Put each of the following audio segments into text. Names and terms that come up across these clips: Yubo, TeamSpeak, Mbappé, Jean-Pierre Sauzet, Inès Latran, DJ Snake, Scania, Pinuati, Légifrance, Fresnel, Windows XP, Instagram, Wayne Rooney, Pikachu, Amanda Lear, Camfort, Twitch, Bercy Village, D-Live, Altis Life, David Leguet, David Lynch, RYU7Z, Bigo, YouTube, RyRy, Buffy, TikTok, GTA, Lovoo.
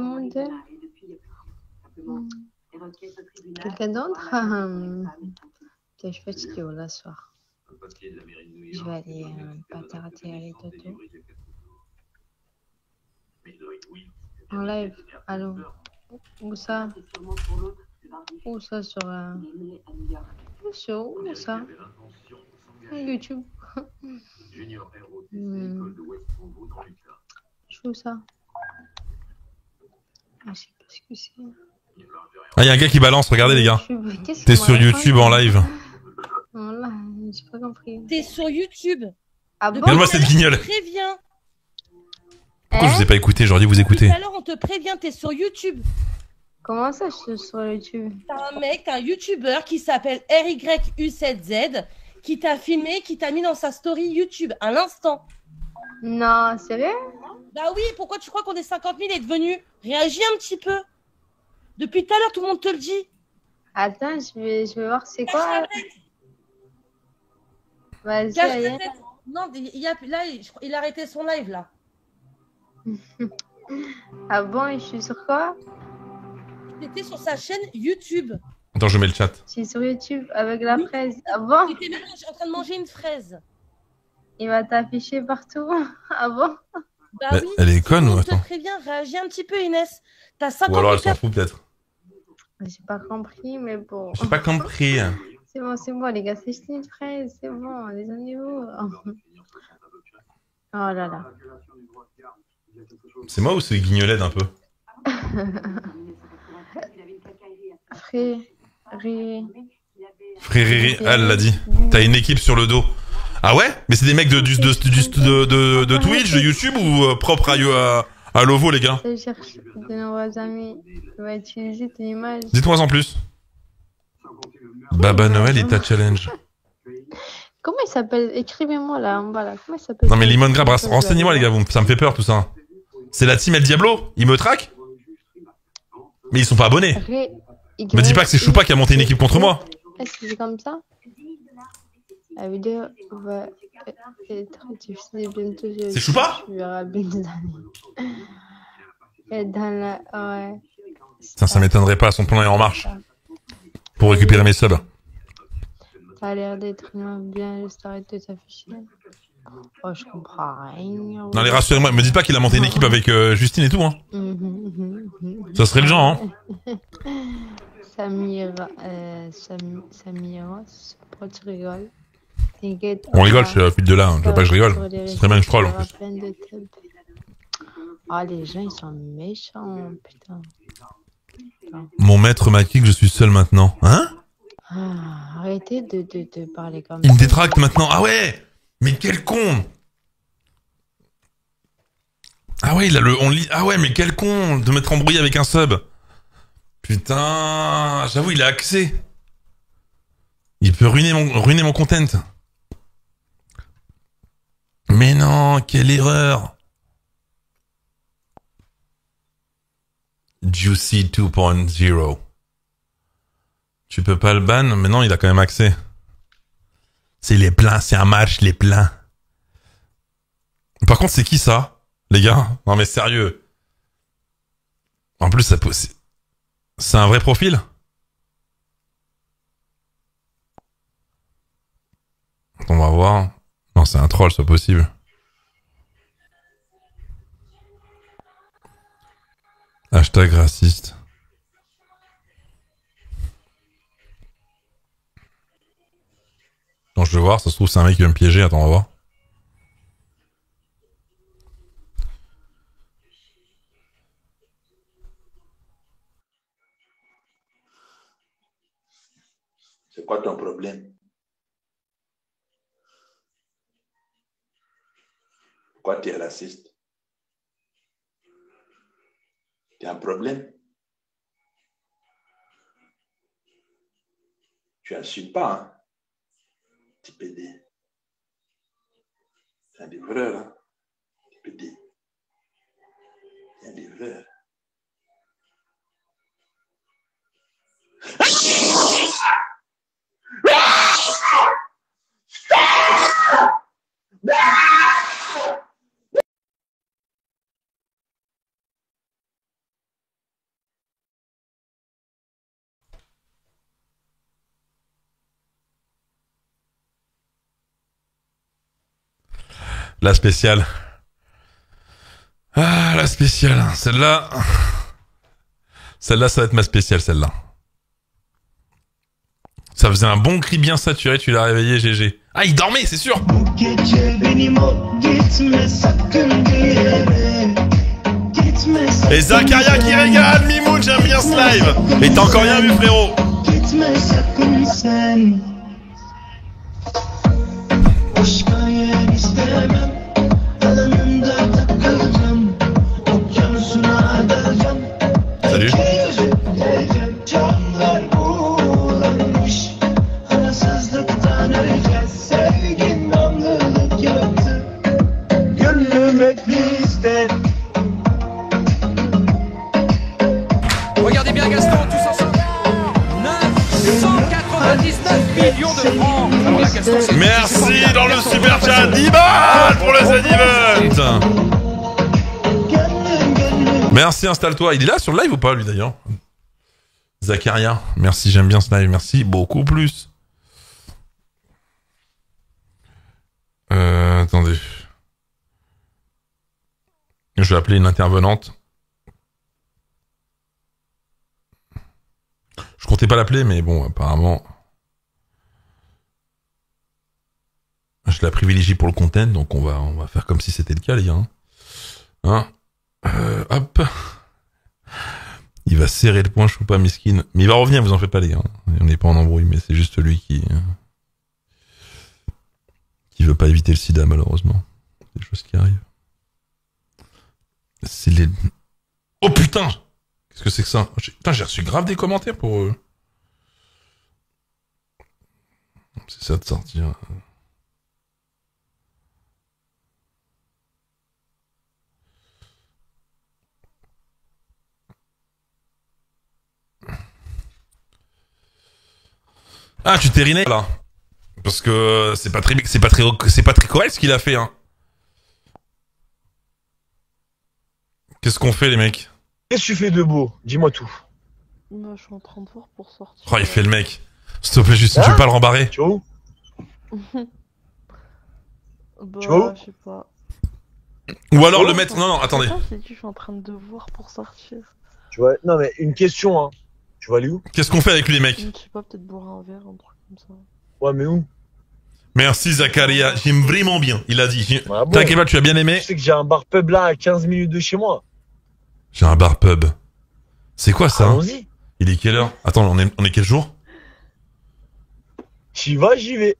mon Dieu. Quelqu'un d'autre? Je suis fatiguée là ce soir. Je vais aller pas tarder à aller dodo. En live, allô? Où ça? Où ça sur la... Sur où ça? YouTube. Je trouve ça. Ah, je sais pas ce que c'est. Ah, y'a un gars qui balance, regardez les gars. T'es sur YouTube en live. Voilà, j'ai pas compris. T'es sur YouTube. Ah bon? Regarde-moi cette guignole. Préviens. Pourquoi je vous ai pas écouté? J'aurais dû vous écouter. Alors on te prévient, t'es sur YouTube. Comment ça, je suis sur YouTube? T'as un mec, t'as un YouTuber qui s'appelle RYU7Z qui t'a filmé, qui t'a mis dans sa story YouTube à l'instant. Non, sérieux? Bah oui, pourquoi tu crois qu'on est 50 000 et devenu? Réagis un petit peu. Depuis tout à l'heure, tout le monde te le dit. Attends, je vais voir c'est quoi. Vas-y, non, là, il a arrêté son live, là. Ah bon, et je suis sur quoi? T'étais sur sa chaîne YouTube. Attends, je mets le chat. Je suis sur YouTube avec la fraise. Ah bon? J'étais en train de manger une fraise. Il va t'afficher partout. Ah bon? Bah oui. Elle est conne ou attends? Je te préviens, réagis un petit peu, Inès. T'as 50 000. Ou alors elle s'en fout peut-être. J'ai pas compris, mais bon. J'ai pas compris. C'est bon, les gars, c'est juste une fraise. C'est bon, les amis-vous. Oh là là. C'est moi ou c'est Guignolette un peu? Fréré, elle l'a dit. T'as une équipe sur le dos. Ah ouais? Mais c'est des mecs de Twitch, de YouTube ou propre à Lovoo, les gars? Je cherche de nombreux amis. Tu vas utiliser tes images. Dites-moi en plus. Baba Noël et ta challenge. Comment il s'appelle? Écrivez-moi là en bas. Là. Comment il s'appelle? Non mais Limon Grab, renseignez-moi les gars, ça me fait peur tout ça. C'est la team El Diablo? Ils me traquent? Mais ils sont pas abonnés. Me dis pas que c'est Choupa qui a monté une équipe contre moi. Est-ce que c'est comme ça? La vidéo va être diffusée bientôt. C'est Choupa? Tu verras bien des années. Dans la... Ouais. Putain, ça m'étonnerait pas, son plan est en marche. Pour récupérer mes subs. T'as l'air d'être bien, juste arrête de t'afficher. Oh, je comprends rien. Non, allez, rassurez-moi, me dites pas qu'il a monté une équipe avec Justine et tout, hein. Ça serait le genre, hein. Samira, pourquoi tu rigoles? On rigole, c'est la fuite de là, hein. Tu vois pas que je rigole. C'est très bien que je troll en plus. Ah, les gens, ils sont méchants, putain. Mon maître m'a dit que je suis seul maintenant. Hein? Ah, arrêtez de parler comme ça. Il me détracte maintenant. Ah ouais? Mais quel con! Ah ouais, il a le. On lit. Ah ouais, mais quel con de m'être embrouillé avec un sub! Putain! J'avoue, il a accès! Il peut ruiner mon content! Mais non, quelle erreur! Juicy 2.0. Tu peux pas le ban, mais non, il a quand même accès. C'est les plans, c'est un match, les plans. Par contre, c'est qui ça, les gars? Non mais sérieux. En plus, ça peut... C'est un vrai profil? On va voir. Non, c'est un troll, c'est possible. Hashtag raciste. Non, je vais voir, ça se trouve c'est un mec qui va me piéger, attends, on va voir. C'est quoi ton problème? Pourquoi tu es raciste? Tu as un problème? Tu insultes pas, hein? Petit PD. C'est un livreur, hein? Petit PD. C'est un livreur. La spéciale. Ah, la spéciale. Celle-là. Celle-là, ça va être ma spéciale, celle-là. Ça faisait un bon cri bien saturé, tu l'as réveillé, GG. Ah, il dormait, c'est sûr. Et Zakaria qui régale, Mimoun, j'aime bien ce live. Et t'as encore rien vu, frérot. Salut. Regardez bien Gaston, tous ensemble. 999 millions de francs. Alors là, Gaston, merci dans le super chat. 10 balles pour le Z-Event. Merci, installe-toi. Il est là sur le live ou pas, lui d'ailleurs? Zakaria, merci, j'aime bien ce live, merci beaucoup plus. Attendez. Je vais appeler une intervenante. Je comptais pas l'appeler, mais bon, apparemment... Je la privilégie pour le content, donc on va faire comme si c'était le cas, les gars. Hein, hop. Il va serrer le poing, je suis pas mesquine. Mais il va revenir, vous en faites pas, les gars. On n'est pas en embrouille, mais c'est juste lui qui veut pas éviter le sida, malheureusement. C'est des choses qui arrivent. C'est les... Oh putain! Qu'est-ce que c'est que ça? Putain, j'ai reçu grave des commentaires pour eux. C'est ça de sortir. Ah, tu t'es riné là. Parce que c'est pas très correct ce qu'il a fait, hein. Qu'est-ce qu'on fait, les mecs? Qu'est-ce que tu fais de beau? Dis-moi tout. Bah, je suis en train de voir pour sortir. Oh, il fait le mec. S'il te plaît, juste, tu veux pas le rembarrer? Tu vas où? Bah, tu vas où? Je sais pas. Ou alors le mettre... Non, non, attendez. Je suis en train de voir pour sortir. Tu vois... Non, mais une question, hein. Tu vas aller où? Qu'est-ce qu'on fait avec lui, les mecs? Je sais pas, peut-être boire un verre, un truc comme ça. Ouais, mais où? Merci Zakaria, j'aime vraiment bien, il a dit. Ah bon. T'inquiète pas, tu as bien aimé. Je sais que j'ai un bar pub là à 15 minutes de chez moi. J'ai un bar pub. C'est quoi ça, hein? Il est quelle heure? Attends, on est quel jour? J'y vas, j'y vais.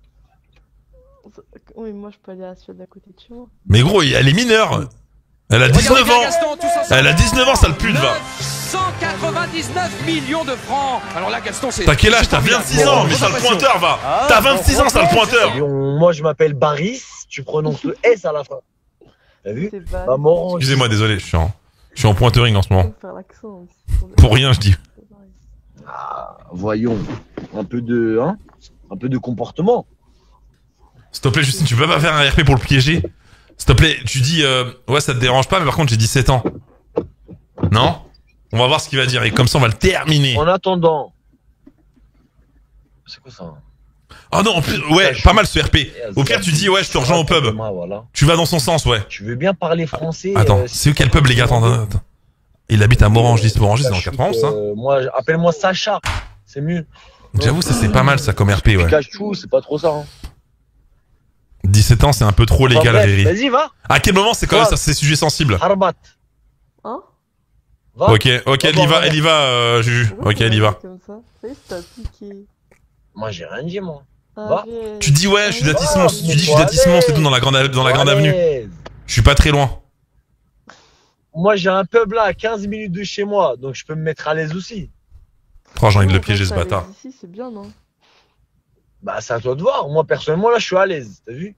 Oui, moi je peux aller à celle d'à côté de chez moi. Mais gros, elle est mineure. Elle a 19 ans. Gaston, elle a 19 ans, ça le pue de va. 199 millions de francs. Alors là, Gaston, c'est... T'as quel âge? T'as 26 ans, mais ça le pointeur va. Ah, t'as 26 ans, ça le pointeur. Moi, je m'appelle Baris, tu prononces le S à la fin. T'as vu? Excusez-moi, désolé, je suis en pointeuring en ce moment. Pour rien, je dis. Ah, voyons, un peu de comportement. S'il te plaît, Justine, tu peux pas faire un RP pour le piéger? S'il te plaît, tu dis, ouais, ça te dérange pas, mais par contre, j'ai 17 ans. Non? On va voir ce qu'il va dire, et comme ça, on va le terminer. En attendant... C'est quoi ça? Ah non, en plus, ouais, pas mal ce RP. Au pire, tu dis, ouais, je te rejoins au pub. Tu vas dans son sens, ouais. Tu veux bien parler français? Attends, c'est quel pub, les gars? Attends. Il habite à Morangis, Morangis, c'est dans 91, hein. Moi, appelle-moi Sacha, c'est mieux. J'avoue, ça, c'est pas mal, ça, comme RP, ouais. Pikachu, c'est pas trop ça, hein. 17 ans, c'est un peu trop légal, Riri. Vas-y, va. À quel moment c'est quand même ça, c'est sujet sensible? Arbat. Hein? Va. Ok, elle y va, Juju. Ok, elle y va. Moi, j'ai rien dit, moi. Va. Tu dis, ouais, je suis d'Atismon. Tu dis, je suis d'Atismon, c'est tout, dans la grande avenue. Je suis pas très loin. Moi, j'ai un pub là à 15 minutes de chez moi, donc je peux me mettre à l'aise aussi. Oh, j'ai envie de le piéger, ce bâtard. Ici, c'est bien, non? Bah, c'est à toi de voir. Moi, personnellement, là, je suis à l'aise. T'as vu?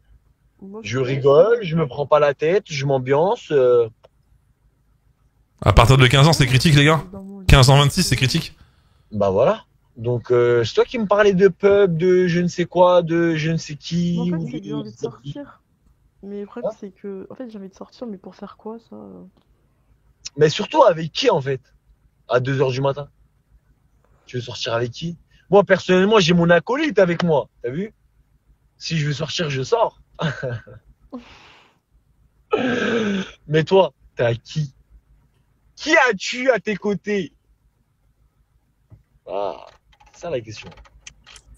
Je rigole, je me prends pas la tête, je m'ambiance. À partir de 15 ans, c'est critique, les gars. 15 ans, 26, c'est critique. Bah voilà. Donc, c'est toi qui me parlais de pub, de je ne sais quoi, de je ne sais qui. En fait, c'est que j'ai envie de sortir. Mais le problème, c'est que. En fait, j'ai envie de sortir, mais pour faire quoi, ça? Mais surtout, avec qui, en fait? À 2 h du matin. Tu veux sortir avec qui? Moi, personnellement, j'ai mon acolyte avec moi. T'as vu? Si je veux sortir, je sors. Mais toi, t'as qui? Qui as-tu à tes côtés? Ah, c'est ça la question.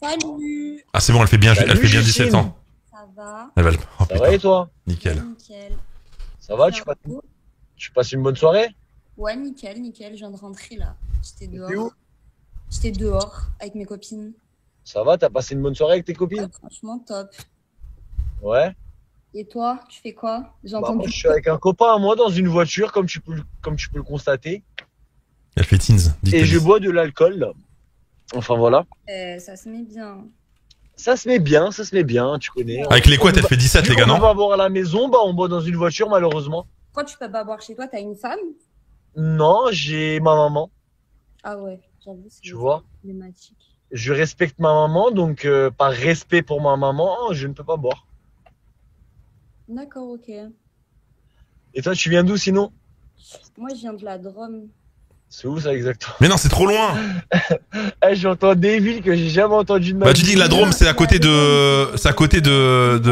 Salut. Ah c'est bon, elle fait bien, salut, elle fait bien 17 ans. Ça va. Elle va, oh, ça va et toi? Nickel. Nickel. Ça va, tu passes une bonne soirée? Ouais, nickel, nickel, je viens de rentrer là. J'étais dehors. J'étais dehors avec mes copines. Ça va, t'as passé une bonne soirée avec tes copines? Ouais, franchement, top. Ouais. Et toi, tu fais quoi? J'entends. Bah, je suis avec un copain, moi, dans une voiture, comme tu peux le constater. Elle fait teens. Et je bois de l'alcool. Enfin, voilà. Ça se met bien. Ça se met bien, ça se met bien, tu connais. Avec les couettes, elle fait 17, les gars, non? On va boire à la maison, bah on boit dans une voiture, malheureusement. Pourquoi tu peux pas boire chez toi? T'as une femme? Non, j'ai ma maman. Ah ouais, j'avoue, c'est problématique. Je respecte ma maman, donc par respect pour ma maman, je ne peux pas boire. D'accord, ok. Et toi, tu viens d'où sinon? Moi, je viens de la Drôme. C'est où ça exactement? Mais non, c'est trop loin. J'entends des villes que j'ai jamais entendues de ma vie. Bah, tu dis que la Drôme, c'est à côté de,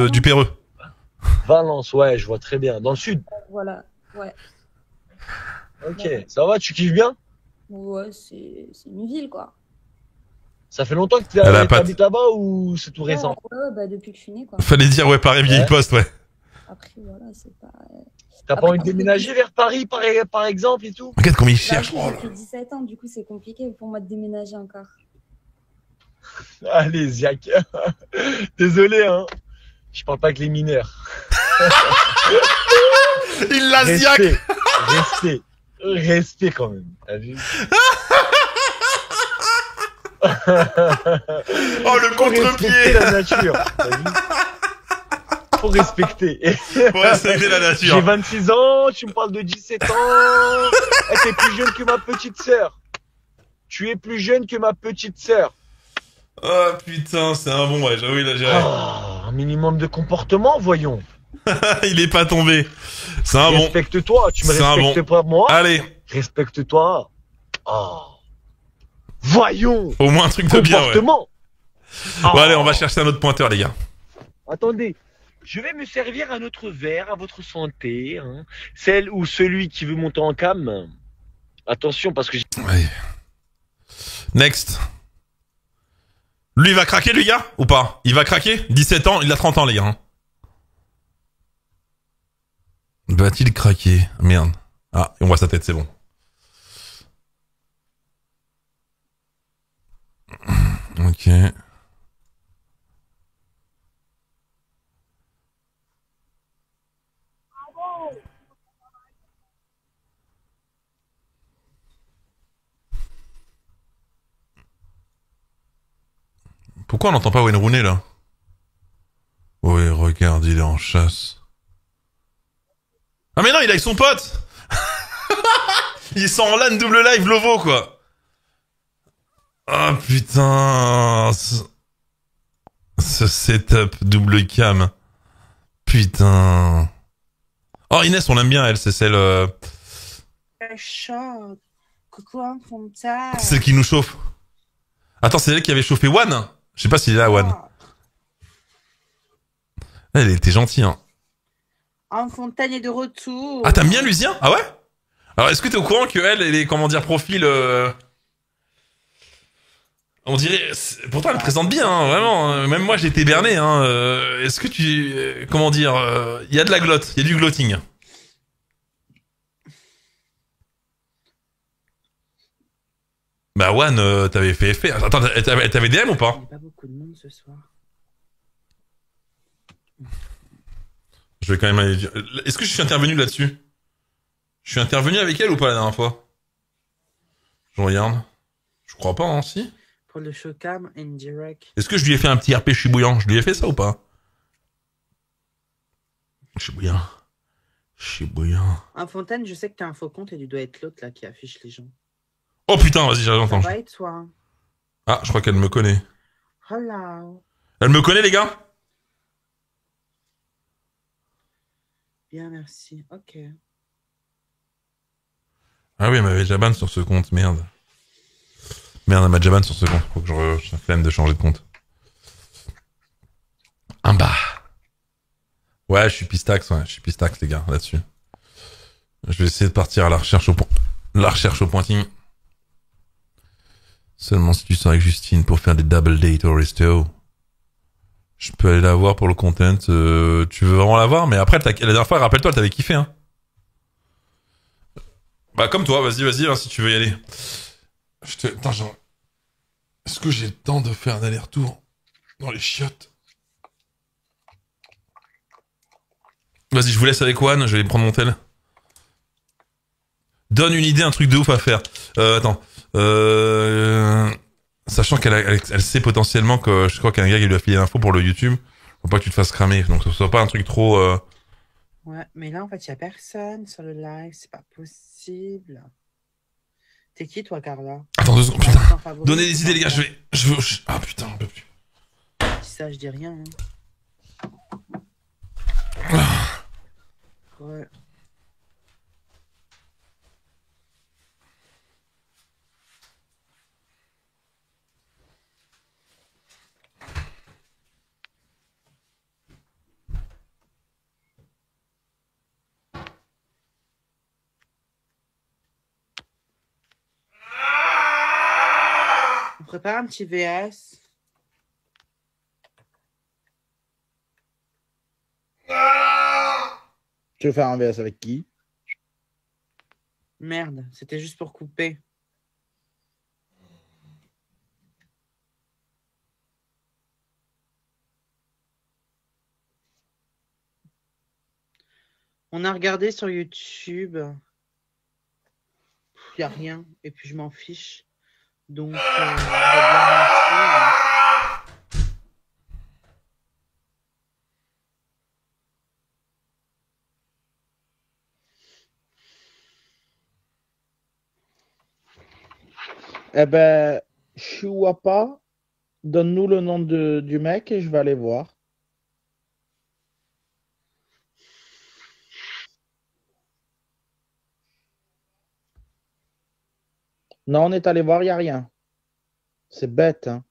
du Perreux. Valence, ouais, je vois très bien. Dans le sud. Voilà, ouais. Ok, ouais. Ça va, tu kiffes bien? Ouais, c'est une ville, quoi. Ça fait longtemps que t'habites là-bas ou c'est tout récent? Ouais, bah depuis que je suis né, quoi. Fallait dire, ouais, pareil, vieille poste, ouais. Après, voilà, c'est pas... T'as pas envie de déménager vers Paris, par exemple, et tout? Regarde combien il cherche. J'ai 17 ans, du coup, c'est compliqué pour moi de déménager encore. Allez, Ziak. Désolé, hein. Je parle pas avec les mineurs. Il l'a Ziak. Restez quand même. T'as vu? Oh, le contre-pied. La nature. T'as vu? Faut respecter. Faut respecter la nature. J'ai 26 ans, tu me parles de 17 ans. T'es plus jeune que ma petite sœur. Tu es plus jeune que ma petite sœur. Oh putain, c'est un bon, ouais, j'avoue, il a géré. Oh, un minimum de comportement, voyons. Il est pas tombé. C'est un bon. Respecte-toi, tu me respectes pas moi. Allez. Respecte-toi. Oh. Voyons. Au moins un truc de bien, ouais. Bon, allez, on va chercher un autre pointeur, les gars. Attendez. Je vais me servir un autre verre à votre santé, hein. Celle ou celui qui veut monter en cam. Attention parce que j'ai... Ouais. Next. Lui, il va craquer, lui, gars, ou pas? Il va craquer? 17 ans, il a 30 ans, les gars. Hein. Va-t-il craquer? Merde. Ah, on voit sa tête, c'est bon. Ok. Pourquoi on n'entend pas Wayne Rooney là? Oui, regarde, il est en chasse. Ah mais non, il est avec son pote. Ils sont en LAN double live Lovoo quoi. Ah putain. Ce setup double cam. Putain. Oh Inès, on l'aime bien elle, c'est celle... C'est celle qui nous chauffe. Attends, c'est elle qui avait chauffé One. Je sais pas s'il est là, One. Là, il était gentil, hein. En Fontaine est de retour. Ah, t'aimes bien Lucien? Ah ouais? Alors, est-ce que t'es au courant que elle est, comment dire, profil... On dirait... Pourtant, elle présente bien, hein, vraiment. Même moi, j'ai été berné, hein. Est-ce que tu... Comment dire... Il y a de la glotte, il y a du glotting. Bah, One, t'avais fait effet. Attends, t'avais DM ou pas? Il n'y a pas beaucoup de monde ce soir. Je vais quand même aller dire. Est-ce que je suis intervenu là-dessus? Je suis intervenu avec elle ou pas la dernière fois? Je regarde. Je crois pas, hein, si. Pour le showcam indirect. Est-ce que je lui ai fait un petit RP chibouillant? Je lui ai fait ça ou pas? Chibouillant. Chibouillant. En Fontaine, je sais que t'as un faux compte et tu dois être l'autre là qui affiche les gens. Oh putain, vas-y, j'entends. Ça va et toi? Ah, je crois qu'elle me connaît. Hello. Elle me connaît, les gars? Bien, merci. Ok. Ah oui, elle m'avait déjà ban sur ce compte, merde. Merde, elle m'a déjà ban sur ce compte. Faut que je flemme de changer de compte. Un bas. Ouais, je suis pistax, les gars, là-dessus. Je vais essayer de partir à la recherche au pointing. Seulement si tu sors avec Justine pour faire des double dates au resto. Je peux aller la voir pour le content. Tu veux vraiment la voir, mais après, la dernière fois, rappelle-toi, t'avais kiffé, hein. Bah, comme toi, vas-y, hein, si tu veux y aller. Attends, est-ce que j'ai le temps de faire un aller-retour dans les chiottes? Vas-y, je vous laisse avec Juan, je vais aller prendre mon tel. Donne une idée, un truc de ouf à faire. Attends. Sachant qu'elle sait potentiellement que je crois qu'un gars qui lui a filé l'info pour le YouTube. Faut pas que tu te fasses cramer. Donc ce soit pas un truc trop. Ouais, mais là en fait il y a personne sur le live, c'est pas possible. T'es qui toi, Carla? Attends 2 secondes, putain. Donnez des idées les gars, je veux. Ah putain, un peu plus. Ça, je dis rien. Hein. Ah. Ouais. Prépare un petit VS. Tu veux faire un VS avec qui? Merde, c'était juste pour couper. On a regardé sur YouTube. Il n'y a rien. Et puis je m'en fiche. Donc, eh ben, Chouapa, donne-nous le nom du mec et je vais aller voir. Non, on est allé voir, il n'y a rien. C'est bête, hein.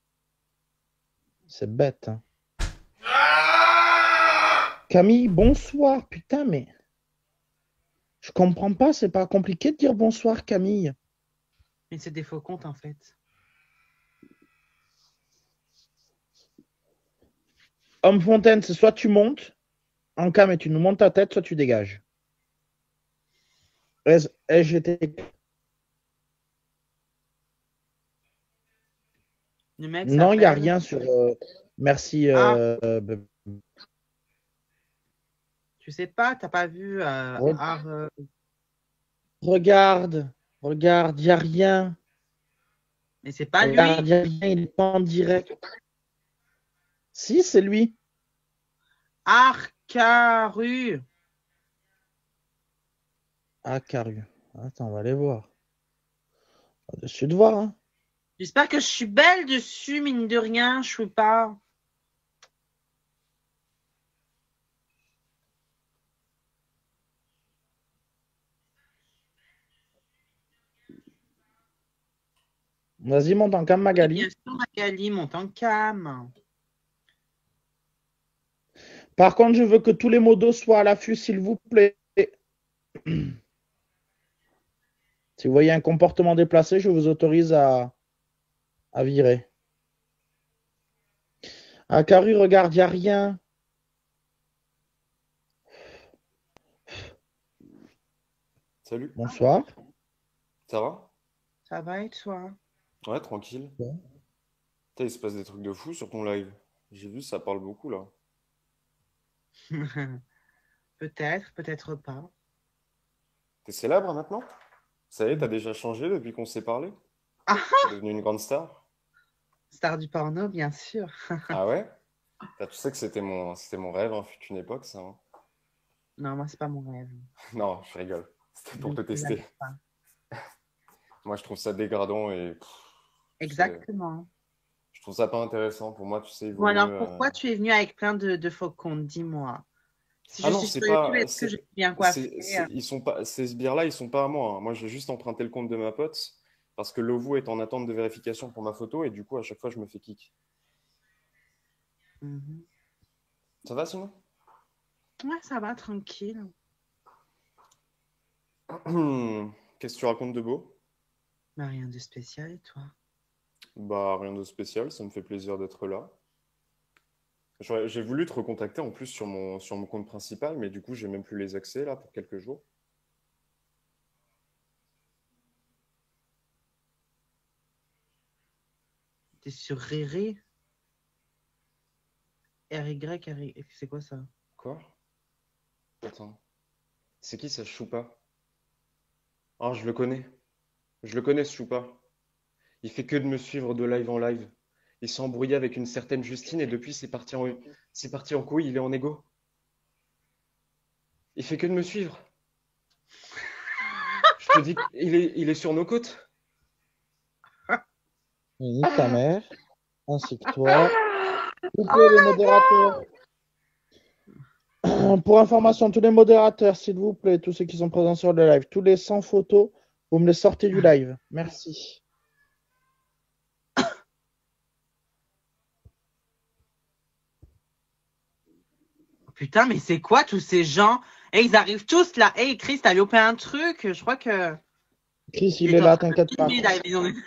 C'est bête, hein. Camille, bonsoir, putain, mais... Je comprends pas, c'est pas compliqué de dire bonsoir, Camille. Mais c'est des faux comptes, en fait. Homme fontaine, c'est soit tu montes, en cam et tu nous montes ta tête, soit tu dégages. SGT... Mec, non, il n'y a rien sur... Merci. Tu sais pas, t'as pas vu... Regarde, il n'y a rien. Mais c'est pas lui. Y a rien, il n'est pas en direct. Si, c'est lui. Arcaru. Arcaru. Attends, on va aller voir. On va dessus de voir, hein. J'espère que je suis belle dessus, mine de rien, je sais pas. Vas-y, monte en cam, Magali. Bien sûr, Magali, monte en cam. Par contre, je veux que tous les modos soient à l'affût, s'il vous plaît. Si vous voyez un comportement déplacé, je vous autorise à virer. Ah, Caru, regarde, il n'y a rien. Salut. Bonsoir. Ça va? Ça va et toi? Ouais, tranquille. Ouais. Putain, il se passe des trucs de fou sur ton live. J'ai vu, ça parle beaucoup, là. Peut-être, peut-être pas. T'es célèbre maintenant? Ça y est, t'as déjà changé depuis qu'on s'est parlé? Ah, t'es devenue une grande star? Star du porno, bien sûr. Ah ouais? Tu sais que c'était mon rêve, hein, fut une époque, ça. Hein. Non, moi, c'est pas mon rêve. Non, je rigole. C'était pour te tester. Moi, je trouve ça dégradant et... Exactement. Je trouve ça pas intéressant. Pour moi, tu sais... Bon, alors, pourquoi tu es venu avec plein de faux comptes? Dis-moi. Si je suis sur YouTube, est-ce que j'ai bien coiffé? Ces sbires-là, ils sont pas à moi. Hein. Moi, j'ai juste emprunté le compte de ma pote. Parce que Lovoo est en attente de vérification pour ma photo et du coup, à chaque fois, je me fais kick. Ça va, sinon? Ouais, ça va, tranquille. Qu'est-ce que tu racontes de beau? Bah, rien de spécial, et toi? Bah, rien de spécial, ça me fait plaisir d'être là. J'ai voulu te recontacter en plus sur mon compte principal, mais du coup, j'ai même plus les accès là pour quelques jours. T'es sur RYRY? RYRY, c'est quoi ça? Quoi? Attends. C'est qui ça, Choupa? Oh, je le connais. Je le connais, ce Choupa. Il fait que de me suivre de live en live. Il s'est embrouillé avec une certaine Justine et depuis, c'est parti en couille, il est en égo. Il fait que de me suivre. Je te dis, il est sur nos côtes. Il nique ta mère, ainsi que toi. Coupez les modérateurs. Pour information, tous les modérateurs, s'il vous plaît, tous ceux qui sont présents sur le live, tous les 100 photos, vous me les sortez du live. Merci. Putain, mais c'est quoi tous ces gens? Et ils arrivent tous là. Hey Chris, t'as loupé un truc? Je crois que... Chris, il est là, t'inquiète pas.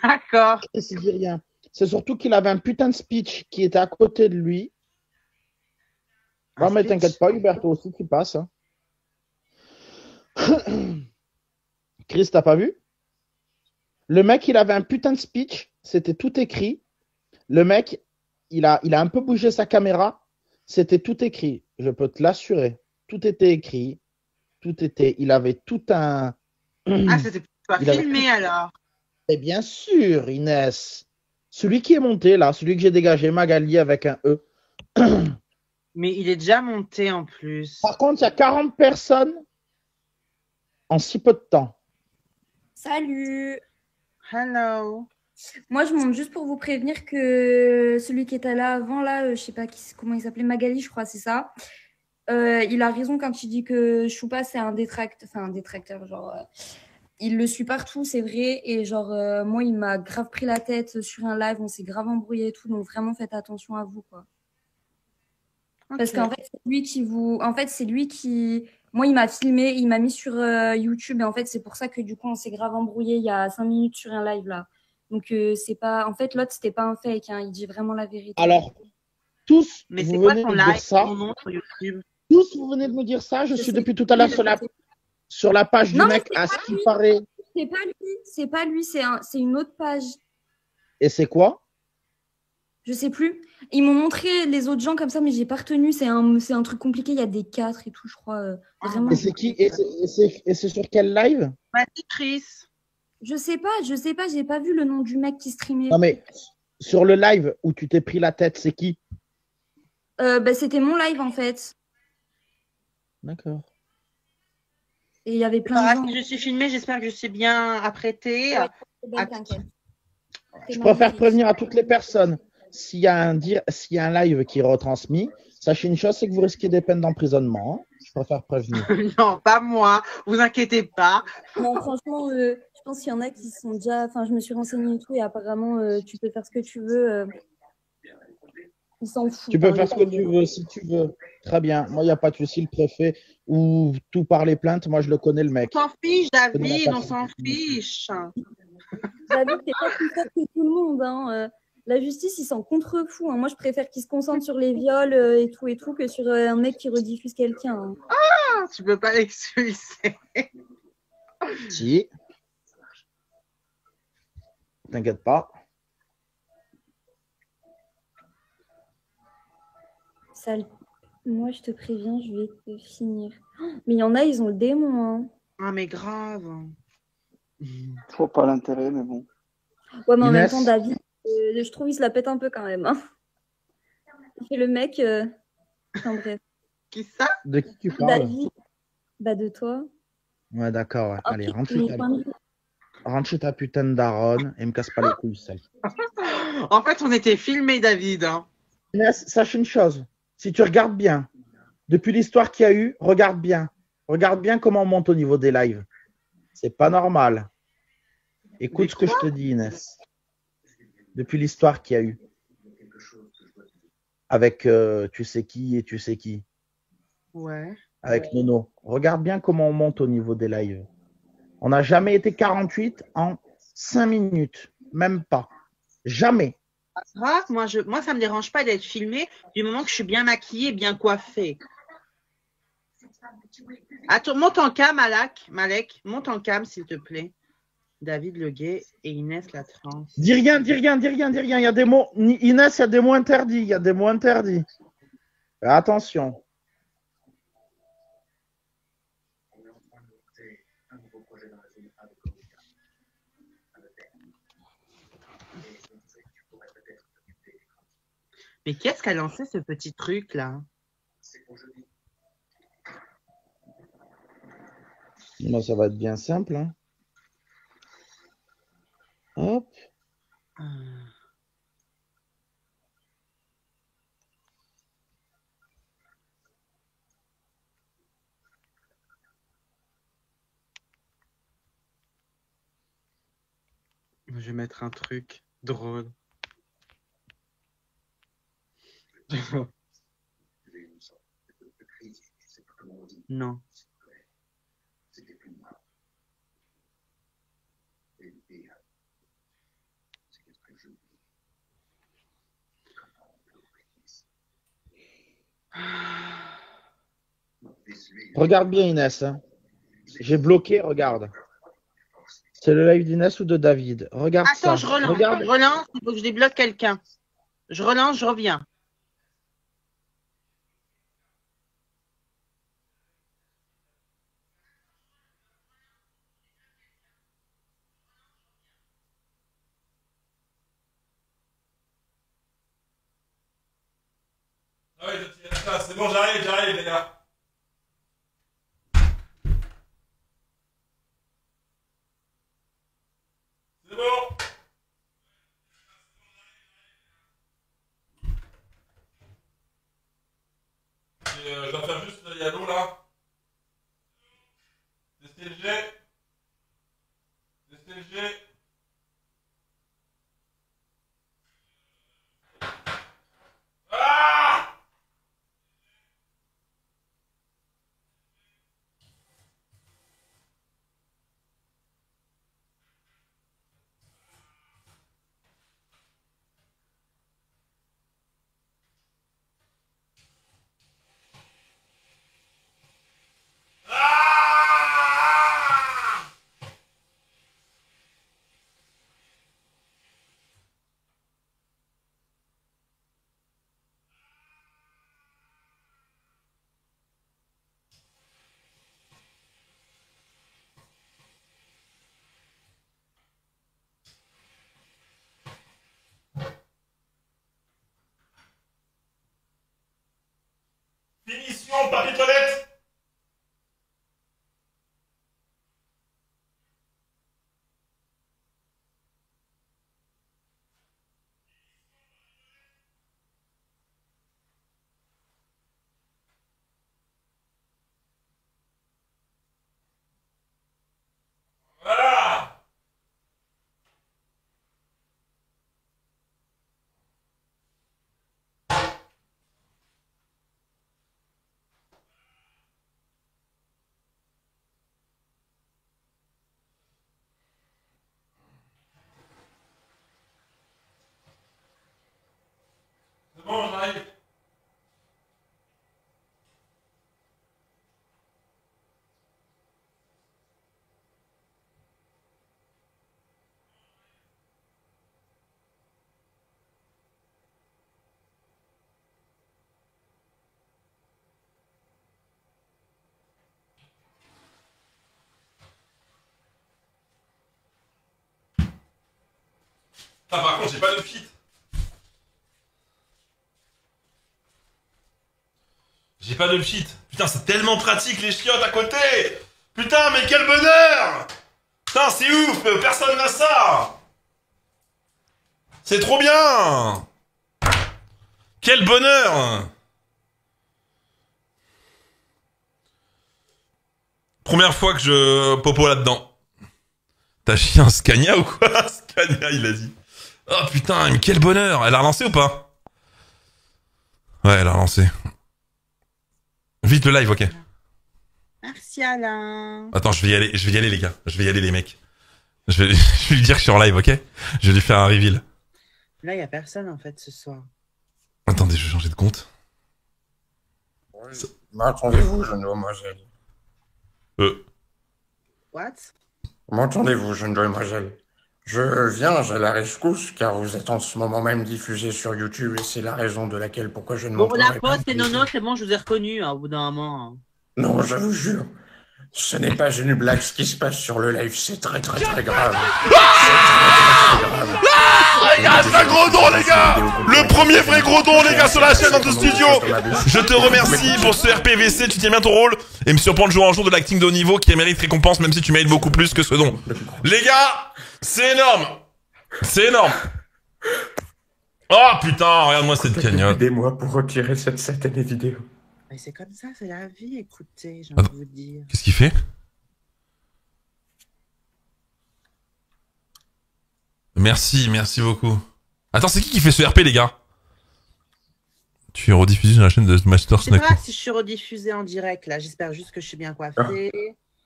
D'accord. Chris, il dit rien. C'est surtout qu'il avait un putain de speech qui était à côté de lui. Non, mais t'inquiète pas, Huberto aussi qui passe. Hein. Chris, t'as pas vu? Le mec, il avait un putain de speech. C'était tout écrit. Le mec, il a un peu bougé sa caméra. C'était tout écrit. Je peux te l'assurer. Tout était écrit. Tout était. Il avait tout un. Ah, c'était pas filmé alors? Et bien sûr, Inès. Celui qui est monté là, celui que j'ai dégagé, Magali avec un E. Mais il est déjà monté en plus. Par contre, il y a 40 personnes en si peu de temps. Salut. Hello. Moi, je monte juste pour vous prévenir que celui qui était là avant, là, je sais pas comment il s'appelait, Magali, je crois, c'est ça. Il a raison quand il dit que Choupa, c'est un détracteur. Enfin, un détracteur, genre... il le suit partout, c'est vrai. Et genre, moi, il m'a grave pris la tête sur un live. On s'est grave embrouillé et tout. Donc, vraiment, faites attention à vous, quoi. Okay. Parce qu'en fait, c'est lui qui vous... En fait, c'est lui qui... Moi, il m'a filmé, il m'a mis sur YouTube. Et en fait, c'est pour ça que du coup, on s'est grave embrouillé il y a 5 minutes sur un live, là. Donc, c'est pas... En fait, l'autre, c'était pas un fake. Hein. Il dit vraiment la vérité. Alors, tous, mais vous venez quoi, de live, dire ça. Tous, vous venez de me dire ça. Je suis depuis tout à l'heure sur la... Sur la page du mec, à ce qui paraît. C'est pas lui, c'est une autre page. Et c'est quoi? Je sais plus. Ils m'ont montré les autres gens comme ça, mais j'ai pas retenu. C'est un truc compliqué. Il y a des 4 et tout, je crois. Vraiment. Et c'est qui? Et c'est sur quel live? Vas-y, Chris. Je sais pas. J'ai pas vu le nom du mec qui streamait. Non mais sur le live où tu t'es pris la tête, c'est qui? Bah, c'était mon live en fait. D'accord. Et il y avait plein de gens. Je suis filmée, j'espère que je suis bien apprêtée. Ouais, je préfère prévenir à toutes les personnes. S'il y a un live qui est retransmis, sachez une chose, c'est que vous risquez des peines d'emprisonnement. Je préfère prévenir. Non, pas moi. Vous inquiétez pas. Non, franchement, je pense qu'il y en a qui sont déjà... Enfin, je me suis renseignée et tout, et apparemment, tu peux faire ce que tu veux. Ils s'en foutent. Tu peux faire ce que tu veux, si tu veux. Très bien. Moi, il n'y a pas de souci, le préfet ou tout par les plaintes. Moi, je le connais, le mec. On s'en fiche, David, on s'en fiche. David, c'est pas plus fort que tout le monde. Hein. La justice, ils s'en contrefoutent. Hein. Moi, je préfère qu'ils se concentrent sur les viols et tout que sur un mec qui rediffuse quelqu'un. Hein. Ah, tu peux pas l'expulser. Si. T'inquiète pas. Salut. Moi, je te préviens, je vais te finir. Mais il y en a, ils ont le démon. Hein. Ah, mais grave. Je vois pas l'intérêt, mais bon. Ouais, mais en même temps, David, je trouve qu'il se la pète un peu quand même. Hein. Et le mec... Enfin, bref. Qui ça? De qui tu parles? David. Bah, de toi. Ouais, d'accord. Ouais. Oh, allez, rentre chez ta putain de daronne et me casse pas les couilles, celle. En fait, on était filmés, David. Hein. Inès, sache une chose. Si tu regardes bien, depuis l'histoire qu'il y a eu, regarde bien. Regarde bien comment on monte au niveau des lives. C'est pas normal. Écoute ce que je te dis, Inès. Depuis l'histoire qu'il y a eu. Avec tu sais qui et tu sais qui. Ouais. Avec Nono. Regarde bien comment on monte au niveau des lives. On n'a jamais été 48 en 5 minutes. Même pas. Jamais. Grave, moi, ça ne me dérange pas d'être filmée du moment que je suis bien maquillée, bien coiffée. Attends, monte en cam, Malek. Monte en cam, s'il te plaît. David Leguet et Inès Latran. Dis rien. Il y a des mots. Inès, il y a des mots interdits. Attention. Mais qu'est-ce qu'a lancé ce petit truc là? Moi, ça va être bien simple. Hein. Hop. Je vais mettre un truc drôle. Non. Regarde bien Inès. Hein. J'ai bloqué, regarde. C'est le live d'Inès ou de David? Regarde. Attends, ça. Je relance. Regarde. Je relance, il faut que je débloque quelqu'un. Je relance, je reviens. Ah oui, c'est bon, j'arrive, les gars. C'est bon. Je dois faire juste, il y a l'eau là. Tester le jet. Finition, papier toilette. Bon, j'arrive. Ah, par contre, j'ai pas de fit. J'ai pas de cheat. Putain, c'est tellement pratique les chiottes à côté. Putain, mais quel bonheur. Putain, c'est ouf, personne n'a ça. C'est trop bien. Quel bonheur. Première fois que je popo là-dedans. T'as chié un Scania ou quoi? Scania, il a dit. Oh putain, mais quel bonheur. Elle a relancé ou pas? Ouais, elle a relancé. Vite le live, ok. Merci Alain. Attends, je vais y aller les gars. Je vais y aller les mecs. Je vais lui dire que je suis en live, ok? Je vais lui faire un reveal. Là, il n'y a personne en fait ce soir. Attendez, je vais changer de compte. Oui, m'entendez-vous, jeune demoiselle? What? M'entendez-vous, jeune demoiselle? Je viens à la rescousse car vous êtes en ce moment même diffusé sur YouTube et c'est la raison de laquelle pourquoi je ne m'entendrai pas. Bon, la poste et non, c'est bon, je vous ai reconnu hein, au bout d'un moment. Hein. Non, je vous jure. Ce n'est pas une blague ce qui se passe sur le live, c'est très très très grave. Regarde un gros don les gars. Le premier vrai gros don les gars sur la chaîne dans le studio. Je te remercie pour ce RPVC, tu tiens bien ton rôle. Et me surprends de jouer un jour de l'acting de haut niveau qui mérite récompense même si tu mérites beaucoup plus que ce don. Les gars, c'est énorme. C'est énorme. Oh putain, regarde-moi cette cagnotte. Aidez-moi pour retirer cette satanée vidéo. Mais c'est comme ça, c'est la vie, écoutez, j'ai envie de vous dire. Qu'est-ce qu'il fait? Merci, merci beaucoup. Attends, c'est qui fait ce RP, les gars? Tu es rediffusé sur la chaîne de Master Snack. Je sais pas si je suis rediffusé en direct, là. J'espère juste que je suis bien coiffé.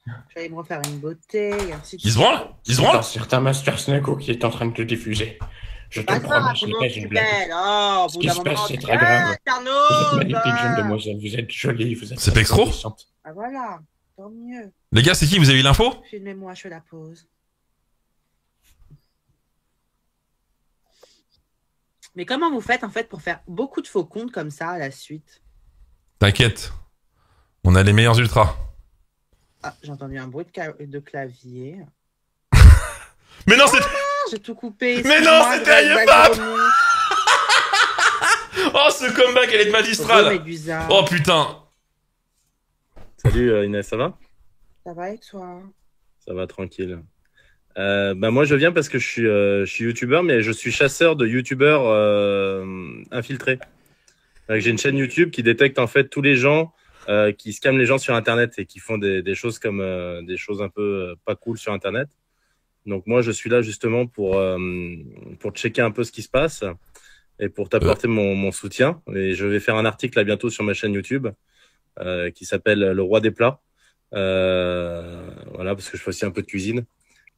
Je vais me refaire une beauté. Ils se branlent? Ils se branlent? C'est un certain Master Snacko qui est en train de te diffuser. Je te promets, ce n'est pas une blague. Oh, ce qui se passe, c'est très grave. Vous êtes magnifique, jeune demoiselle. Vous êtes jolie. C'est Pexro? Ah voilà, tant mieux. Les gars, c'est qui? Vous avez eu l'info? Filmez-moi, je fais la pause. Mais comment vous faites, en fait, pour faire beaucoup de faux comptes comme ça à la suite? T'inquiète. On a les meilleurs ultras. Ah, j'ai entendu un bruit de clavier. Mais non, c'est... J'ai tout coupé. Mais non, c'était Ayepap. Oh, ce comeback, elle est magistrale. Oh putain. Salut Inès, ça va? Ça va et toi? Ça va, tranquille. Bah moi, je viens parce que je suis youtubeur, mais je suis chasseur de youtubeurs infiltrés. J'ai une chaîne YouTube qui détecte en fait tous les gens qui scamment les gens sur Internet et qui font des choses comme des choses un peu pas cool sur Internet. Donc moi, je suis là justement pour checker un peu ce qui se passe et pour t'apporter mon soutien. Et je vais faire un article là bientôt sur ma chaîne YouTube qui s'appelle Le Roi des Plats. Voilà, parce que je fais aussi un peu de cuisine.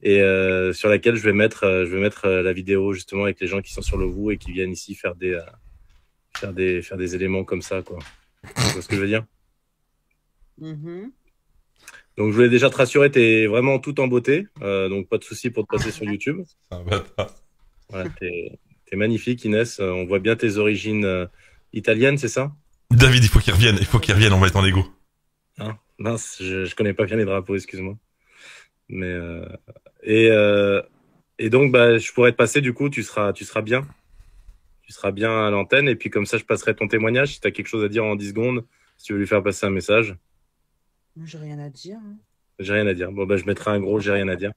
Et sur laquelle je vais mettre la vidéo justement avec les gens qui sont sur Lovoo et qui viennent ici faire des éléments comme ça, quoi. Tu vois ce que je veux dire? Mm-hmm. Donc, je voulais déjà te rassurer, t'es vraiment tout en beauté. Donc, pas de souci pour te passer sur YouTube. C'est un bâtard. Voilà, t'es magnifique, Inès. On voit bien tes origines italiennes, c'est ça? David, il faut qu'il revienne. Il faut qu'il revienne, on va être en égo. Ah, mince, je connais pas bien les drapeaux, excuse-moi. Mais, et donc, bah, je pourrais te passer, du coup, tu seras bien. Tu seras bien à l'antenne. Et puis, comme ça, je passerai ton témoignage. Si t'as quelque chose à dire en 10 secondes, si tu veux lui faire passer un message. J'ai rien à dire. Hein. J'ai rien à dire. Bon, bah, je mettrai un gros, j'ai rien à dire.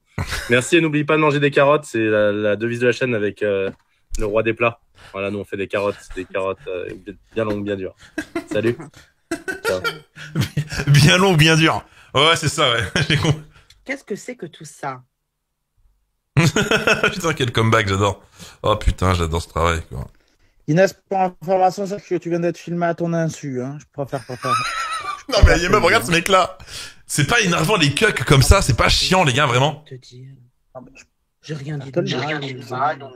Merci et n'oublie pas de manger des carottes. C'est la devise de la chaîne avec le roi des plats. Voilà, nous on fait des carottes bien longues, bien dures. Salut. Bien longues, bien dures. Ouais, c'est ça, ouais. Qu'est-ce que c'est que tout ça? Putain, quel comeback, j'adore. Oh putain, j'adore ce travail, quoi. Inès, pour information, c'est que tu viens d'être filmé à ton insu. Hein. Je préfère pas faire. Non mais il y a même, regarde ce mec là. C'est pas énervant les cucks comme ça, c'est pas chiant les gars vraiment. J'ai rien dit de mal.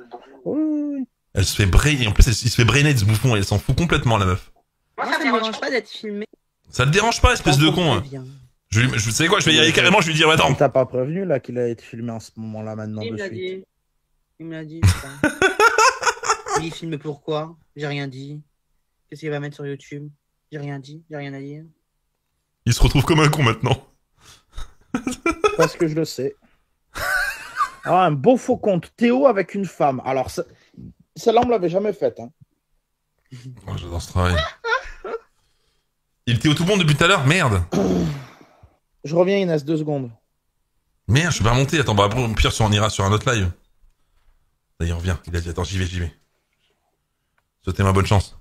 Elle se fait brainer, en plus il se fait brainer de ce bouffon, elle s'en fout complètement la meuf. Moi ça me dérange pas d'être filmé. Ça te dérange pas espèce de con hein. Vous savez quoi, je vais y aller carrément, je vais lui dire attends. T'as pas prévenu là qu'il a été filmé en ce moment là maintenant de suite. Il me l'a dit. Il filme pourquoi? J'ai rien dit. Qu'est-ce qu'il va mettre sur YouTube? J'ai rien dit, j'ai rien à dire. Il se retrouve comme un con maintenant. Parce que je le sais. Alors, un beau faux compte. Théo avec une femme. Alors, celle-là, on ne l'avait jamais faite. Hein. Oh, j'adore ce travail. Il était au tout bon depuis tout à l'heure. Merde. Je reviens, Inès, 2 secondes. Merde, je suis pas remonté. Attends, bah, au pire, on ira sur un autre live. D'ailleurs, viens. Il a dit attends, j'y vais. Souhaitez-moi bonne chance.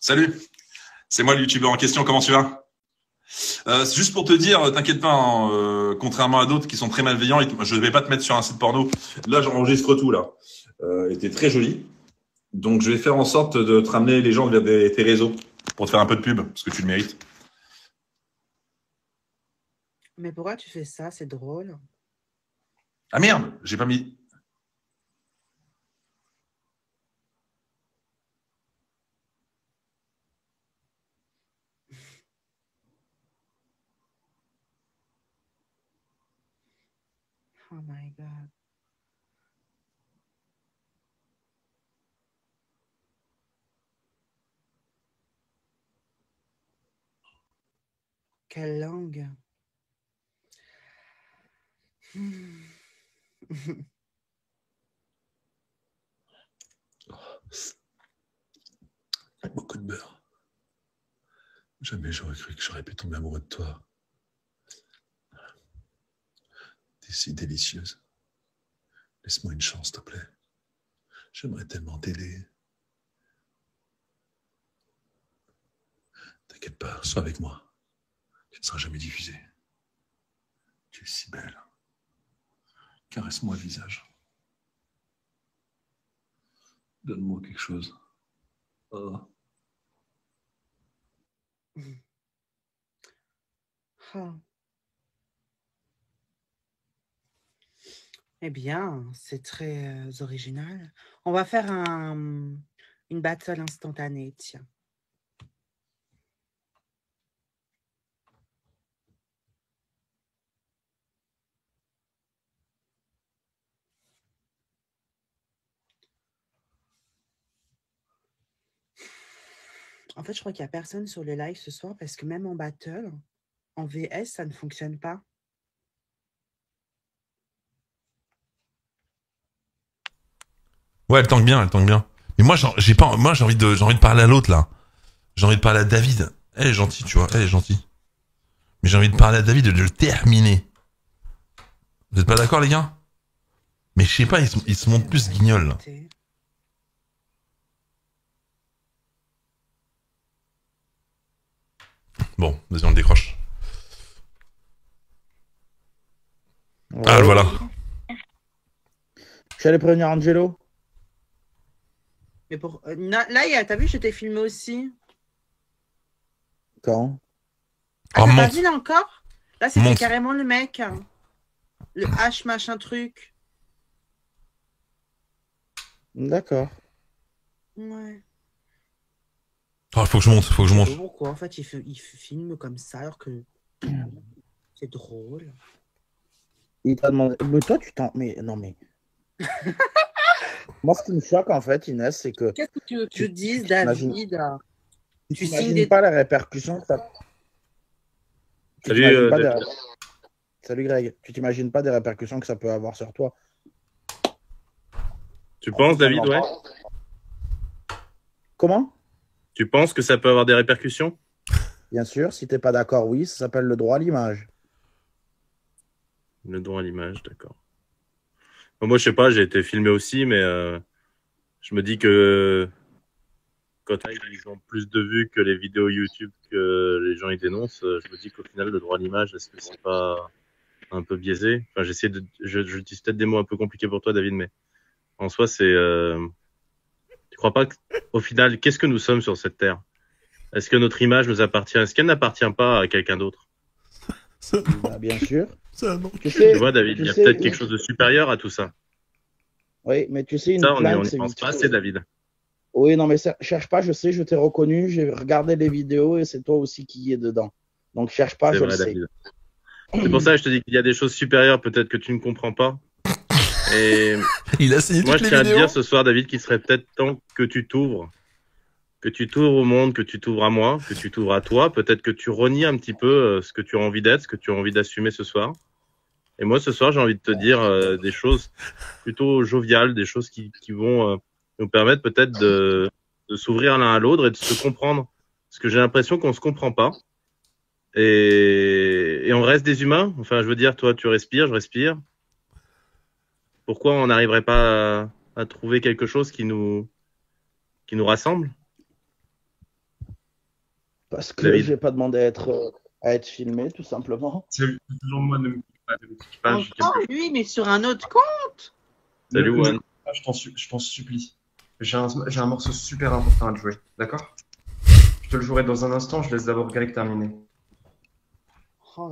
Salut, c'est moi le youtubeur en question, comment tu vas? C'est juste pour te dire, t'inquiète pas, hein, contrairement à d'autres qui sont très malveillants, et je ne vais pas te mettre sur un site porno. Là, j'enregistre tout, là. Et t'es très joli. Donc, je vais faire en sorte de te ramener les gens via tes réseaux pour te faire un peu de pub, parce que tu le mérites. Mais pourquoi tu fais ça? C'est drôle. Ah merde, j'ai pas mis... Oh my God. Quelle langue. Beaucoup de beurre. Jamais j'aurais cru que j'aurais pu tomber amoureux de toi. T'es si délicieuse. Laisse-moi une chance, s'il te plaît. J'aimerais tellement t'aider. T'inquiète pas, sois avec moi. Tu ne seras jamais diffusée. Tu es si belle. Caresse-moi le visage. Donne-moi quelque chose. Oh. Oh. Eh bien, c'est très original. On va faire une battle instantanée, tiens. En fait, je crois qu'il n'y a personne sur le live ce soir parce que même en battle, en VS, ça ne fonctionne pas. Ouais, elle tangue bien, elle tangue bien. Mais moi, j'ai envie de parler à l'autre, là. J'ai envie de parler à David. Elle est gentille, tu vois, elle est gentille. Mais j'ai envie de parler à David, de le terminer. Vous êtes pas d'accord, les gars? Mais je sais pas, ils se montrent plus guignols, là. Bon, vas-y, on le décroche. Ouais. Ah, le voilà. J'allais prévenir Angelo. Mais pour... Là, t'as vu, je t'ai filmé aussi. Quand? Ah, oh, t'as vu là encore? Là, c'était carrément le mec. Hein. Le H machin truc. D'accord. Ouais. Ah, oh, faut que je monte, faut que je monte. Pourquoi en fait il filme comme ça alors que c'est drôle. Il t'a demandé. Mais toi tu t'en. Mais non mais. Moi ce qui me choque en fait, Inès, c'est que. Qu'est-ce que tu veux que je dise, David? Tu signes pas la répercussion que t'as. Salut. Salut Greg. Tu t'imagines pas des répercussions que ça peut avoir sur toi. Tu penses, David? Ouais. Comment? Tu penses que ça peut avoir des répercussions? Bien sûr, si t'es pas d'accord, oui, ça s'appelle le droit à l'image. Le droit à l'image, d'accord. Bon, moi, je sais pas, j'ai été filmé aussi, mais je me dis que quand ils ont plus de vues que les vidéos YouTube que les gens ils dénoncent, je me dis qu'au final, le droit à l'image, est-ce que c'est pas un peu biaisé? Enfin, j'essaie de, j'utilise peut-être des mots un peu compliqués pour toi, David, mais en soi, c'est... Je crois pas qu'au final, qu'est-ce que nous sommes sur cette terre? Est-ce que notre image nous appartient? Est-ce qu'elle n'appartient pas à quelqu'un d'autre? Bah, bien sûr. Tu vois, David, il y a peut-être quelque chose de supérieur à tout ça. Oui, mais tu sais, une plainte, on n'y pense pas, c'est David. Oui, non, mais cherche pas, je sais, je t'ai reconnu, j'ai regardé les vidéos et c'est toi aussi qui es dedans. Donc, cherche pas, je le sais. C'est pour ça que je te dis qu'il y a des choses supérieures, peut-être que tu ne comprends pas. Et il a signé moi, je tiens à te dire ce soir, David, qu'il serait peut-être temps que tu t'ouvres. Que tu t'ouvres au monde, que tu t'ouvres à moi, que tu t'ouvres à toi. Peut-être que tu renies un petit peu ce que tu as envie d'être, ce que tu as envie d'assumer ce soir. Et moi, ce soir, j'ai envie de te dire des choses plutôt joviales, des choses qui vont nous permettre peut-être de s'ouvrir l'un à l'autre et de se comprendre. Parce que j'ai l'impression qu'on ne se comprend pas. Et on reste des humains. Enfin, je veux dire, toi, tu respires, je respire. Pourquoi on n'arriverait pas à trouver quelque chose qui nous rassemble? Parce que j'ai pas demandé à être à être filmé, tout simplement. Salut, c'est toujours moi, ne me clique pas, ne me clique pas. Encore lui, mais sur un autre compte. Salut, Juan. Je t'en supplie. J'ai un morceau super important à te jouer, d'accord? Je te le jouerai dans un instant, je laisse d'abord Greg terminer.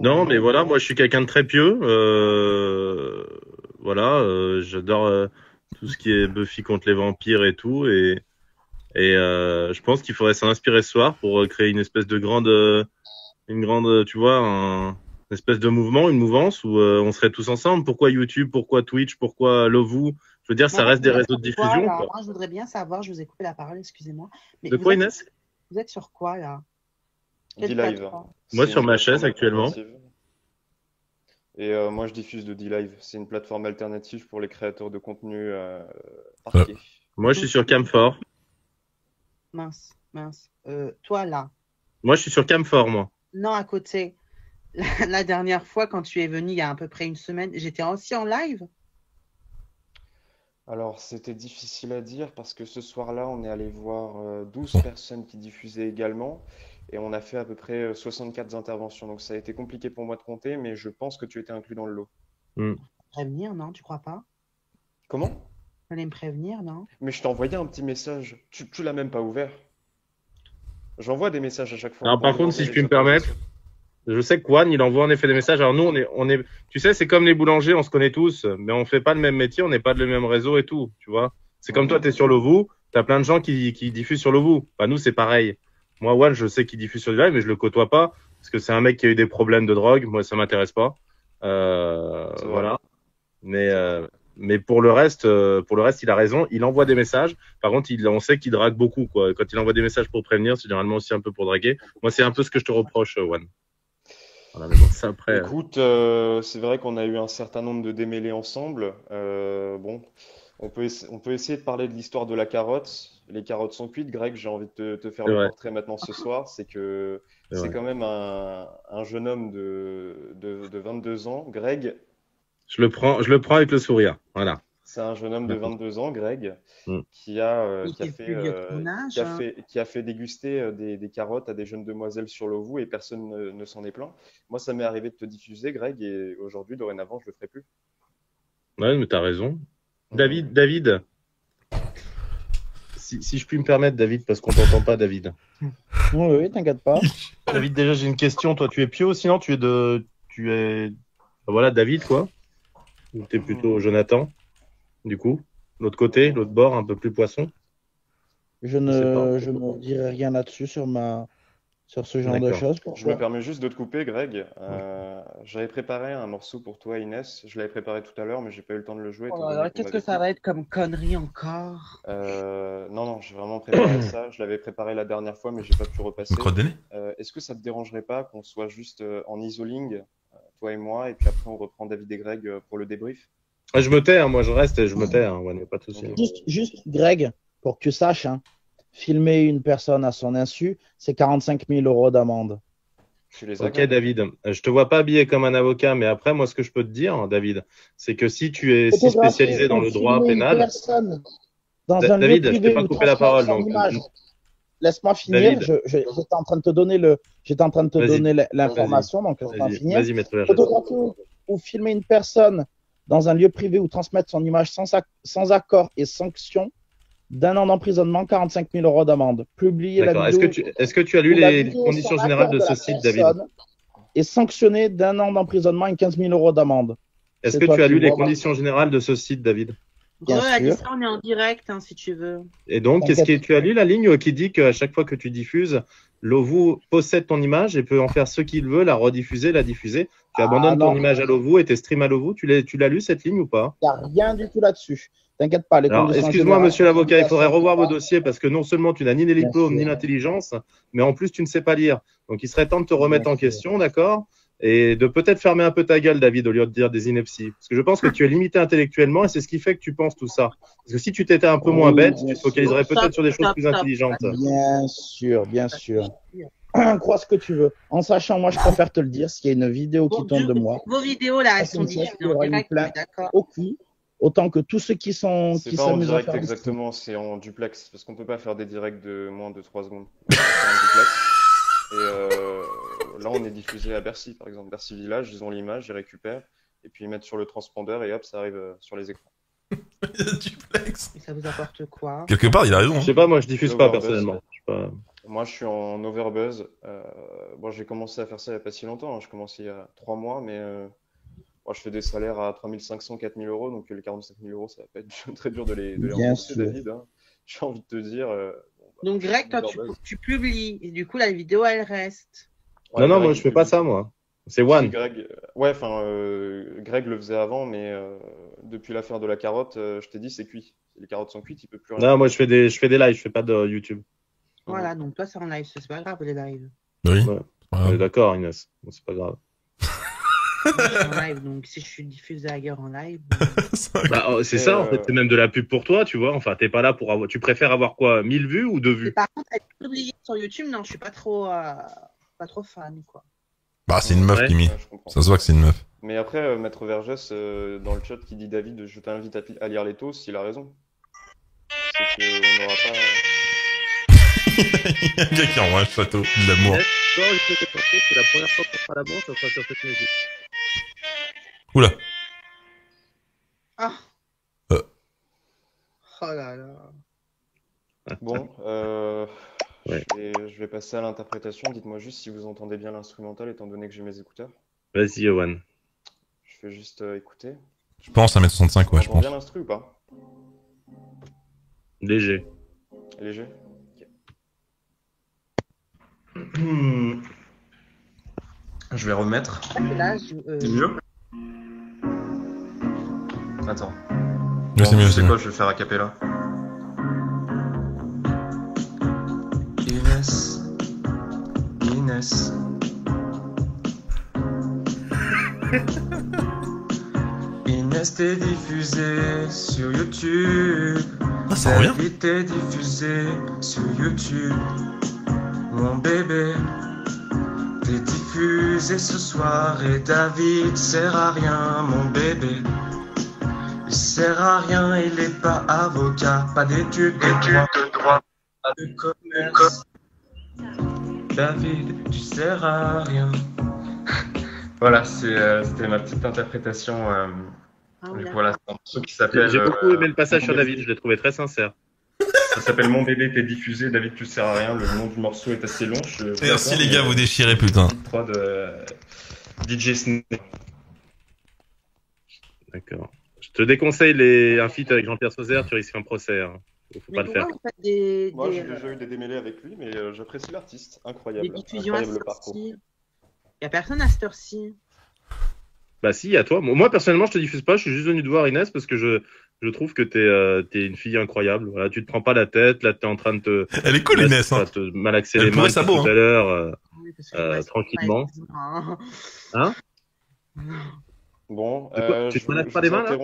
Non, mais voilà, moi je suis quelqu'un de très pieux. Voilà, j'adore tout ce qui est Buffy contre les vampires et tout. Et je pense qu'il faudrait s'en inspirer ce soir pour créer une espèce de grande, tu vois, une espèce de mouvement, une mouvance où on serait tous ensemble. Pourquoi YouTube? Pourquoi Twitch? Pourquoi Lovoo? Je veux dire, ça reste des réseaux de diffusion. Alors, moi, je voudrais bien savoir, je vous ai coupé la parole, excusez-moi. De quoi, Inès? Vous êtes sur quoi, là? D-Live. Moi, sur ma chaise, actuellement. Et moi, je diffuse de D-Live. C'est une plateforme alternative pour les créateurs de contenu parqués. Moi, je suis sur Camfort. Mince, mince. Toi, là. Moi, je suis sur Camfort, moi. Non, à côté. La dernière fois, quand tu es venu, il y a à peu près une semaine, j'étais aussi en live. Alors, c'était difficile à dire parce que ce soir-là, on est allé voir 12 personnes qui diffusaient également et on a fait à peu près 64 interventions. Donc, ça a été compliqué pour moi de compter, mais je pense que tu étais inclus dans le lot. Mm. Prévenir, non? Tu crois pas? Comment? Fallait me prévenir, non? Mais je t'ai envoyé un petit message. Tu l'as même pas ouvert. J'envoie des messages à chaque fois. Alors, par contre, si je puis me permettre, je sais que Juan, il envoie en effet des messages. Alors, nous, on est, tu sais, c'est comme les boulangers, on se connaît tous, mais on fait pas le même métier, on n'est pas de le même réseau et tout, tu vois. C'est comme toi, tu es sur Lovoo, tu as plein de gens qui diffusent sur Lovoo. Bah, nous, c'est pareil. Moi, Juan, je sais qu'il diffuse sur D-Live, mais je le côtoie pas parce que c'est un mec qui a eu des problèmes de drogue. Moi, ça m'intéresse pas. Voilà. Mais pour le reste, il a raison. Il envoie des messages. Par contre, on sait qu'il drague beaucoup, quoi. Quand il envoie des messages pour prévenir, c'est généralement aussi un peu pour draguer. Moi, c'est un peu ce que je te reproche, Juan. Voilà, mais bon, ça après, écoute, c'est vrai qu'on a eu un certain nombre de démêlés ensemble. Bon, on peut essayer de parler de l'histoire de la carotte. Les carottes sont cuites. Greg, j'ai envie de te faire le portrait maintenant ce soir. C'est que c'est quand même un jeune homme de 22 ans. Greg. Je le prends avec le sourire. Voilà. C'est un jeune homme de 22 ans, Greg, qui a fait déguster des carottes à des jeunes demoiselles sur Lovoo et personne ne s'en est plaint. Moi, ça m'est arrivé de te diffuser, Greg, et aujourd'hui, dorénavant, je ne le ferai plus. Ouais, mais tu as raison. David, si je puis me permettre, David, parce qu'on ne t'entend pas, David. Oui, t'inquiète pas. David, déjà, j'ai une question. Toi, tu es pieux, sinon tu es... Voilà, David, quoi. Ou tu es plutôt Jonathan? Du coup, l'autre côté, l'autre bord, un peu plus poisson. Je ne dirai rien là-dessus sur ce genre de choses. Je me permets juste de te couper, Greg. J'avais préparé un morceau pour toi, Inès. Je l'avais préparé tout à l'heure, mais j'ai pas eu le temps de le jouer. Qu'est-ce que ça va être comme connerie encore? Non, j'ai vraiment préparé ça. Je l'avais préparé la dernière fois, mais j'ai pas pu repasser. Est-ce que ça te dérangerait pas qu'on soit juste en isoling, toi et moi, et puis après on reprend David et Greg pour le débrief? Je me tais, hein, moi je reste et je me tais, hein. Ouais, mais pas de souci. Juste, Greg, pour que tu saches, hein, filmer une personne à son insu, c'est 45 000 € d'amende. Ok, David, je te vois pas habillé comme un avocat, mais après, moi ce que je peux te dire, David, c'est que si tu es si spécialisé dans le droit pénal… Dans un David, je t'ai pas coupé la parole. Donc... Laisse-moi finir, j'étais en train de te donner l'information, donc laisse-moi finir. Vas-y, maître. Photographier ou filmer une personne dans un lieu privé ou transmettre son image sans accord et sanction d'1 an d'emprisonnement, 45 000 € d'amende. Publier la vidéo. Est-ce que tu as lu les conditions générales de ce site, David? Et sanctionné d'1 an d'emprisonnement et 15 000 € d'amende. Est-ce que tu as lu les conditions générales de ce site, David? Bien sûr. On est en direct, hein, si tu veux. Et donc, est-ce que tu as lu la ligne qui dit qu'à chaque fois que tu diffuses, Lovoo possède ton image et peut en faire ce qu'il veut, la rediffuser, la diffuser. Tu abandonnes ton image à Lovoo et tes streams à Lovoo. Tu l'as lu cette ligne ou pas? Il n'y a rien du tout là-dessus. T'inquiète pas. Excuse-moi, monsieur l'avocat, il faudrait revoir vos dossiers parce que non seulement tu n'as ni les diplômes ni l'intelligence, mais en plus tu ne sais pas lire. Donc il serait temps de te remettre en question, d'accord? Et de peut-être fermer un peu ta gueule, David, au lieu de dire des inepties. Parce que je pense que tu es limité intellectuellement et c'est ce qui fait que tu penses tout ça. Parce que si tu t'étais un peu moins bête, tu te focaliserais peut-être sur des choses plus intelligentes. Bien sûr, bien sûr. Crois ce que tu veux. En sachant, moi, je préfère te le dire, s'il y a une vidéo qui tombe de moi. Vos vidéos, là, elles sont diffusées en direct, d'accord. Autant que tous ceux qui sont... C'est pas en direct, exactement, c'est en duplex. Parce qu'on peut pas faire des directs de moins de 3 secondes. C'est en duplex. Et là, on est diffusé à Bercy, par exemple. Bercy Village, ils ont l'image, ils récupèrent, et puis ils mettent sur le transpondeur, et hop, ça arrive sur les écrans. Duplex. Et ça vous apporte quoi? Quelque part, il a raison. Je sais pas, moi, je diffuse pas, personnellement. Je sais pas. Moi, je suis en overbuzz. Bon, j'ai commencé à faire ça il n'y a pas si longtemps. Hein. Je commence il y a 3 mois, mais moi, je fais des salaires à 3500, 4000 euros. Donc, les 47 000 euros, ça va pas être très dur de les rembourser, David. Hein. J'ai envie de te dire... donc, Greg, toi, tu publies. Et du coup, la vidéo, elle reste. Ouais, non, Greg, moi, je fais pas ça, moi. C'est One. Greg... Ouais, enfin, Greg le faisait avant, mais depuis l'affaire de la carotte, je t'ai dit, c'est cuit. Les carottes sont cuites, il peut plus rien. Non, moi, je fais des lives, je fais pas de YouTube. Voilà, donc toi, c'est en live, c'est pas grave, les lives. Oui. Ouais. On est d'accord, Inès, c'est pas grave. En live, donc si je suis diffusé ailleurs en live. Bah, c'est ça, en fait, c'est même de la pub pour toi, tu vois. Enfin, t'es pas là pour avoir. Tu préfères avoir quoi, 1000 vues ou 2 vues? Et par contre, être publié sur YouTube, non, je suis pas trop fan, quoi. Bah, c'est une meuf, ouais. Kimi. Ouais, ça se voit que c'est une meuf. Mais après, Maître Vergès, dans le chat, qui dit David, je t'invite à lire les toasts, il a raison. C'est qu'on n'aura pas. Il y a quelqu'un qui envoie un château de l'amour. C'est la première fois qu'on fera l'amour, ça sera sur cette musique. Oula. Ah. Oh là là. Bon, ouais. je vais passer à l'interprétation. Dites-moi juste si vous entendez bien l'instrumental, étant donné que j'ai mes écouteurs. Vas-y, Owen. Je vais juste écouter. Je pense à 1m65, ouais, je pense. On entend bien l'instru ou pas? Léger. Léger. Je vais remettre. Là, c'est mieux. Attends. Oui, c'est mieux. C'est quoi? Je vais faire a cappella. Inès. Inès, t'es diffusée sur YouTube. Ah, ça revient. T'es diffusée sur YouTube. Mon bébé, t'es diffusé ce soir et David sert à rien, mon bébé. Il sert à rien, il est pas avocat, pas d'études de droit, pas de commerce. David, tu sers à rien. Voilà, c'était ma petite interprétation. Du coup, voilà, c'est un truc qui s'appelle... J'ai beaucoup aimé le passage sur David, je l'ai trouvé très sincère. Ça s'appelle Mon bébé, t'es diffusé, David, tu sers à rien. Le nom du morceau est assez long. Merci les gars, vous déchirez, putain. DJ Snake. D'accord. Je te déconseille un feat avec Jean-Pierre Sauzet, tu risques un procès. Hein. Faut pas le faire. Moi, j'ai déjà eu des démêlés avec lui, mais j'apprécie l'artiste. Incroyable. Incroyable parcours. Il n'y a personne à cette heure-ci. Bah si, il y a toi. Moi, personnellement, je te diffuse pas. Je suis juste venu te voir, Inès, parce que je trouve que t'es une fille incroyable. Voilà, tu te prends pas la tête. Là, t'es en train de te... Elle est cool, Inès. Hein. Te malaxer les mains tout à l'heure, tranquillement. Hein? Bon, tu te malaxes pas les mains, là?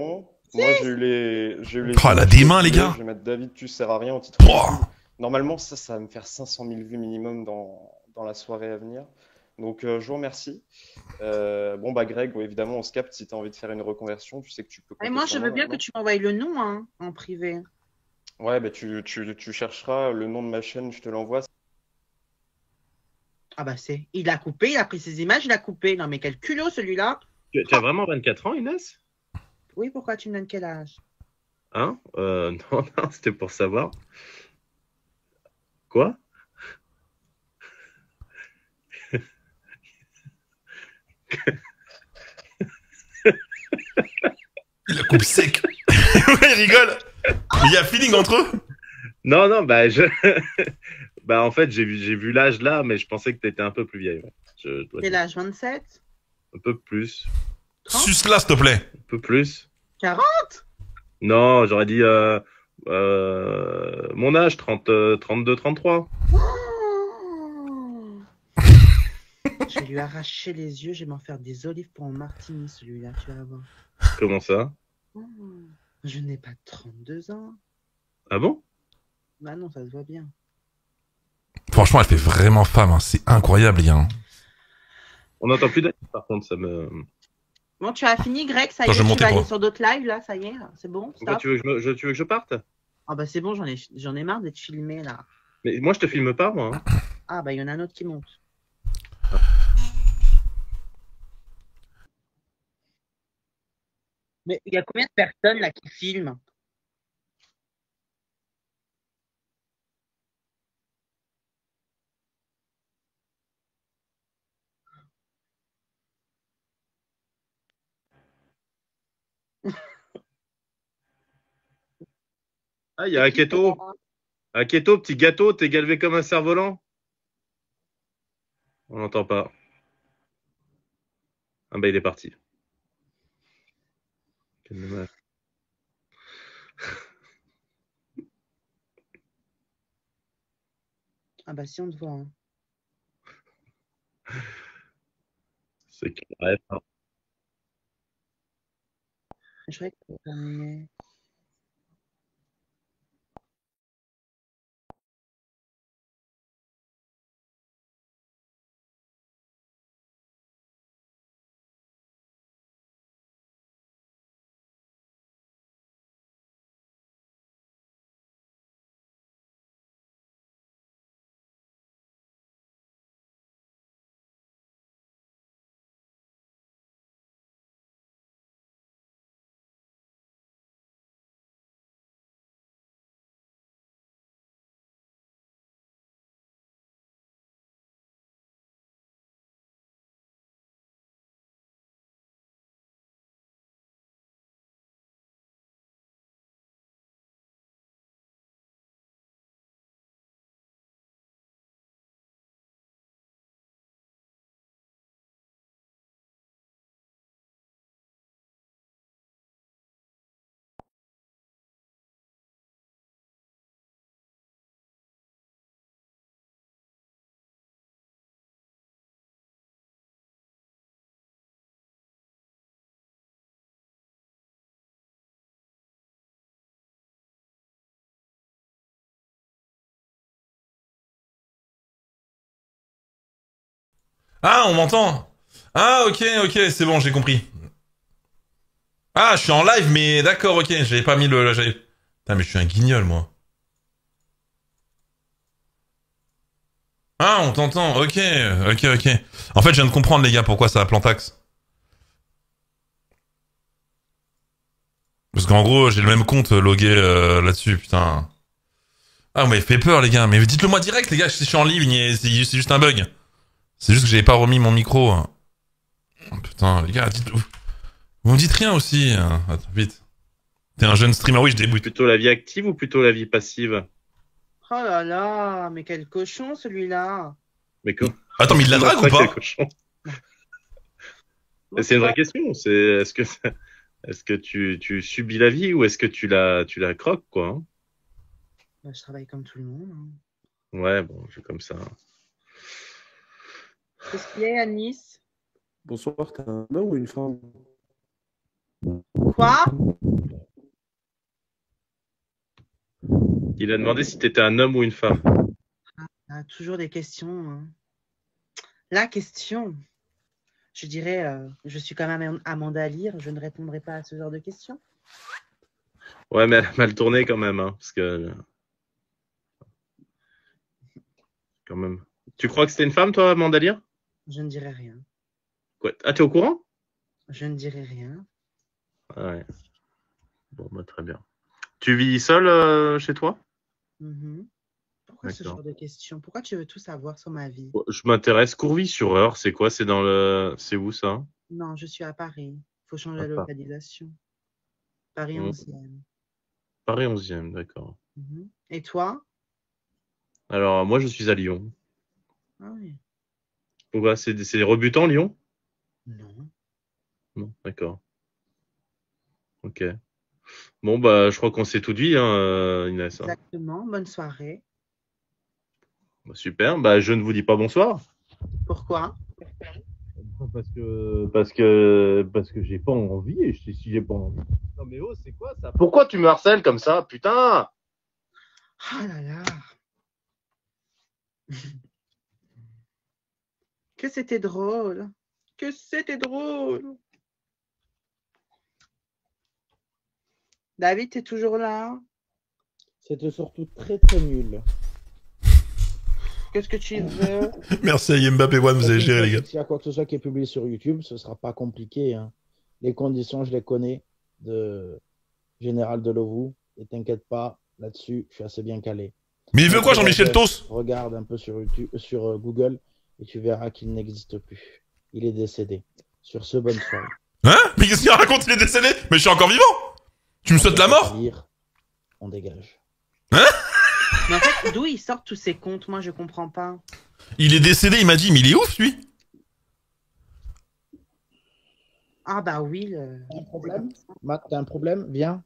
Moi, j'ai eu les... Oh, elle a des mains, les gars. Je vais mettre David, tu sers à rien en titre. Normalement, ça va me faire 500 000 vues minimum dans la soirée à venir. Donc, je vous remercie. Bon, bah, Greg, évidemment, on se capte. Si tu as envie de faire une reconversion, tu sais que tu peux... Et moi, je veux bien que tu m'envoies le nom hein, en privé. Ouais, bah, tu chercheras le nom de ma chaîne, je te l'envoie. Ah, bah, c'est... Il a coupé, il a pris ses images, il a coupé. Non, mais quel culot, celui-là. Tu as vraiment 24 ans, Inès? Oui, pourquoi tu me donnes quel âge? Hein? Non, c'était pour savoir. Quoi? Il la coupe sec. Il rigole. Il y a feeling entre eux. Non, non, bah, bah en fait, j'ai vu l'âge là, mais je pensais que t'étais un peu plus vieille. T'es l'âge 27? Un peu plus. Suce-la, s'il te plaît. Un peu plus. 40? Non, j'aurais dit mon âge, 32, 33. Je vais lui arracher les yeux, je vais m'en faire des olives pour en martini, celui-là, tu vas voir. Comment ça? Je n'ai pas 32 ans. Ah bon? Bah non, ça se voit bien. Franchement, elle fait vraiment femme, hein. C'est incroyable, hein. On n'entend plus d'ailleurs, par contre, ça me... Bon, tu as fini, Greg, ça y est, tu vas aller sur d'autres lives, là, ça y est, c'est bon, stop. Bah, tu veux que je parte? Ah bah c'est bon, j'en ai marre d'être filmé, là. Mais moi, je te filme pas, moi. Hein. Ah bah, il y en a un autre qui monte. Mais il y a combien de personnes là qui filment? Ah, il y a Aketo. Aketo, petit gâteau, t'es galvé comme un cerf-volant. On n'entend pas. Ah bah il est parti. Quel dommage. Ah bah si on te voit. Hein. C'est clair. Hein. Je croyais que c'était terminé. Ah, on m'entend. Ah, ok, c'est bon, j'ai compris. Ah, je suis en live, mais d'accord, ok, j'avais pas mis le... Putain, mais je suis un guignol, moi. Ah, on t'entend, ok. En fait, je viens de comprendre, les gars, pourquoi ça a plantax. Parce qu'en gros, j'ai le même compte logué là-dessus, putain. Ah, vous m'avez fait peur, les gars. Mais dites-le moi direct, les gars, je suis en ligne, c'est juste un bug. C'est juste que j'avais pas remis mon micro. Oh, putain, les gars, vous me dites rien aussi. Attends, vite. T'es un jeune streamer, oui, je débute. Plutôt la vie active ou plutôt la vie passive? Oh là là, mais quel cochon celui-là. Mais quoi? Attends, mais il la drague ou pas? C'est une vraie question. Est-ce que tu subis la vie ou est-ce que tu la croques, quoi, hein? Bah, je travaille comme tout le monde. Hein. Ouais, bon, je suis comme ça. Qu'est-ce qu'il y a à Nice? Bonsoir, t'as un homme ou une femme? Quoi? Il a demandé si t'étais un homme ou une femme. Ah, toujours des questions. Hein. La question. Je dirais, je suis quand même Amanda Lear, je ne répondrai pas à ce genre de questions. Ouais, mais elle a mal tourné quand même. Hein, parce que... Quand même. Tu crois que c'était une femme, toi, Amanda Lear? Je ne dirais rien. Quoi? Ah, t'es au courant? Je ne dirais rien. Ouais. Bon, bah, très bien. Tu vis seule chez toi? Pourquoi ce genre de questions? Pourquoi tu veux tout savoir sur ma vie? Je m'intéresse. Courvis-sur-Eure, c'est quoi? C'est dans le... C'est où, ça? Non, je suis à Paris. Faut changer la localisation. Paris 11e. Paris 11e, d'accord. Et toi? Alors, moi, je suis à Lyon. Ah oui. Ouais, c'est rebutant, Lyon? Non. Non, d'accord. Ok. Bon, bah, je crois qu'on s'est tout dit, hein, Inès. Exactement. Bonne soirée. Bah, super. Bah, je ne vous dis pas bonsoir. Pourquoi? Parce que j'ai pas envie. Et si j'ai pas envie. Non, mais oh, c'est quoi ça? Pourquoi tu me harcèles comme ça? Putain! Oh là là. Que c'était drôle. Que c'était drôle. David, t'es toujours là? C'était surtout très très nul. Qu'est-ce que tu veux? Merci à Mbappé One, vous avez géré les gars. S'il y a quoi que ce soit qui est publié sur YouTube, ce sera pas compliqué. Hein. Les conditions, je les connais. général de Lovoo. Et t'inquiète pas, là-dessus, je suis assez bien calé. Mais il veut quoi, Jean-Michel Tos? Regarde un peu sur, YouTube, sur Google et tu verras qu'il n'existe plus. Il est décédé. Sur ce, bonne soirée. Hein? Mais qu'est-ce qu'il raconte? Il est décédé? Mais je suis encore vivant! Tu me sautes la mort? On dégage. Hein? Mais en fait, d'où ils sortent tous ces comptes? Moi, je comprends pas. Il est décédé, il m'a dit, mais il est ouf, lui. Ah bah oui. Le... T'as un problème? Matt, t'as un problème? Viens.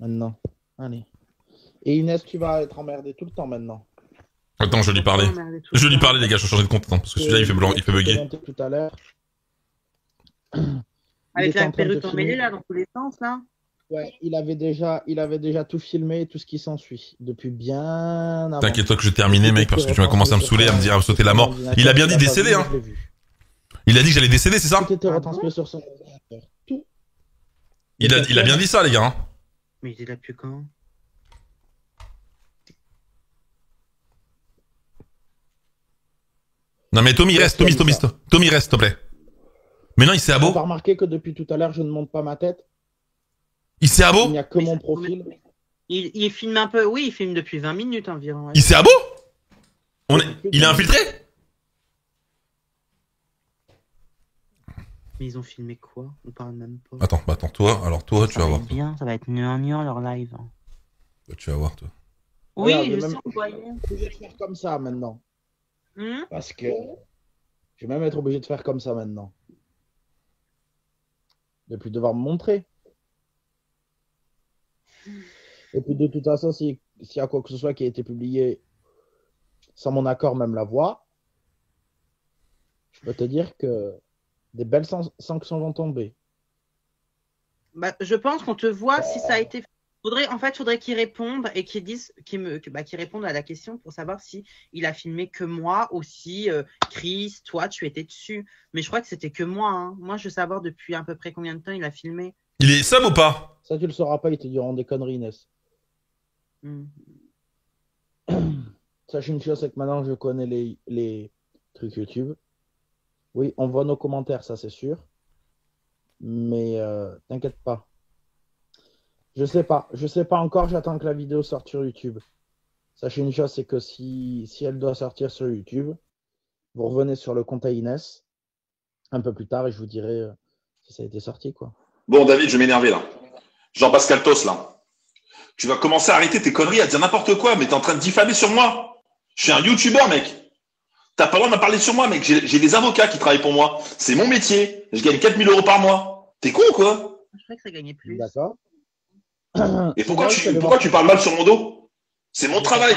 Maintenant. Allez. Et Inès, tu vas être emmerdé tout le temps maintenant. Attends, je vais lui parler. Je vais lui parler, les gars, je vais changer de compte. Attends, parce que celui-là, il fait bugger. Tout à l'heure. Avec la perruque emmêlée, là, dans tous les sens, là. Ouais, il avait déjà tout filmé, tout ce qui s'ensuit, depuis bien avant. T'inquiète-toi que j'ai terminé, mec, parce que tu m'as commencé à me saouler, à me dire, à me sauter la mort. Il a bien dit décédé, hein. Il a dit que j'allais décéder, c'est ça? Tout était retranscrit sur son ordinateur. Tout. Il a bien dit ça, les gars. Mais il est là depuis quand? Non mais Tommy reste, s'il te plaît. Mais non, il s'est abo. T'as remarqué que depuis tout à l'heure, je ne monte pas ma tête? Il s'est abo? Il n'y a que mon profil. Il filme un peu, oui, il filme depuis 20 minutes environ. Ouais. Il s'est abo? Il est infiltré? Mais ils ont filmé quoi? On parle même pas. Attends, bah attends, toi, tu vas voir. Bien, ça va être nuant leur live. Hein. Bah, tu vas voir, toi. Oui, voilà, je sais, on voit rien. Je vais faire comme ça maintenant. Parce que je vais même être obligé de faire comme ça maintenant. De plus devoir me montrer. Et puis de toute façon, s'il y a quoi que ce soit qui a été publié sans mon accord, même la voix, je peux te dire que des belles sanctions vont tomber. Bah, je pense qu'on te voit si ça a été fait. En fait, faudrait qu'ils répondent et qu'ils disent, qu'ils répondent à la question pour savoir si il a filmé que moi ou si Chris, toi, tu étais dessus. Mais je crois que c'était que moi. Hein. Moi, je veux savoir depuis à peu près combien de temps il a filmé. Il est sub ou pas? Ça, tu le sauras pas. Ils te diront des conneries, Inès. Sache une chose, c'est que maintenant, je connais les trucs YouTube. Oui, on voit nos commentaires, ça, c'est sûr. Mais t'inquiète pas. Je sais pas encore, j'attends que la vidéo sorte sur YouTube. Sachez une chose, c'est que si elle doit sortir sur YouTube, vous revenez sur le compte à Inès un peu plus tard et je vous dirai si ça a été sorti, quoi. Bon, David, je vais m'énerver, là. Jean-Pascal Tos, là. Tu vas commencer à arrêter tes conneries, à dire n'importe quoi, mais t'es en train de diffamer sur moi. Je suis un YouTuber, mec. T'as pas le droit de parler sur moi, mec. J'ai des avocats qui travaillent pour moi. C'est mon métier. Je gagne 4000 € par mois. T'es con, quoi? Je croyais que ça gagnait plus. D'accord. Et pourquoi tu parles mal sur mon dos? C'est mon travail.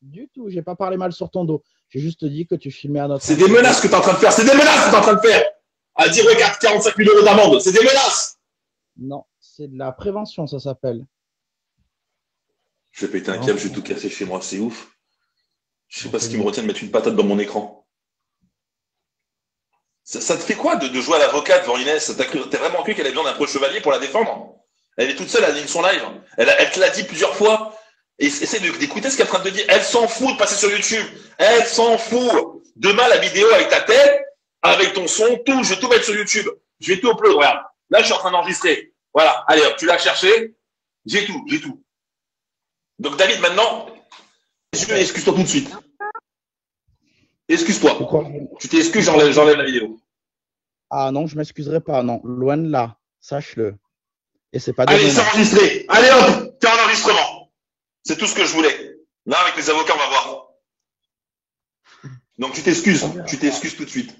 Du tout, j'ai pas parlé mal sur ton dos. J'ai juste dit que tu filmais un autre. C'est des menaces que tu es en train de faire. C'est des menaces que tu es en train de faire. À dire, regarde, 45 000 € d'amende. C'est des menaces. Non, c'est de la prévention, ça s'appelle. Je vais péter un câble, je vais tout casser chez moi. C'est ouf. Je sais pas ce qui me retient de mettre une patate dans mon écran. Ça te fait quoi de jouer à l'avocat devant Inès? T'as vraiment cru qu'elle avait besoin d'un pro-chevalier pour la défendre? Elle est toute seule, elle anime son live. Elle te l'a dit plusieurs fois. Essaye d'écouter ce qu'elle est en train de te dire. Elle s'en fout de passer sur YouTube. Elle s'en fout. Demain, la vidéo avec ta tête, avec ton son, tout. Je vais tout mettre sur YouTube. Je vais tout upload. Regarde. Là, je suis en train d'enregistrer. Voilà. Allez, hop, tu l'as cherché. J'ai tout. Donc, David, maintenant, excuse-toi tout de suite. Excuse-toi. Pourquoi? Tu t'excuses, j'enlève la vidéo. Ah non, je m'excuserai pas. Non, loin de là. Sache-le. Et c'est pas de... Allez, c'est enregistré. Allez hop, t'es en enregistrement. C'est tout ce que je voulais. Là, avec les avocats, on va voir. Donc, tu t'excuses. Tu t'excuses tout de suite.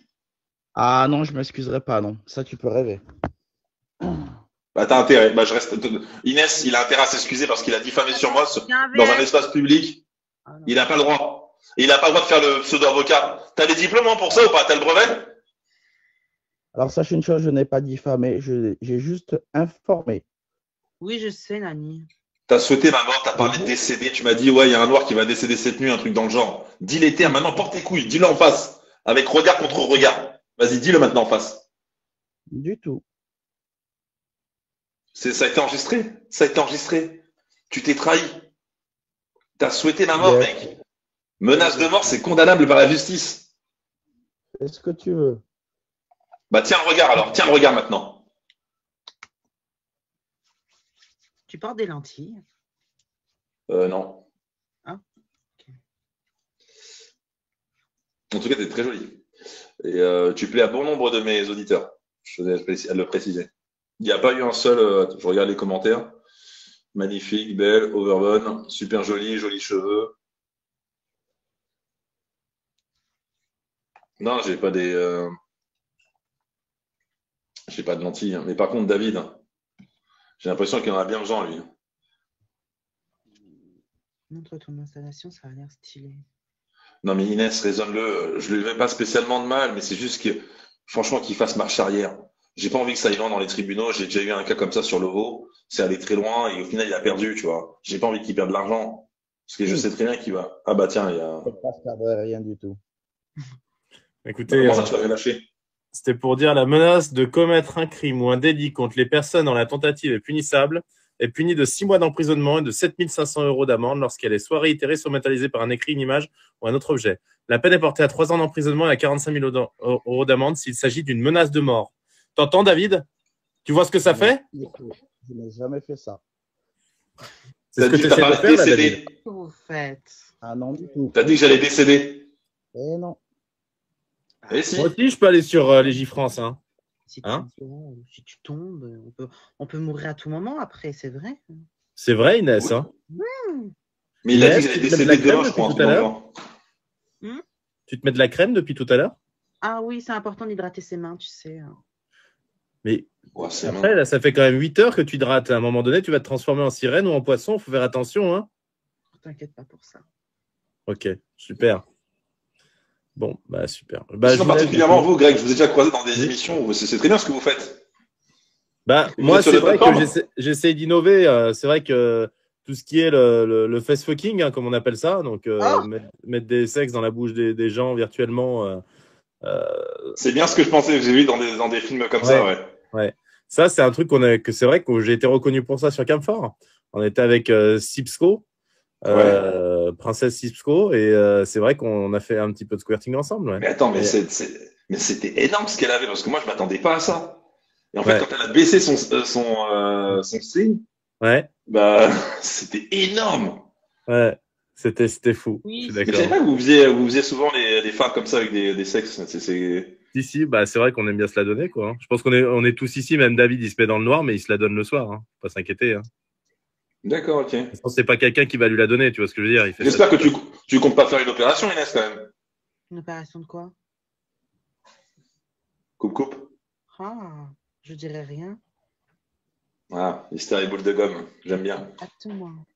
Ah non, je m'excuserai pas, non. Ça, tu peux rêver. Bah, t'as intérêt. Bah, je reste... Inès, il a intérêt à s'excuser parce qu'il a diffamé sur moi dans un espace public. Il n'a pas le droit. Et il n'a pas le droit de faire le pseudo-avocat. T'as des diplômes pour ça ou pas? T'as le brevet? Alors, sache une chose, je n'ai pas diffamé, j'ai juste informé. Oui, je sais, Nani. T'as souhaité ma mort, t'as parlé de décéder, tu m'as dit, ouais, il y a un noir qui va décéder cette nuit, un truc dans le genre. Dis les termes, maintenant, porte tes couilles, dis-le en face, avec regard contre regard. Vas-y, dis-le maintenant en face. Du tout. Ça a été enregistré? Ça a été enregistré. Tu t'es trahi. T'as souhaité ma mort, mec. Menace de mort, c'est condamnable par la justice. Est-ce que tu veux? Bah tiens le regard alors, tiens le regard maintenant. Tu portes des lentilles? Non. Ah, okay. En tout cas, tu es très jolie. Et tu plais à bon nombre de mes auditeurs. Je tenais à le préciser. Il n'y a pas eu un seul… je regarde les commentaires. Magnifique, belle, overbone, super jolie, jolis cheveux. Non, j'ai pas des… j'ai pas de lentilles. Mais par contre, David, j'ai l'impression qu'il en a bien besoin, lui. Montre ton installation, ça a l'air stylé. Non, mais Inès, raisonne-le. Je lui mets pas spécialement de mal, mais c'est juste que, franchement, qu'il fasse marche arrière. J'ai pas envie que ça aille loin dans les tribunaux. J'ai déjà eu un cas comme ça sur Lovoo. C'est allé très loin et au final, il a perdu, tu vois. J'ai pas envie qu'il perde de l'argent. Parce que je sais très bien qu'il va… Ah bah tiens, il y a… Je ne pense pas perdre rien du tout. Écoutez… Comment ça, tu vas relâcher ? C'était pour dire la menace de commettre un crime ou un délit contre les personnes dont la tentative est punissable est punie de 6 mois d'emprisonnement et de 7 500 € d'amende lorsqu'elle est soit réitérée, soit matérialisée par un écrit, une image ou un autre objet. La peine est portée à 3 ans d'emprisonnement et à 45 000 € d'amende s'il s'agit d'une menace de mort. T'entends, David? Tu vois ce que ça fait? Je n'ai jamais fait ça. C'est ce que tu as fait, David. Vous faites… Ah non, du tout. T'as dit que j'allais décéder? Eh non. Et si. Moi aussi, je peux aller sur Légifrance. Hein. Si tu tombes, on peut mourir à tout moment après, c'est vrai. C'est vrai, Inès. Oui. Hein. Mmh. Mais il a dit qu'il décédé demain, je crois, en tout moment. Tu te mets de la crème depuis tout à l'heure? Ah oui, c'est important d'hydrater ses mains, tu sais. Mais ouais, après, là, ça fait quand même 8 heures que tu hydrates. À un moment donné, tu vas te transformer en sirène ou en poisson. Il faut faire attention. Hein. T'inquiète pas pour ça. Ok, super. Bon, bah super. Bah, sinon, particulièrement vous, Greg, je vous ai déjà croisé dans des émissions où c'est très bien ce que vous faites. Bah, moi, c'est vrai que j'essaie d'innover. C'est vrai que tout ce qui est le face-fucking, hein, comme on appelle ça, donc mettre des sexes dans la bouche des gens virtuellement. C'est bien ce que je pensais que j'ai vu dans des films comme ça, ouais. Ouais. Ça, c'est un truc que c'est vrai que j'ai été reconnu pour ça sur Camfort. On était avec Sipsco. Ouais. Princesse Sipsco, et c'est vrai qu'on a fait un petit peu de squirting ensemble. Ouais. Mais attends, mais c'était énorme ce qu'elle avait, parce que moi je m'attendais pas à ça. Et en fait, quand elle a baissé son string, bah c'était énorme. Ouais, c'était fou. Oui, je suis d'accord. Je sais pas que vous faisiez souvent les femmes comme ça avec des sexes. Ici, bah c'est vrai qu'on aime bien se la donner, quoi. Je pense qu'on est tous ici, même David il se met dans le noir, mais il se la donne le soir. Hein. Faut pas s'inquiéter. Hein. D'accord, ok. C'est pas quelqu'un qui va lui la donner, tu vois ce que je veux dire. J'espère que tu comptes pas faire une opération, Inès, quand même. Une opération de quoi? Coupe. Ah, je dirais rien. Ah, mystère et boule de gomme, j'aime bien. Exactement.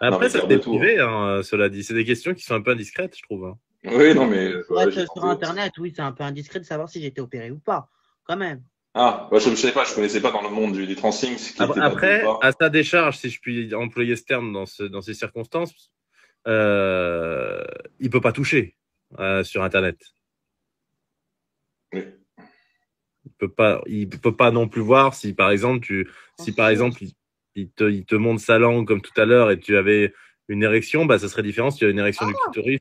Après, ça t'est privé, hein, cela dit. C'est des questions qui sont un peu indiscrètes, je trouve. Hein. Oui, non, mais… Ouais, sur Internet, oui, c'est un peu indiscret de savoir si j'ai été opéré ou pas, quand même. Ah, bah, je ne sais pas, je ne connaissais pas dans le monde du transing. Après, à sa décharge, si je puis employer ce terme dans ces circonstances, il ne peut pas toucher sur Internet. Oui. Il peut pas non plus voir si, par exemple, il te montre sa langue comme tout à l'heure et tu avais une érection, bah, ça serait différent si tu avais une érection du clitoris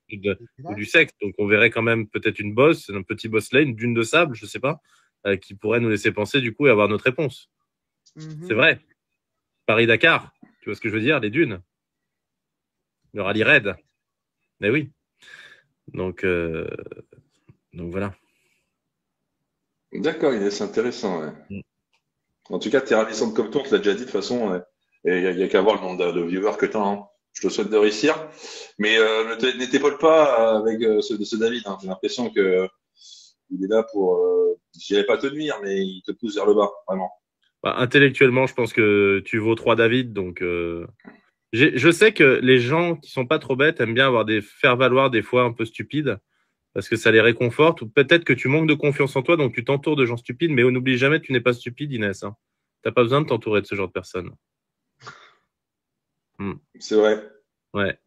ou du sexe. Donc, on verrait quand même peut-être une bosse, un petit bosselet, une dune de sable, je ne sais pas. Qui pourrait nous laisser penser du coup et avoir notre réponse. C'est vrai. Paris-Dakar, tu vois ce que je veux dire, les dunes. Le rallye raid. Mais oui. Donc voilà. D'accord, c'est intéressant. Ouais. En tout cas, tu es ravissante comme toi, on te l'a déjà dit de toute façon. Ouais. Et il n'y a qu'à voir le nombre de viewers que tu as. Hein. Je te souhaite de réussir. Mais ne t'épaule pas avec ce David. Hein. J'ai l'impression que… Il est là pour, je dirais pas te nuire, mais il te pousse vers le bas, vraiment. Bah, intellectuellement, je pense que tu vaux 3 David. Donc, je sais que les gens qui sont pas trop bêtes aiment bien avoir faire valoir des fois un peu stupides, parce que ça les réconforte. Ou peut-être que tu manques de confiance en toi, donc tu t'entoures de gens stupides. Mais n'oublie jamais, tu n'es pas stupide, Inès. Hein. T'as pas besoin de t'entourer de ce genre de personnes. C'est vrai. Ouais.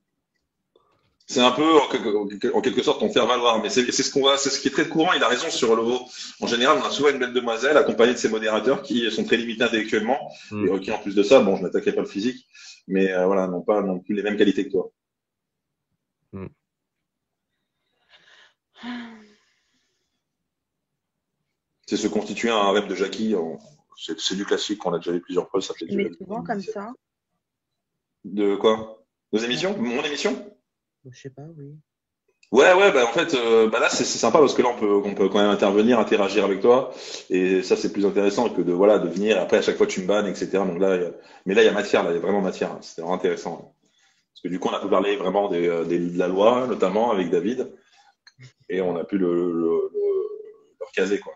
C'est un peu, en quelque sorte, on faire valoir. Mais c'est ce qui est très courant. Il a raison sur Lovoo. En général, on a souvent une belle demoiselle accompagnée de ses modérateurs qui sont très limités intellectuellement. Et qui, en plus de ça, bon, je n'attaquais pas le physique. Mais voilà, n'ont pas non plus les mêmes qualités que toi. C'est se constituer un rêve de Jackie en C'est du classique qu'on a déjà vu plusieurs fois. Ça fait mais souvent comme ça. De quoi? Nos émissions? Mon émission? Je sais pas, oui. Ouais, bah en fait, là c'est sympa parce que là on peut quand même intervenir, interagir avec toi, et ça c'est plus intéressant que de venir. Après à chaque fois tu me bannes, etc. Donc là, mais là il y a matière, là il y a vraiment matière. Hein, c'était vraiment intéressant. Hein. Parce que du coup on a pu parler vraiment de la loi, notamment avec David, et on a pu leur caser quoi,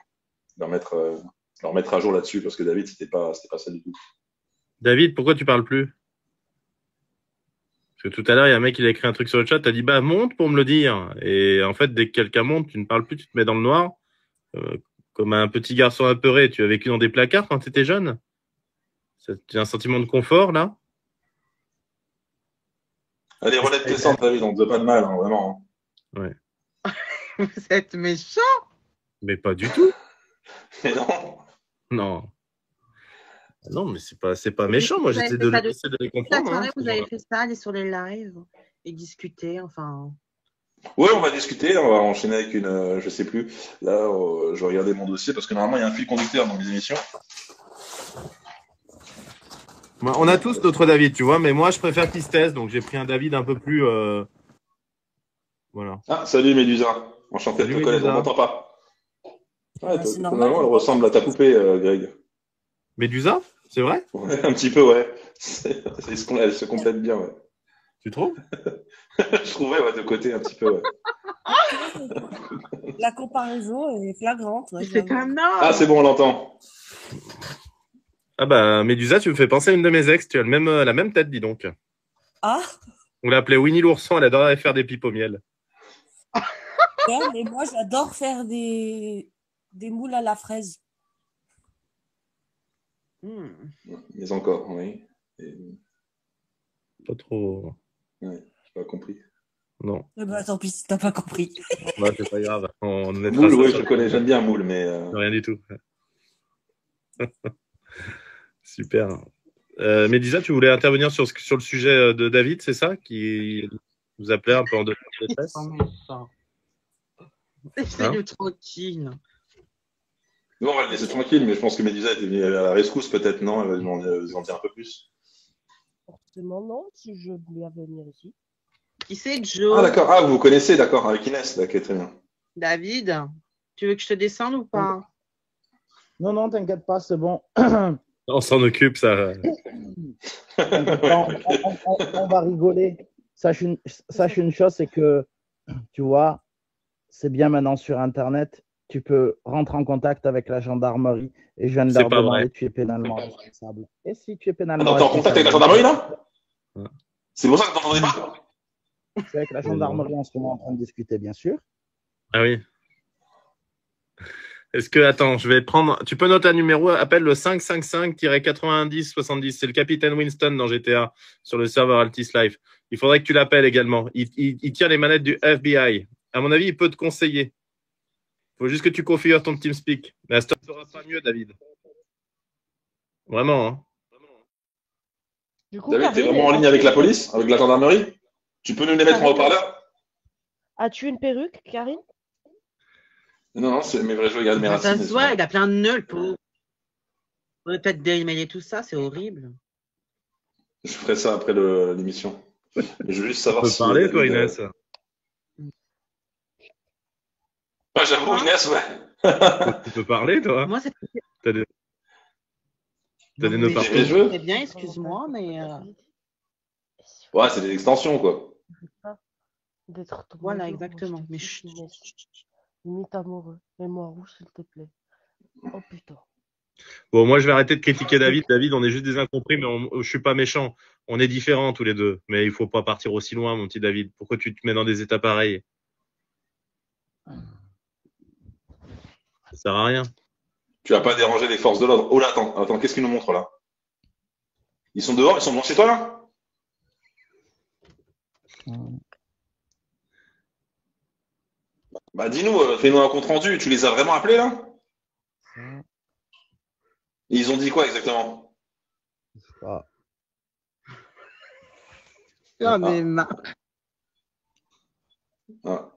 leur mettre à jour là-dessus parce que David c'était pas ça du tout. David, pourquoi tu parles plus? Parce que tout à l'heure, il y a un mec qui a écrit un truc sur le chat, t'as dit bah monte pour me le dire. Et en fait, dès que quelqu'un monte, tu ne parles plus, tu te mets dans le noir. Comme un petit garçon apeuré, tu as vécu dans des placards quand tu étais jeune. Tu as un sentiment de confort là? Allez, relève tes cendres, David, on ne te fait pas de mal, hein, vraiment. Ouais. Vous êtes méchant? Mais pas du tout. Mais non. Non. Non, mais c'est pas méchant. Moi, j'essaie de les comprendre. Hein, vous avez fait ça, aller sur les lives et discuter, enfin. Oui, on va discuter. On va enchaîner avec une, je sais plus. Là, je vais regarder mon dossier parce que normalement, il y a un fil conducteur dans mes émissions. On a tous notre David, tu vois, mais moi, je préfère qu'il se taise, donc j'ai pris un David un peu plus. Voilà. Ah, salut Médusa. Enchanté de te connaître. On m'entend pas. Ouais, normalement, elle ressemble à ta poupée, Greg. Médusa, c'est vrai? Ouais, un petit peu, ouais. Elle se complète bien, ouais. Tu trouves? Je trouvais, ouais, de côté, un petit peu, ouais. La comparaison est flagrante. Ouais, c'est un homme. Ah, c'est bon, on l'entend. Ah bah, Médusa, tu me fais penser à une de mes ex. Tu as la même tête, dis donc. Ah? On l'appelait Winnie l'ourson, elle adorait faire des pipes au miel. Ouais, mais moi, j'adore faire des moules à la fraise. Mais encore, oui. Et... Pas trop. Ouais, j'ai pas compris. Non. Bah, tant pis si t'as pas compris. Bah, c'est pas grave. Moule, oui, je connais, j'aime bien moule, mais. Rien du tout. Super. Médusa, tu voulais intervenir sur le sujet de David, c'est ça? Qui vous appelait un peu en deux espèces. Laissez-le tranquille. Non, on va le laisser tranquille, mais je pense que Médusa était venue à la rescousse, peut-être, non? Elle va vous en dire un peu plus. Forcément, non, si je voulais venir ici. Qui c'est, Joe? Ah, d'accord. Ah, vous connaissez, d'accord, avec Inès, là, qui est très bien. David, tu veux que je te descende ou pas? Non, t'inquiète pas, c'est bon. On s'en occupe, ça. on va rigoler. Sache une chose, c'est que, tu vois, c'est bien maintenant sur Internet. Tu peux rentrer en contact avec la gendarmerie et je viens de leur demander tu es pénalement responsable. Et si tu es pénalement responsable. T'es en contact avec la gendarmerie là? Ouais. C'est pour ça que t'entendais pas? C'est avec la gendarmerie en ce moment en train de discuter, bien sûr. Ah oui. Est-ce que, attends, je vais prendre. Tu peux noter un numéro, appelle le 555-9070. C'est le capitaine Winston dans GTA sur le serveur Altis Life. Il faudrait que tu l'appelles également. Il tient les manettes du FBI. À mon avis, il peut te conseiller. Il faut juste que tu configures ton TeamSpeak. Mais à ce temps, ça sera pas mieux, David. Vraiment, hein. Du coup, David, t'es vraiment en ligne avec la police, avec la gendarmerie? Tu peux nous les mettre en haut-parleur? As-tu une perruque, Karine? Non, c'est mes vrais jeux, regarde mes racines. Ça se voit, il a plein de nœuds, le pauvre. On peut être démêler tout ça, c'est horrible. Je ferai ça après l'émission. Je veux juste savoir si... Tu peux parler, toi, Inès? Ah, j'avoue, Inès, ouais. Tu peux parler, toi? Moi, c'est... T'as des nœuds partout. C'est bien, excuse-moi, mais... Ouais, c'est des extensions, quoi. Voilà, exactement. Mais limite amoureux. Mets-moi rouge, s'il te plaît. Oh, putain. Bon, moi, je vais arrêter de critiquer David. David, on est juste des incompris, mais je suis pas méchant. On est différents, tous les deux. Mais il faut pas partir aussi loin, mon petit David. Pourquoi tu te mets dans des états pareils? Ça sert à rien. Tu vas pas déranger les forces de l'ordre. Oh là, attends, qu'est-ce qu'ils nous montrent là? Ils sont dehors, ils sont devant chez toi là? Bah dis-nous, fais-nous un compte rendu, tu les as vraiment appelés là? Et ils ont dit quoi exactement? Je sais pas. J'en ai marre. Ah.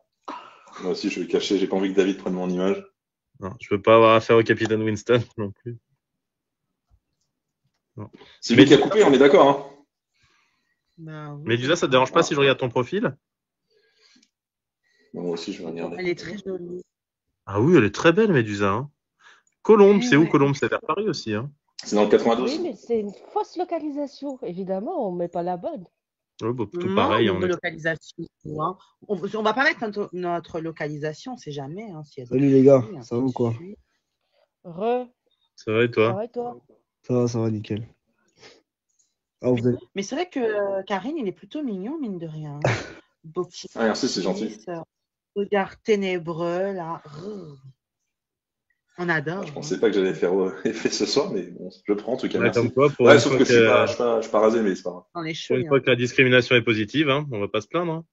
Moi aussi je vais le cacher, j'ai pas envie que David prenne mon image. Non, je ne peux pas avoir affaire au capitaine Winston non plus. Non. C'est lui qui a coupé, on est d'accord. Hein. Bah, oui. Mais Lisa, ça ne te dérange pas si je regarde ton profil? Moi aussi, je vais regarder. Elle est très jolie. Ah oui, elle est très belle, Médusa. Hein. Colombes, oui, c'est où Colombes? C'est vers Paris aussi. Hein. C'est dans le 92. Oui, mais c'est une fausse localisation. Évidemment, on ne met pas la bonne. Oui, bah, plutôt non, pareil. On localisation, hein. On va pas mettre notre localisation, on ne sait jamais. Hein, si salut les gars, hein, ça va ou quoi? Ça va et toi? Ça va, nickel. Ah, vous avez... Mais c'est vrai que Karine, il est plutôt mignon, mine de rien. Beau petit. Ah, merci, c'est gentil. Regard ténébreux, là. On adore. Ah, je pensais pas que j'allais faire effet ce soir, mais bon, je prends en tout cas. Ouais, merci. Quoi, ouais, sauf que je suis pas rasé, mais c'est pas grave. On est chaud. Une fois que la discrimination est positive, hein, on va pas se plaindre. Hein.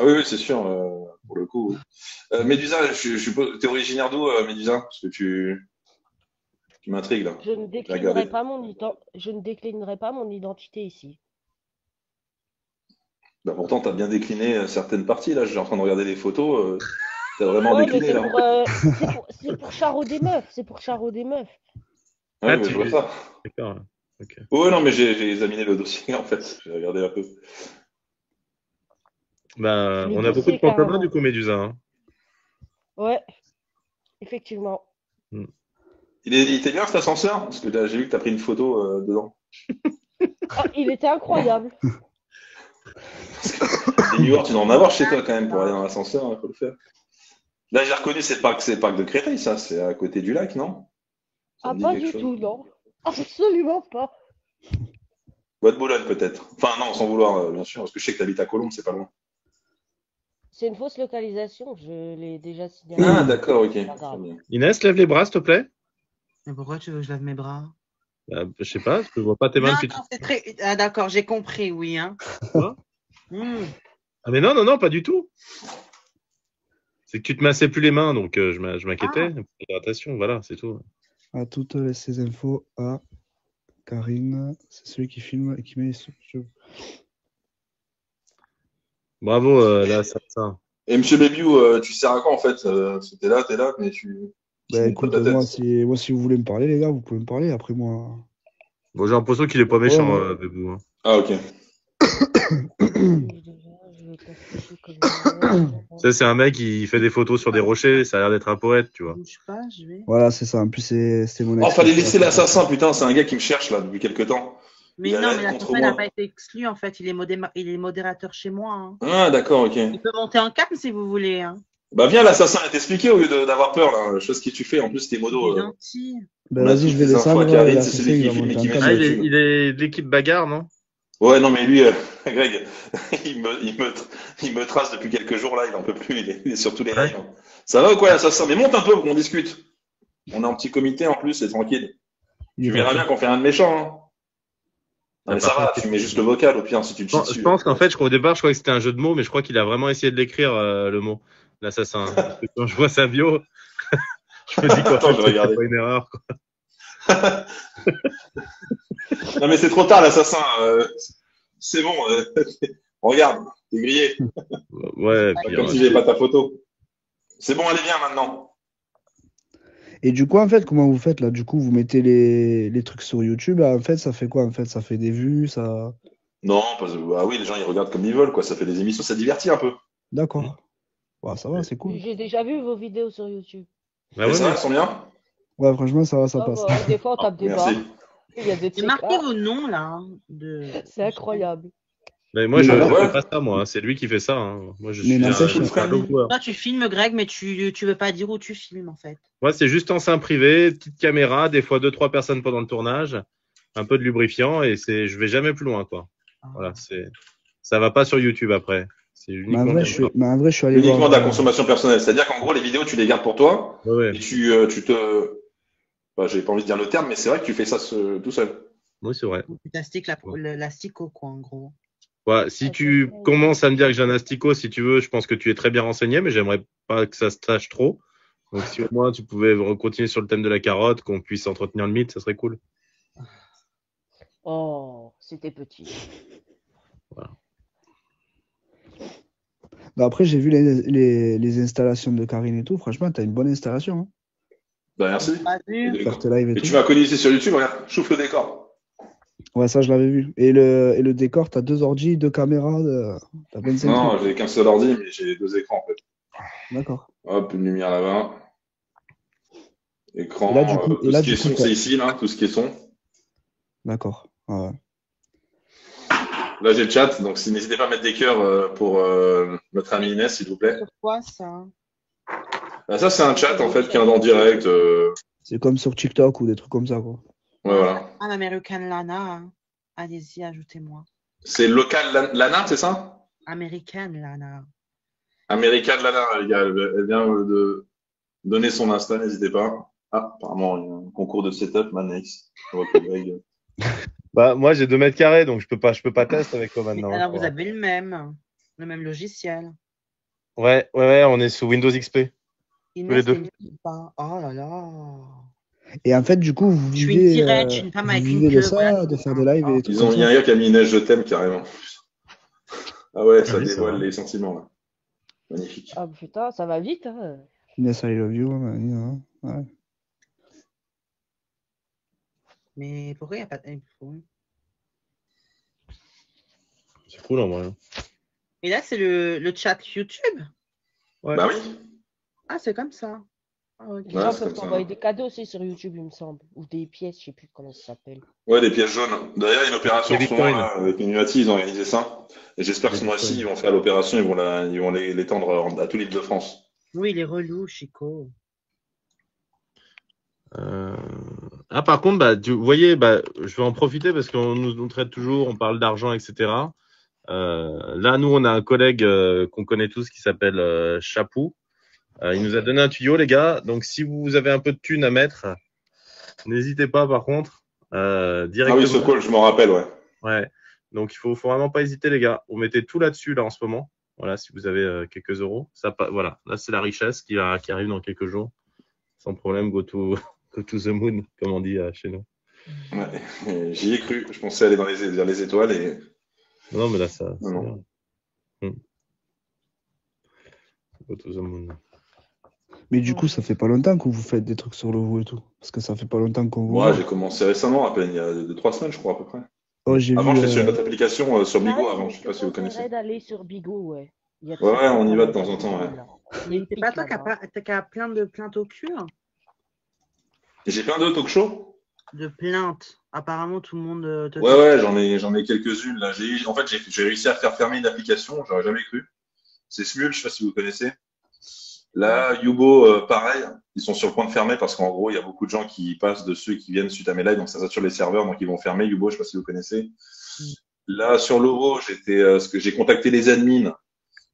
Ah oui, oui, c'est sûr, pour le coup. Médusa, t'es originaire d'où, Médusa? Parce que tu m'intrigues là. Je ne déclinerai pas mon identité ici. Bah pourtant, tu as bien décliné certaines parties. Là, je suis en train de regarder les photos. Tu as vraiment décliné. C'est pour charauder des meufs. C'est pour charauder des meufs. Ouais, ah, mais je vois ça. D'accord. Okay. Ouais, non, mais j'ai examiné le dossier en fait. J'ai regardé un peu. Bah, on a beaucoup de points communs du coup, Médusa. Hein. Ouais, effectivement. Hmm. Il était bien cet ascenseur? Parce que là, j'ai vu que tu as pris une photo dedans. Ah, il était incroyable. Les viewers, tu dois en avoir chez toi quand même pour aller dans l'ascenseur, il faut le faire. Là, j'ai reconnu, c'est le parc de Créteil, ça, c'est à côté du lac, non? Ah, pas du tout, non. Absolument pas. Bois de Boulogne, peut-être. Enfin, non, sans vouloir, bien sûr, parce que je sais que tu habites à Colombes, c'est pas loin. C'est une fausse localisation, je l'ai déjà signalé. Ah, d'accord, ok. Inès, lève les bras, s'il te plaît. Mais pourquoi tu veux que je lève mes bras? Je sais pas, je vois pas tes mains. Ah, d'accord, j'ai compris, oui. Hein. Ah, mais non, pas du tout. C'est que tu te massais plus les mains, donc je m'inquiétais. Hydratation, voilà, c'est tout. À toutes ces infos, à Karine, c'est celui qui filme et qui met les sous-jeux. Bravo, là, ça. Et monsieur Bébiou, tu sers à quoi en fait? T'es là, mais tu. Ben, écoute, moi, si vous voulez me parler, les gars, vous pouvez me parler. Après, moi. Bon, j'ai l'impression qu'il est pas méchant, Bébou. Hein. Ah, ok. C'est un mec qui fait des photos sur des rochers. Ça a l'air d'être un poète, tu vois. Voilà, c'est ça. En plus, c'est mon. Oh, fallait laisser l'assassin, putain. C'est un gars qui me cherche, là, depuis quelques temps. Mais non, mais la compagnie n'a pas été exclue, en fait. Il est modérateur chez moi. Hein. Ah, d'accord, ok. Il peut monter en calme si vous voulez. Hein. Bah viens, l'assassin a t'expliqué au lieu d'avoir peur là. Je sais ce que tu fais. En plus, t'es modo. Bah vas-y, je vais descendre. Il est de l'équipe bagarre, non? Ouais, non, mais lui, Greg, il me trace depuis quelques jours là. Il en peut plus. Il est sur tous les lives. Ouais. Ça va ou quoi, l'assassin? Mais monte un peu, qu'on discute. On est en petit comité en plus, c'est tranquille. Tu verras bien qu'on fait rien de méchant. Hein. Non, mais ça va, tu mets juste le vocal au pire si tu te chies dessus. Je pense qu'en fait, au départ, je crois que c'était un jeu de mots, mais je crois qu'il a vraiment essayé de l'écrire le mot. L'assassin. Quand je vois sa bio, je me dis quoi. Attends, je regarde. C'est pas une erreur. Quoi. Non mais c'est trop tard, l'assassin. C'est bon. Regarde, t'es grillé. Ouais. Comme si j'avais pas ta photo. C'est bon, allez bien maintenant. Et du coup, en fait, comment vous faites là? Du coup, vous mettez les trucs sur YouTube. Là, en fait, ça fait quoi? En fait, ça fait des vues, ça. Non, parce que bah oui, les gens ils regardent comme ils veulent, quoi. Ça fait des émissions, ça divertit un peu. D'accord. Mmh. Bah, ça va, c'est cool. J'ai déjà vu vos vidéos sur YouTube. Bah oui, elles sont bien. Ouais, franchement, ça va, ça passe. Bah, des fois, on tape des barres. J'ai marqué vos noms, là. Hein, c'est incroyable. Mais moi, je ne fais pas ça, moi. C'est lui qui fait ça. Hein. Moi, je suis toi, tu filmes, Greg, mais tu veux pas dire où tu filmes, en fait. Moi, c'est juste en sein privé, petite caméra, des fois 2-3 personnes pendant le tournage, un peu de lubrifiant, et je vais jamais plus loin, quoi. Ah. Voilà, ça va pas sur YouTube après. Mais en vrai, je suis allé uniquement de la consommation personnelle. C'est-à-dire qu'en gros, les vidéos, tu les gardes pour toi. Ouais. Et tu te. Enfin, j'ai pas envie de dire le terme, mais c'est vrai que tu fais ça tout seul. Oui, c'est vrai. Tu t'astiques l'astico, quoi, en gros. Ouais, si tu commences à me dire que j'ai un astico, si tu veux, je pense que tu es très bien renseigné, mais j'aimerais pas que ça se tâche trop. Donc, si au moins tu pouvais continuer sur le thème de la carotte, qu'on puisse entretenir le mythe, ça serait cool. Oh, c'était petit. Voilà. Bah après, j'ai vu les installations de Karine et tout. Franchement, tu as une bonne installation. Hein. Bah, merci. Et tu m'as connu ici sur YouTube, regarde, chouffe le décor. Ouais, ça, je l'avais vu. Et le décor, t'as deux ordi, deux caméras. Non, j'ai qu'un seul ordi, mais j'ai deux écrans, en fait. D'accord. Hop, une lumière là-bas. Écran, là, coup, tout ce qui est son, c'est ici, là, tout ce qui est son. D'accord. Ouais. Là, j'ai le chat, donc n'hésitez pas à mettre des cœurs pour notre ami Inès, s'il vous plaît. C'est quoi, ça? Bah, ça, c'est un chat, en fait, qui est en direct. C'est comme sur TikTok ou des trucs comme ça, quoi. Ouais, voilà. Ah, American Lana, allez-y, ajoutez-moi. C'est local Lana, c'est ça? American Lana. American Lana, elle vient de donner son Insta, n'hésitez pas. Ah, apparemment, il y a un concours de setup, Manex. Bah, moi, j'ai 2 mètres carrés, donc je peux pas tester avec toi maintenant. Mais alors, vous avez le même logiciel. Ouais, on est sous Windows XP. Les deux. Oh là là. Et en fait, du coup, vous vivez de ça, de faire des lives et tout. Il y a un gars qui a mis Neige, je t'aime carrément. Ah ouais, ça dévoile les sentiments là. Magnifique. Ah putain, ça va vite. Neige, I love you. Ouais. Mais pourquoi il n'y a pas de info? C'est cool en vrai. Et là, c'est le chat YouTube? Ouais. Bah oui. Ah, c'est comme ça. Les gens peuvent t'envoyer des cadeaux aussi sur YouTube, il me semble. Ou des pièces, je ne sais plus comment ça s'appelle. Ouais, des pièces jaunes. D'ailleurs, il y a une opération avec Pinuati, ils ont organisé ça. Et j'espère que ce mois-ci, ils vont faire l'opération, ils vont l'étendre à tout l'île de France. Oui, il est relou, Chico. Ah, par contre, vous voyez, je vais en profiter parce qu'on nous traite toujours, on parle d'argent, etc. Là, nous, on a un collègue qu'on connaît tous qui s'appelle Chapou. Il nous a donné un tuyau, les gars. Donc, si vous avez un peu de thunes à mettre, n'hésitez pas, par contre. Directement. Ah oui, ce call, je m'en rappelle, ouais. Ouais. Donc, il faut vraiment pas hésiter, les gars. Vous mettez tout là-dessus, là, en ce moment. Voilà, si vous avez quelques euros. Voilà, là, c'est la richesse qui arrive dans quelques jours. Sans problème, go to the moon, comme on dit chez nous. Ouais, j'y ai cru. Je pensais aller vers les étoiles. Et... Non, mais là, ça… Non. Go to the moon. Mais du coup, ça fait pas longtemps que vous faites des trucs sur Lovoo et tout. Parce que ça fait pas longtemps qu'on voit. Moi, j'ai commencé récemment, à peine, il y a 2-3 semaines, je crois, à peu près. Oh, avant, j'étais sur une autre application sur Bigo, avant, je sais pas si vous connaissez. D'aller sur Bigo, ouais. Ouais, on y va de temps en temps, ouais. Mais c'est pas toi qui as plein au cul, hein. J'ai plein de talk shows. De plaintes. Apparemment, tout le monde te... Ouais, j'en ai quelques-unes, là. En fait, j'ai réussi à faire fermer une application, j'aurais jamais cru. C'est Smulch, je sais pas si vous connaissez. Là, Yubo, pareil, ils sont sur le point de fermer parce qu'en gros, il y a beaucoup de gens qui passent dessus et qui viennent suite à mes lives, donc ça sature les serveurs, donc ils vont fermer. Yubo, je ne sais pas si vous connaissez. Là, sur Lovoo, j'ai contacté les admins.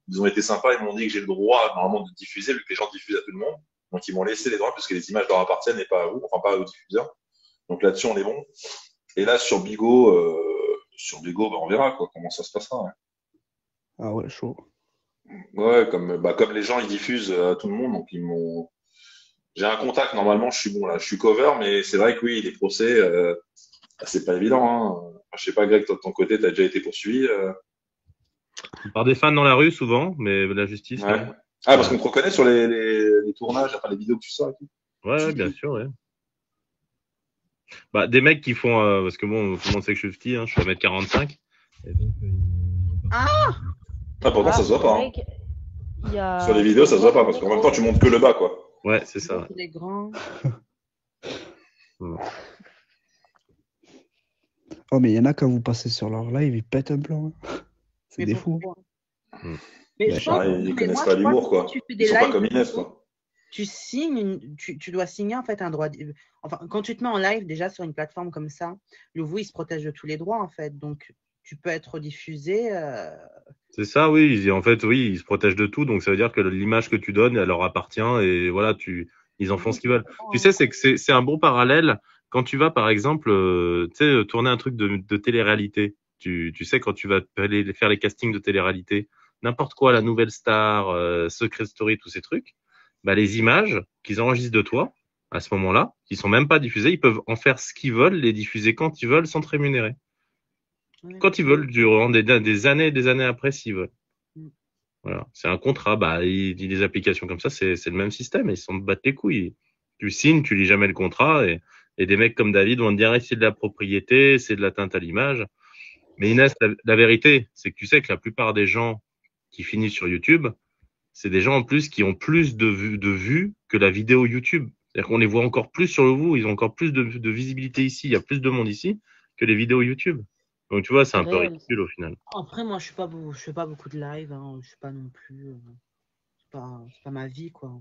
Ils ont été sympas, ils m'ont dit que j'ai le droit normalement de diffuser, vu que les gens diffusent à tout le monde. Donc, ils m'ont laissé les droits parce que les images leur appartiennent et pas à vous, enfin pas aux diffuseurs. Donc là-dessus, on est bon. Et là, sur Bigo, on verra quoi, comment ça se passera. Ouais. Ah ouais, chaud. Ouais, comme les gens, ils diffusent à tout le monde, donc ils m'ont… J'ai un contact, normalement, je suis bon, là, je suis cover, mais c'est vrai que oui, les procès, c'est pas évident, hein. Je sais pas, Greg, toi, de ton côté, t'as déjà été poursuivi Par des fans dans la rue, souvent, mais la justice… Ouais. Non. Ah, parce qu'on te reconnaît sur les tournages, enfin, les vidéos que tu sors et tout. Ouais, bien sûr, ouais. Bah, des mecs qui font… parce que bon, tout le monde sait que je suis petit, hein, je suis à 1m45. Et donc, ah pourtant, ça se voit pas. Hein. Sur les vidéos, ça se voit pas parce qu'en même temps, tu montes que le bas, quoi. Ouais, c'est ça. Il est grand. Oh, mais il y en a quand vous passez sur leur live, ils pètent un plan. Hein. C'est des fous. Mais ils connaissent pas l'humour, quoi. Ils sont pas comme Inès, quoi. Tu signes, tu dois signer en fait un droit. Enfin, quand tu te mets en live déjà sur une plateforme comme ça, Lovoo, il se protège de tous les droits, en fait. Donc, tu peux être diffusé. C'est ça, oui. En fait, oui, ils se protègent de tout. Donc, ça veut dire que l'image que tu donnes, elle leur appartient. Et voilà, ils en font ce qu'ils veulent. Tu sais, c'est que c'est un bon parallèle. Quand tu vas, par exemple, tu sais, tourner un truc de télé-réalité. Tu sais, quand tu vas faire les castings de télé-réalité, n'importe quoi, La Nouvelle Star, Secret Story, tous ces trucs, les images qu'ils enregistrent de toi, à ce moment-là, qui sont même pas diffusées, ils peuvent en faire ce qu'ils veulent, les diffuser quand ils veulent, sans te rémunérer. Quand ils veulent, durant des années et des années après, s'ils veulent. Voilà. C'est un contrat. Les applications comme ça, c'est le même système. Ils s'en battent les couilles. Tu signes, tu lis jamais le contrat. Et Et des mecs comme David vont te dire, c'est de la propriété, c'est de l'atteinte à l'image. Mais Inès, la vérité, c'est que tu sais que la plupart des gens qui finissent sur YouTube, c'est des gens en plus qui ont plus de vues que la vidéo YouTube. C'est-à-dire qu'on les voit encore plus sur Lovoo, ils ont encore plus de visibilité ici, il y a plus de monde ici que les vidéos YouTube. Donc tu vois, c'est un peu ridicule au final. Après, moi, je fais pas beaucoup de live, hein. Je suis pas non plus… c'est pas ma vie, quoi.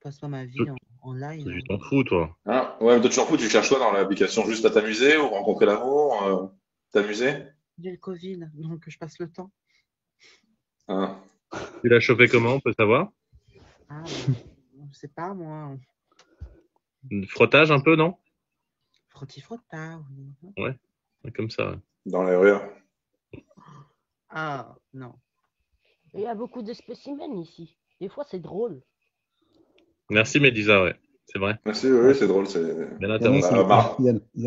Passe pas ma vie en live. Tu t'en fous, toi. Ah, ouais, mais toi, tu t'en fous, tu cherches quoi dans l'application? Juste à t'amuser ou rencontrer l'amour, t'amuser? J'ai le Covid, donc je passe le temps. Ah. Tu l'as chopé comment, on peut savoir? Ah, je sais pas, moi. Frottage un peu, non? Frotti-frotta, oui. Ouais, comme ça. Ouais. Dans les rues. Ah, non. Il y a beaucoup de spécimens ici. Des fois, c'est drôle. Merci Mélisa, ouais, c'est vrai. Merci, oui, c'est drôle. Il y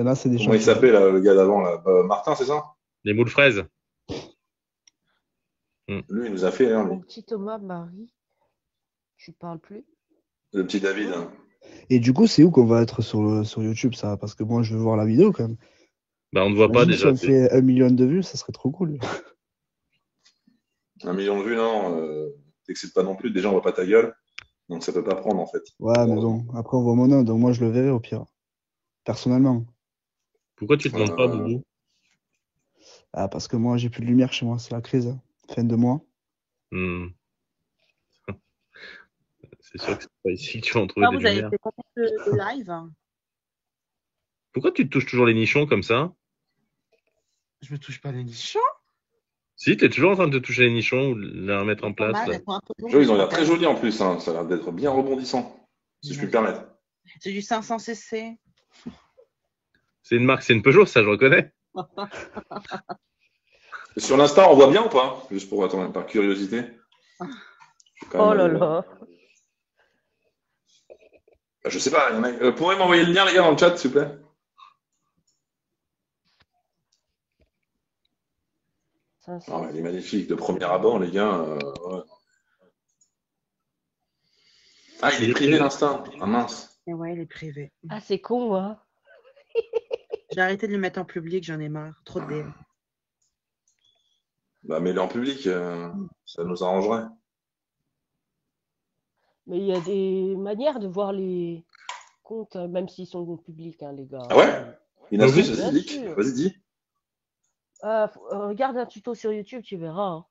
en a, c'est des choses. Comment il s'appelait le gars d'avant là, Martin, c'est ça? Les moules fraises. Lui, il nous a fait. Hein, le petit Thomas, Marie, tu parles plus? Le petit David. Hein. Et du coup, c'est où qu'on va être sur YouTube, ça? Parce que moi, je veux voir la vidéo quand même. Bah, on ne voit pas déjà. Si on fait 1 million de vues, ça serait trop cool. 1 million de vues, non. T'excites pas non plus. Déjà, on voit pas ta gueule. Donc ça peut pas prendre en fait. Ouais, mais bon, après on voit mon nom, donc moi je le verrai au pire. Personnellement. Pourquoi tu te montres pas, Boubou? Ah, parce que moi j'ai plus de lumière chez moi, c'est la crise. Hein. Fin de mois. Mmh. C'est sûr que c'est pas ici que tu vas en trouver. Non, des vous lumières. Avez fait combien de live? Pourquoi tu te touches toujours les nichons comme ça? Je me touche pas les nichons. Si, tu es toujours en train de te toucher les nichons ou de les remettre en place. Mal, là. Ils ont l'air très jolis en plus, hein. Ça a l'air d'être bien rebondissant, si je puis me permettre. C'est du 500cc. C'est une marque, c'est une Peugeot, ça je reconnais. Sur l'Insta, on voit bien ou pas? Juste pour attendre, par curiosité. Oh là là. Je sais pas, pourriez m'envoyer le lien, les gars, dans le chat, s'il vous plaît? Ça, non, elle est magnifique, de premier abord, les gars. Ouais. Ah, il est privé l'instinct. Ah mince. Et ouais, il est privé. Ah, c'est con, hein. J'ai arrêté de le mettre en public, j'en ai marre. Trop de DM. Bah, mets-le en public, ça nous arrangerait. Mais il y a des manières de voir les comptes, même s'ils sont publics, hein, les gars. Ah ouais? Il a vu ce public? Vas-y, dis. Regarde un tuto sur YouTube, tu verras. Hein.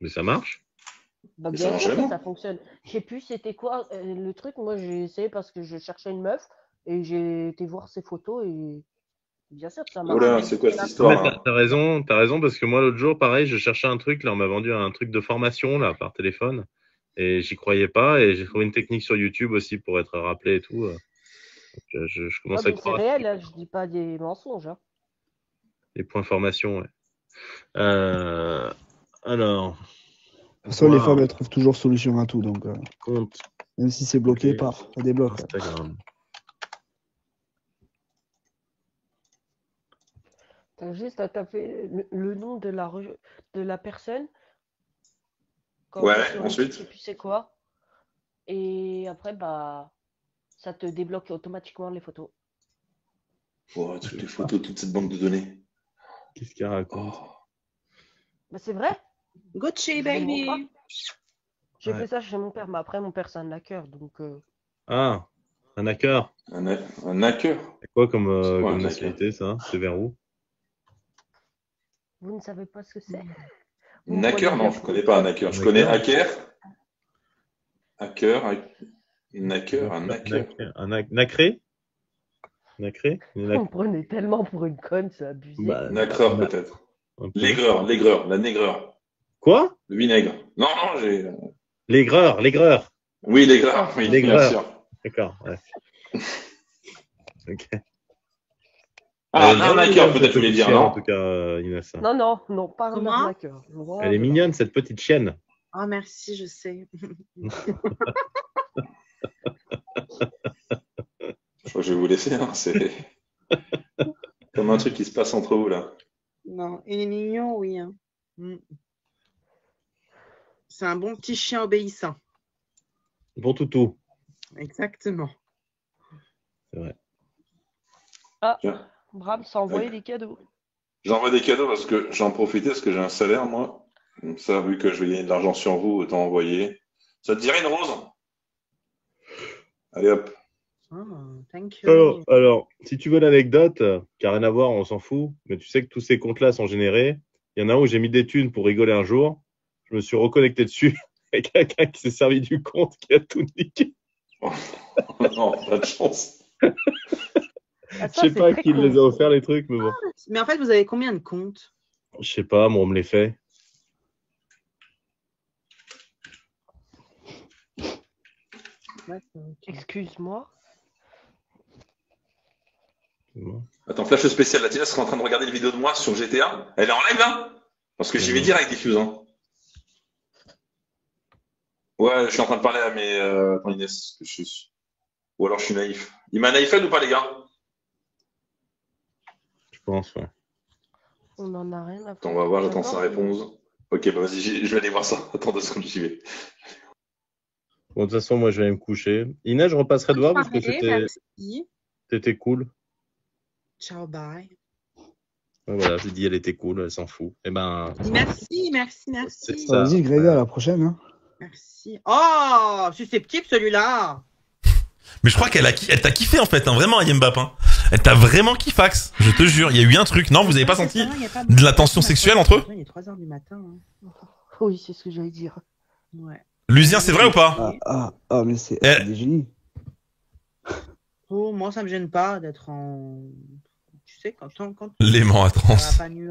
Mais ça marche? Bah, bien sûr que ça fonctionne. Je sais plus c'était quoi le truc. Moi, j'ai essayé parce que je cherchais une meuf et j'ai été voir ses photos et bien sûr que ça marche. Oula, c'est quoi cette histoire? Hein. T'as raison parce que moi, l'autre jour, pareil, je cherchais un truc. Là, on m'a vendu un truc de formation là par téléphone et j'y croyais pas et j'ai trouvé une technique sur YouTube aussi pour être rappelé et tout. Donc, je commence à croire. C'est réel, là, je dis pas des mensonges. Hein. Les points formation, ouais. Alors. De toute façon, les femmes, elles trouvent toujours solution à tout. Donc, compte. Même si c'est bloqué, paf, ça débloque. Instagram. T'as juste à taper le nom de la personne. Ouais, ensuite. Je sais plus c'est quoi. Et après, bah, ça te débloque automatiquement les photos. Oh, toutes les photos, toute cette banque de données. Qu'est-ce qu'il raconte? Bah, c'est vrai. Gucci, baby. J'ai fait ça chez mon père, mais après, mon père, c'est un hacker. Donc, Ah, un hacker. Un hacker. C'est quoi comme nationalité, ça? C'est vers où? Vous ne savez pas ce que c'est? Un hacker, non, je ne connais pas un hacker. Je connais hacker. Hacker, un hacker. Nacré? Nacré? On prenait tellement pour une conne, c'est abusé. Bah, nacreur, peut-être. L'aigreur, la négreur. Quoi? Le vinaigre. Non, j'ai. L'aigreur. Oui, l'aigreur, oui, bien sûr. D'accord, ouais. Ok. Ah, un hacker, peut-être, je voulais dire, non? En tout cas, Inès. Non, pas un hacker. Elle est mignonne, cette petite chienne. Ah, merci, je sais. Je crois que je vais vous laisser, hein. C'est comme un truc qui se passe entre vous, là. Non, il est mignon, oui. Hein. C'est un bon petit chien obéissant. Bon toutou. Exactement. C'est vrai. Ah, Bram s'est envoyé des cadeaux. J'envoie des cadeaux parce que j'en profitais parce que j'ai un salaire, moi. Comme ça, vu que je vais gagner de l'argent sur vous, autant envoyer. Ça te dirait une rose? Allez hop. Oh, thank you. Alors, si tu veux l'anecdote, qui n'a rien à voir, on s'en fout, mais tu sais que tous ces comptes-là sont générés. Il y en a un où j'ai mis des thunes pour rigoler un jour. Je me suis reconnecté dessus avec quelqu'un qui s'est servi du compte, qui a tout niqué. Non, pas de chance. Ah, ça, je sais pas qui me les a offerts les trucs, mais bon. Mais en fait, vous avez combien de comptes? Je sais pas, moi on me les fait. Excuse-moi. Attends, flash spécial, la Tina sera en train de regarder une vidéo de moi sur GTA. Elle est en live là? Parce que j'y vais direct diffusant. Hein. Ouais, je suis en train de parler à mes. Attends, Inès, que je suis. Ou alors je suis naïf. Il m'a naïfé ou pas, les gars? Je pense, ouais. On en a rien à faire. Attends, on va voir, j'attends sa réponse. Ok, bah vas-y, je vais aller voir ça. Attends 2 secondes, j'y vais. Bon, de toute façon, moi, je vais aller me coucher. Inès, je repasserai de voir parce que t'étais cool. Ciao, bye. Voilà, j'ai dit, elle était cool, elle s'en fout. Eh ben. Merci, merci, merci. Vas-y, Gréda, à la prochaine. Hein. Merci. Oh, susceptible celui-là. Mais je crois qu'elle t'a kiffé en fait, hein, vraiment, Yembap. Hein. Elle t'a vraiment kiffax, je te jure. Il y a eu un truc, non? Vous n'avez pas senti de la tension sexuelle entre eux? Il est 3h du matin. Hein. Oui, c'est ce que j'allais dire. Ouais. Lucien, c'est vrai ou pas? Ah, mais c'est des génies. Oh, moi, ça me gêne pas d'être en. Tu sais, quand l'aimant à trans. Tu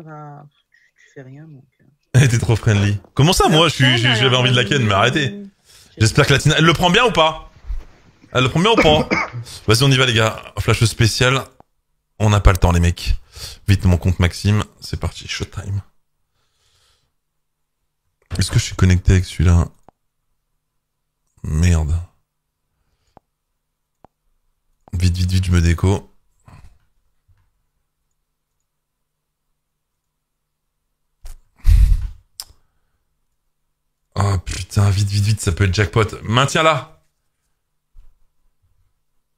fais rien donc. Elle était trop friendly. Comment ça, moi, j'avais envie de la ken, mais arrêtez. J'espère que la Tina. Elle le prend bien ou pas? Elle le prend bien ou pas? Vas-y, on y va, les gars. Flash spécial. On n'a pas le temps, les mecs. Vite, mon compte Maxime. C'est parti, showtime. Est-ce que je suis connecté avec celui-là? Merde. Vite, je me déco. Oh putain, vite, ça peut être jackpot. Maintiens-la.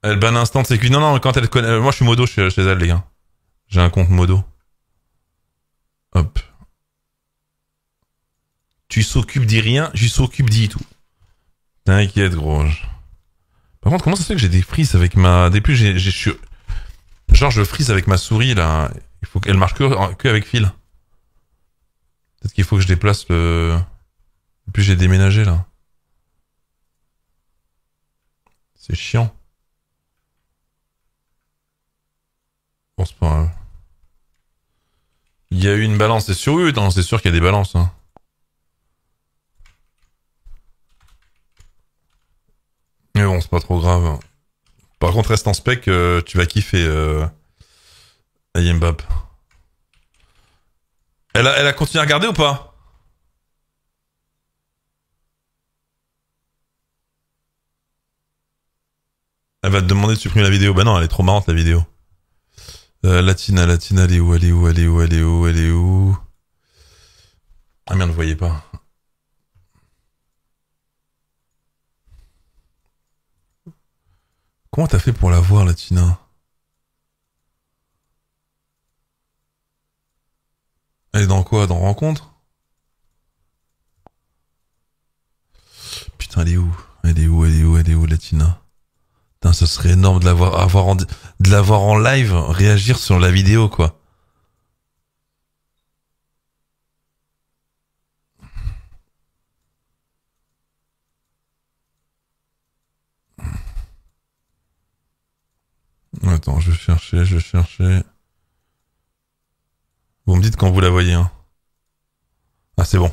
Elle ban instant, c'est que... Non, quand elle connaît... Moi, je suis modo chez elle, les gars. J'ai un compte modo. Hop. Tu s'occupes d'y rien, je s'occupe d'y tout. T'inquiète, gros. Par contre, comment ça se fait que j'ai des frises avec ma... Depuis, j'ai... Genre, je frise avec ma souris, là. Il faut qu'elle marche que avec fil. Peut-être qu'il faut que je déplace le... Depuis, j'ai déménagé, là. C'est chiant. Bon, c'est pas grave. Il y a eu une balance, c'est sûr. Oui, c'est sûr qu'il y a des balances. Hein. Mais bon, c'est pas trop grave. Par contre, reste en spec, tu vas kiffer. Yembap. Elle a continué à regarder ou pas? Elle va te demander de supprimer la vidéo. Bah non, elle est trop marrante, la vidéo. Latina, elle est où? Ah merde, vous voyez pas. Comment t'as fait pour la voir, Latina? Elle est dans quoi? Dans Rencontre? Putain, elle est où, Latina? Putain, ce serait énorme de l'avoir en live, réagir sur la vidéo, quoi. Attends, je cherchais. Vous me dites quand vous la voyez, hein. Ah, c'est bon.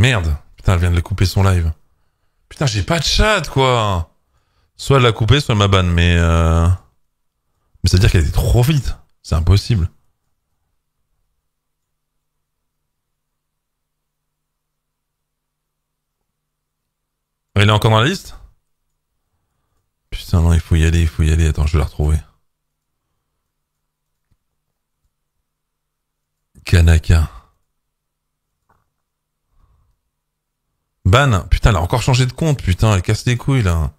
Merde, putain, elle vient de le couper son live. Putain, j'ai pas de chat, quoi. Soit elle l'a coupé, soit elle m'a ban, mais... Mais ça veut dire qu'elle était trop vite. C'est impossible. Elle est encore dans la liste? Putain, non, il faut y aller. Attends, je vais la retrouver. Kanaka. ban. Putain, elle a encore changé de compte, putain, elle casse les couilles, là.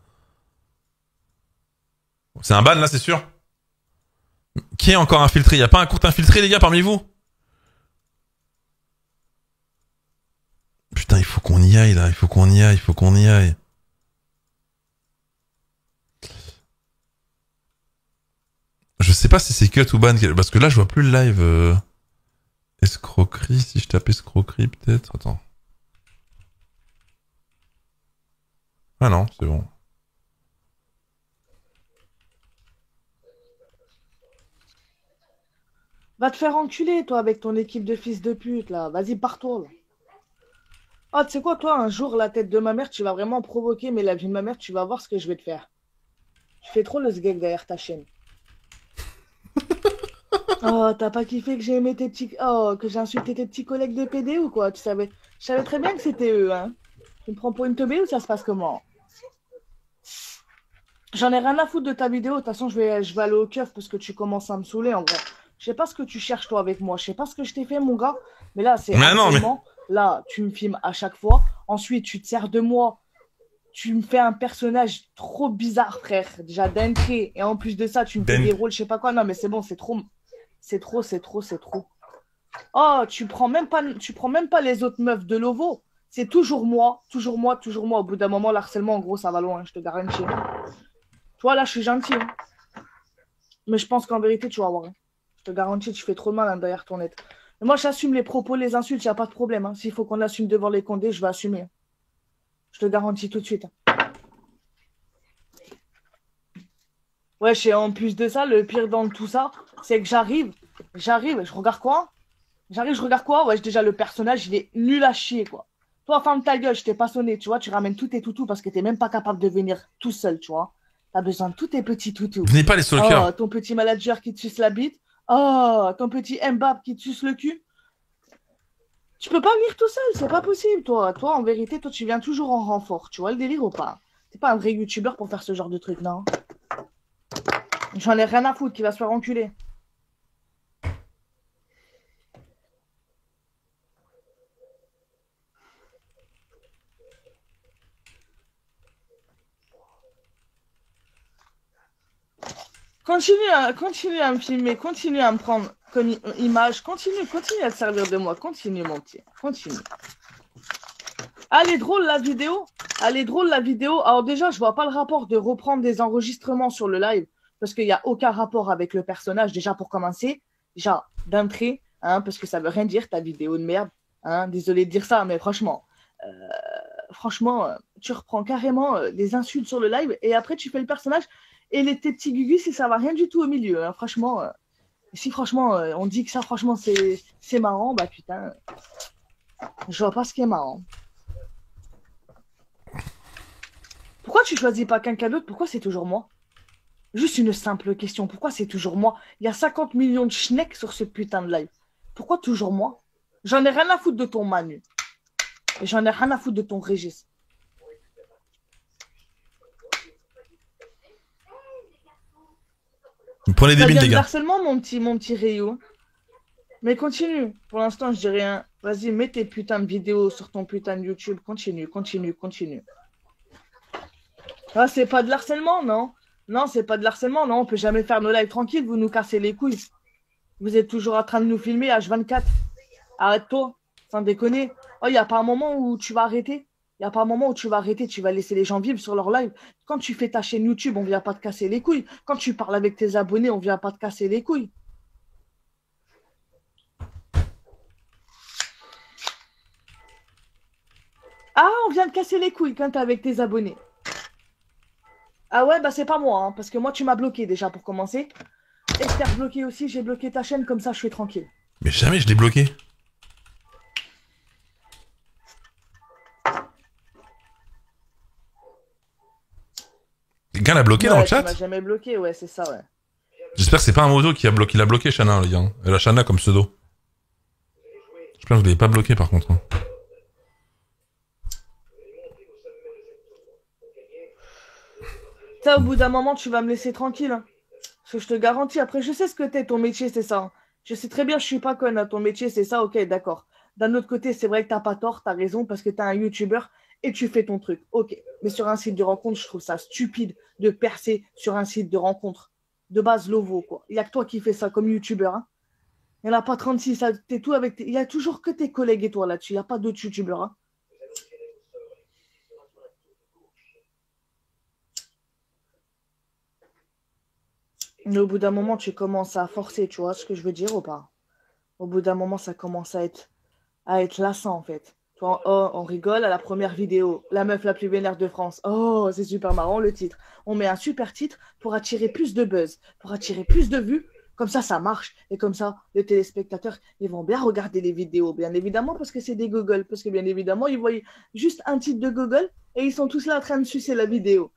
C'est un ban, là, c'est sûr. Qui est encore infiltré? Y'a pas un compte infiltré, les gars, parmi vous? Putain, il faut qu'on y aille, là. Il faut qu'on y aille, il faut qu'on y aille. Je sais pas si c'est cut ou ban, parce que là, je vois plus le live. Escroquerie, si je tape escroquerie, peut-être. Attends. Ah non, c'est bon. Va te faire enculer, toi, avec ton équipe de fils de pute, là. Vas-y, pars-toi, là. Ah, tu sais quoi, toi, un jour, la tête de ma mère, tu vas vraiment provoquer, mais la vie de ma mère, tu vas voir ce que je vais te faire. Tu fais trop le sgeg derrière ta chaîne. Oh, t'as pas kiffé que j'ai aimé tes petits... Oh, que j'ai insulté tes petits collègues de PD ou quoi? Tu savais... Je savais très bien que c'était eux, hein. Tu me prends pour une teubée ou ça se passe comment? J'en ai rien à foutre de ta vidéo. De toute façon, je vais aller au keuf parce que tu commences à me saouler, en gros. Je sais pas ce que tu cherches, toi, avec moi. Je sais pas ce que je t'ai fait, mon gars. Mais là, c'est... Là, tu me filmes à chaque fois. Ensuite, tu te sers de moi. Tu me fais un personnage trop bizarre, frère. Déjà, d'entrée. Et en plus de ça, tu me fais des rôles, je sais pas quoi. Non, mais c'est bon, c'est trop... C'est trop. Oh, tu prends même pas les autres meufs de Lovoo. C'est toujours moi. Au bout d'un moment, l'harcèlement, en gros, ça va loin, je te garantis. Toi, là, je suis gentil. Hein. Mais je pense qu'en vérité, tu vas voir. Hein. Je te garantis, tu fais trop de mal hein, derrière ton net. Mais moi, j'assume les propos, les insultes, il n'y a pas de problème. Hein. S'il faut qu'on assume devant les condés, je vais assumer. Hein. Je te garantis tout de suite. Hein. Wesh, et en plus de ça, le pire dans tout ça, c'est que j'arrive, je regarde quoi? Wesh, déjà, le personnage, il est nul à chier, quoi. Toi, ferme ta gueule, je t'ai pas sonné, tu vois, tu ramènes tous tes toutous parce que t'es même pas capable de venir tout seul, tu vois. T'as besoin de tous tes petits toutous. Venez pas les soldiers. Oh, ton petit manager qui te suce la bite. Oh, ton petit Mbappé qui te suce le cul. Tu peux pas venir tout seul, c'est pas possible, toi. Toi, en vérité, toi, tu viens toujours en renfort, tu vois, le délire ou pas? T'es pas un vrai youtubeur pour faire ce genre de truc, non? J'en ai rien à foutre, qui va se faire enculer. Continue à me filmer, continue à me prendre comme image, continue à te servir de moi, continue mon petit, continue. Ah, elle est drôle la vidéo, Alors déjà, je vois pas le rapport de reprendre des enregistrements sur le live. Parce qu'il n'y a aucun rapport avec le personnage, déjà pour commencer, déjà d'entrée, hein, parce que ça veut rien dire ta vidéo de merde. Hein, désolé de dire ça, mais franchement, tu reprends carrément des insultes sur le live et après tu fais le personnage et tes petits gugus et ça va rien du tout au milieu. Hein, franchement, si franchement on dit que ça, franchement, c'est marrant, bah putain, je vois pas ce qui est marrant. Pourquoi tu choisis pas quelqu'un d'autre? Pourquoi c'est toujours moi? Juste une simple question, pourquoi c'est toujours moi? Il y a 50 millions de schnecks sur ce putain de live. Pourquoi toujours moi? J'en ai rien à foutre de ton Manu. Et j'en ai rien à foutre de ton Régis. Vous prenez des mines, les gars. Harcèlement, mon petit Rio. Mais continue. Pour l'instant, je dis rien. Vas-y, mets tes putains de vidéos sur ton putain de YouTube. Continue. Ah, c'est pas de l'harcèlement, non? Non, c'est pas de l'harcèlement, non, on peut jamais faire nos lives tranquilles, vous nous cassez les couilles. Vous êtes toujours en train de nous filmer, H24. Arrête-toi, sans déconner. Oh, il n'y a pas un moment où tu vas arrêter. Tu vas laisser les gens vivre sur leur live. Quand tu fais ta chaîne YouTube, on vient pas te casser les couilles. Quand tu parles avec tes abonnés, on vient pas te casser les couilles. Ah, on vient te casser les couilles quand t'es avec tes abonnés. Ah ouais, bah c'est pas moi, hein, parce que moi tu m'as bloqué déjà pour commencer. Et je t'ai bloqué aussi, j'ai bloqué ta chaîne, comme ça je suis tranquille. Mais jamais je l'ai bloqué. Quelqu'un l'a bloqué ouais, dans le chat? Tu m'as jamais bloqué, ouais, c'est ça, ouais. J'espère que c'est pas un modo qui l'a bloqué, Shana, les gars. Hein. Elle a Shana comme pseudo. J'espère que vous l'avez pas bloqué par contre. Hein. Ça, au bout d'un moment, tu vas me laisser tranquille. Hein. Parce que je te garantis. Après, je sais ce que t'es, ton métier, c'est ça. Hein. Je sais très bien, je suis pas conne. Hein. Ton métier, c'est ça. Ok, d'accord. D'un autre côté, c'est vrai que t'as pas tort, t'as raison, parce que t'es un youtubeur et tu fais ton truc. Ok, mais sur un site de rencontre, je trouve ça stupide de percer sur un site de rencontre. De base, Lovoo, quoi. Il n'y a que toi qui fais ça comme youtubeur. Hein. Il n'y en a pas 36. T'es tout avec Il n'y a toujours que tes collègues et toi là-dessus. Il n'y a pas d'autres youtubeurs. Hein. Mais au bout d'un moment, tu commences à forcer, tu vois ce que je veux dire ou pas? Au bout d'un moment, ça commence à être lassant, en fait. Tu vois, oh, on rigole à la première vidéo. La meuf la plus vénère de France. Oh, c'est super marrant, le titre. On met un super titre pour attirer plus de buzz, pour attirer plus de vues. Comme ça, ça marche. Et comme ça, les téléspectateurs, ils vont bien regarder les vidéos, bien évidemment, parce que c'est des gogoles. Parce que, bien évidemment, ils voient juste un titre de gogol et ils sont tous là en train de sucer la vidéo.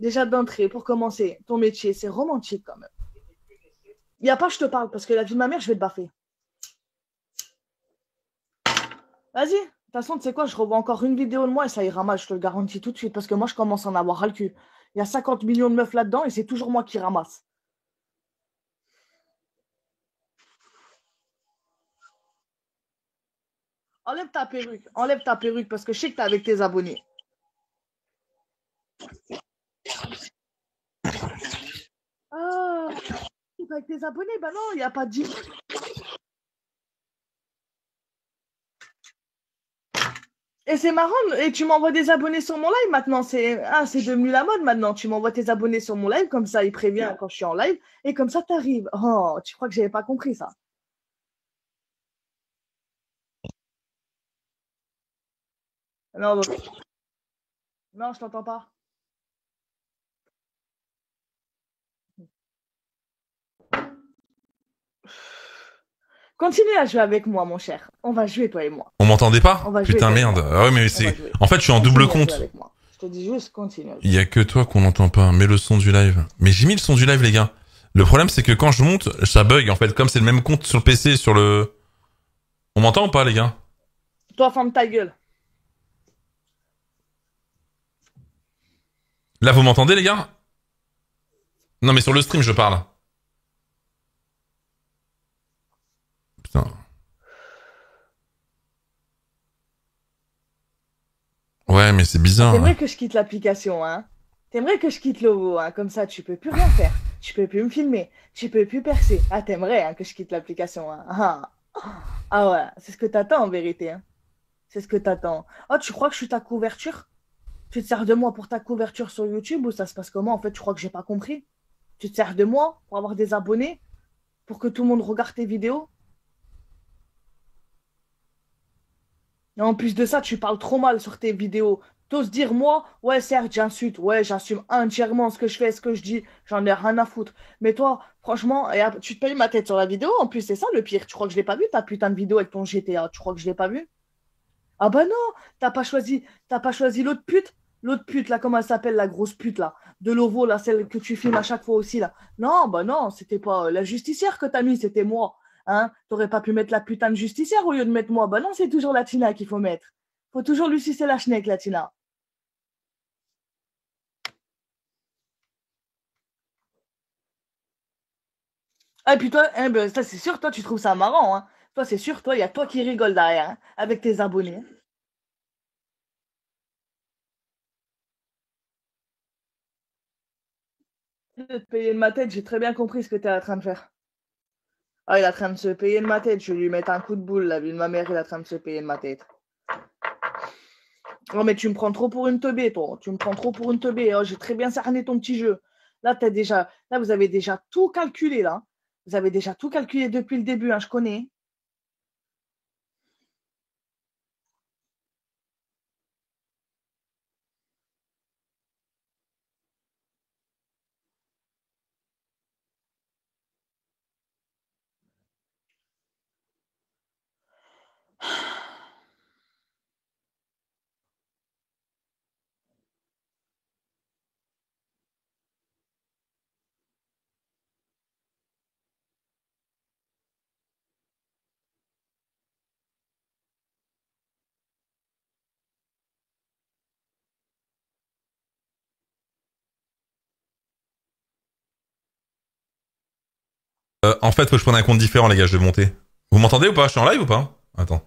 Déjà d'entrée, pour commencer, ton métier, c'est romantique quand même. Il n'y a pas, je te parle, parce que la vie de ma mère, je vais te baffer. Vas-y, de toute façon, tu sais quoi, je revois encore une vidéo de moi et ça ira mal, je te le garantis tout de suite, parce que moi, je commence à en avoir ras le cul. Il y a 50 millions de meufs là-dedans et c'est toujours moi qui ramasse. Enlève ta perruque, parce que je sais que tu es avec tes abonnés. Ah, avec tes abonnés, bah non, il n'y a pas de... Et c'est marrant, et tu m'envoies des abonnés sur mon live maintenant, c'est devenu la mode maintenant, tu m'envoies tes abonnés sur mon live, comme ça il prévient quand je suis en live, et comme ça t'arrives. Oh, tu crois que j'avais pas compris ça? Non, bah... non, je t'entends pas. Continue à jouer avec moi, mon cher. On va jouer, toi et moi. On m'entendait pas? On va jouer. Putain, merde. Ah ouais, mais c'est... En fait, je suis en double compte. Je te dis juste, continue. Il y a que toi qu'on n'entend pas. Mets le son du live. Mais j'ai mis le son du live, les gars. Le problème, c'est que quand je monte, ça bug. En fait, comme c'est le même compte sur le PC, sur le... On m'entend ou pas, les gars? Toi, ferme ta gueule. Là, vous m'entendez, les gars? Non, mais sur le stream, je parle. Ouais, mais c'est bizarre. T'aimerais que je quitte l'application, hein? T'aimerais que je quitte Lovoo, hein? Comme ça, tu peux plus rien faire. Tu peux plus me filmer. Tu peux plus percer. Ah, t'aimerais hein, que je quitte l'application, hein? Ah ouais, c'est ce que t'attends en vérité, hein? C'est ce que t'attends. Oh, tu crois que je suis ta couverture? Tu te sers de moi pour ta couverture sur YouTube ou ça se passe comment? En fait, tu crois que j'ai pas compris? Tu te sers de moi pour avoir des abonnés? Pour que tout le monde regarde tes vidéos? Et en plus de ça, tu parles trop mal sur tes vidéos. T'oses dire, moi, ouais, certes, j'insulte. Ouais, j'assume entièrement ce que je fais, ce que je dis. J'en ai rien à foutre. Mais toi, franchement, tu te payes ma tête sur la vidéo. En plus, c'est ça le pire. Tu crois que je l'ai pas vu, ta putain de vidéo avec ton GTA? Tu crois que je l'ai pas vu? Ah bah non, t'as pas choisi l'autre pute. L'autre pute, là, comment elle s'appelle, la grosse pute, là. De Lovoo, là, celle que tu filmes à chaque fois aussi, là. Non, bah non, c'était pas la justicière que t'as mis, c'était moi. Hein, t'aurais pas pu mettre la putain de justicière au lieu de mettre moi? Bah non, c'est toujours la Tina qu'il faut mettre. Faut toujours lui sucer la schneck, la Tina. Ah, et puis toi, hein, ben, ça c'est sûr, toi tu trouves ça marrant. Hein. Toi c'est sûr, toi, il y a toi qui rigole derrière, hein, avec tes abonnés. De te payer de ma tête, j'ai très bien compris ce que t'es en train de faire. Ah, il est en train de se payer de ma tête. Je vais lui mettre un coup de boule, la vie de ma mère, il est en train de se payer de ma tête. Oh, mais tu me prends trop pour une teubée, toi. Tu me prends trop pour une teubée. Oh, j'ai très bien cerné ton petit jeu. Là, vous avez déjà tout calculé, là. Vous avez déjà tout calculé depuis le début, hein, je connais. En fait, faut que je prenne un compte différent, les gars, je vais monter. Vous m'entendez ou pas? Je suis en live ou pas? Attends.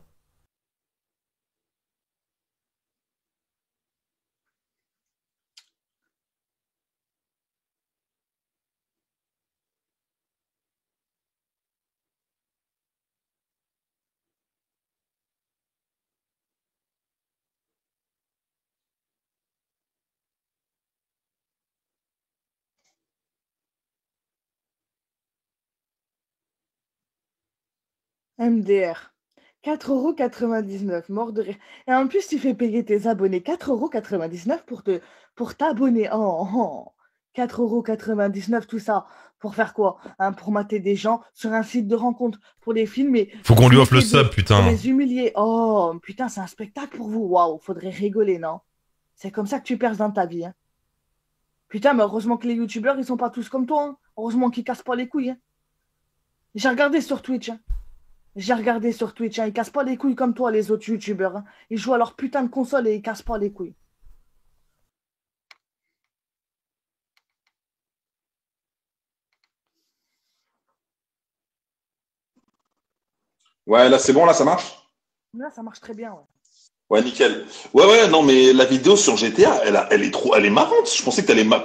MDR. 4,99€, mort de rire. Et en plus, tu fais payer tes abonnés 4,99€ pour t'abonner. Oh, 4,99€, tout ça. Pour faire quoi hein? Pour mater des gens sur un site de rencontre, pour les filmer. Faut qu'on lui offre le sub, putain. Pour les humilier. Oh, putain, c'est un spectacle pour vous. Waouh, faudrait rigoler, non? C'est comme ça que tu perds dans ta vie. Hein. Putain, mais heureusement que les youtubeurs, ils sont pas tous comme toi. Hein. Heureusement qu'ils cassent pas les couilles. Hein. J'ai regardé sur Twitch. Hein. J'ai regardé sur Twitch, hein, ils cassent pas les couilles comme toi, les autres youtubeurs. Hein. Ils jouent à leur putain de console et ils cassent pas les couilles. Ouais, là c'est bon, là ça marche? Là ça marche très bien, ouais. Ouais, nickel. Ouais, ouais, non, mais la vidéo sur GTA, elle est marrante. Je pensais que t'allais mal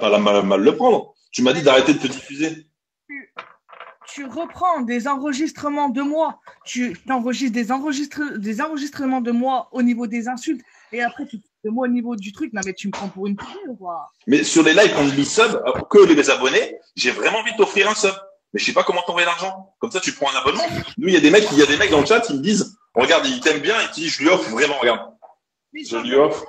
le prendre. Tu m'as dit d'arrêter de te diffuser. Tu reprends des enregistrements de moi, tu t'enregistres des enregistrements de moi au niveau des insultes, et après tu de moi au niveau du truc. Non mais tu me prends pour une pute ou quoi? Mais sur les lives, quand je dis sub, que les abonnés, j'ai vraiment envie de t'offrir un sub. Mais je sais pas comment t'envoyer l'argent. Comme ça, tu prends un abonnement. Nous, il y a des mecs dans le chat, ils me disent, regarde, il t'aime bien, et tu dis, je lui offre vraiment, regarde. Mais je lui offre.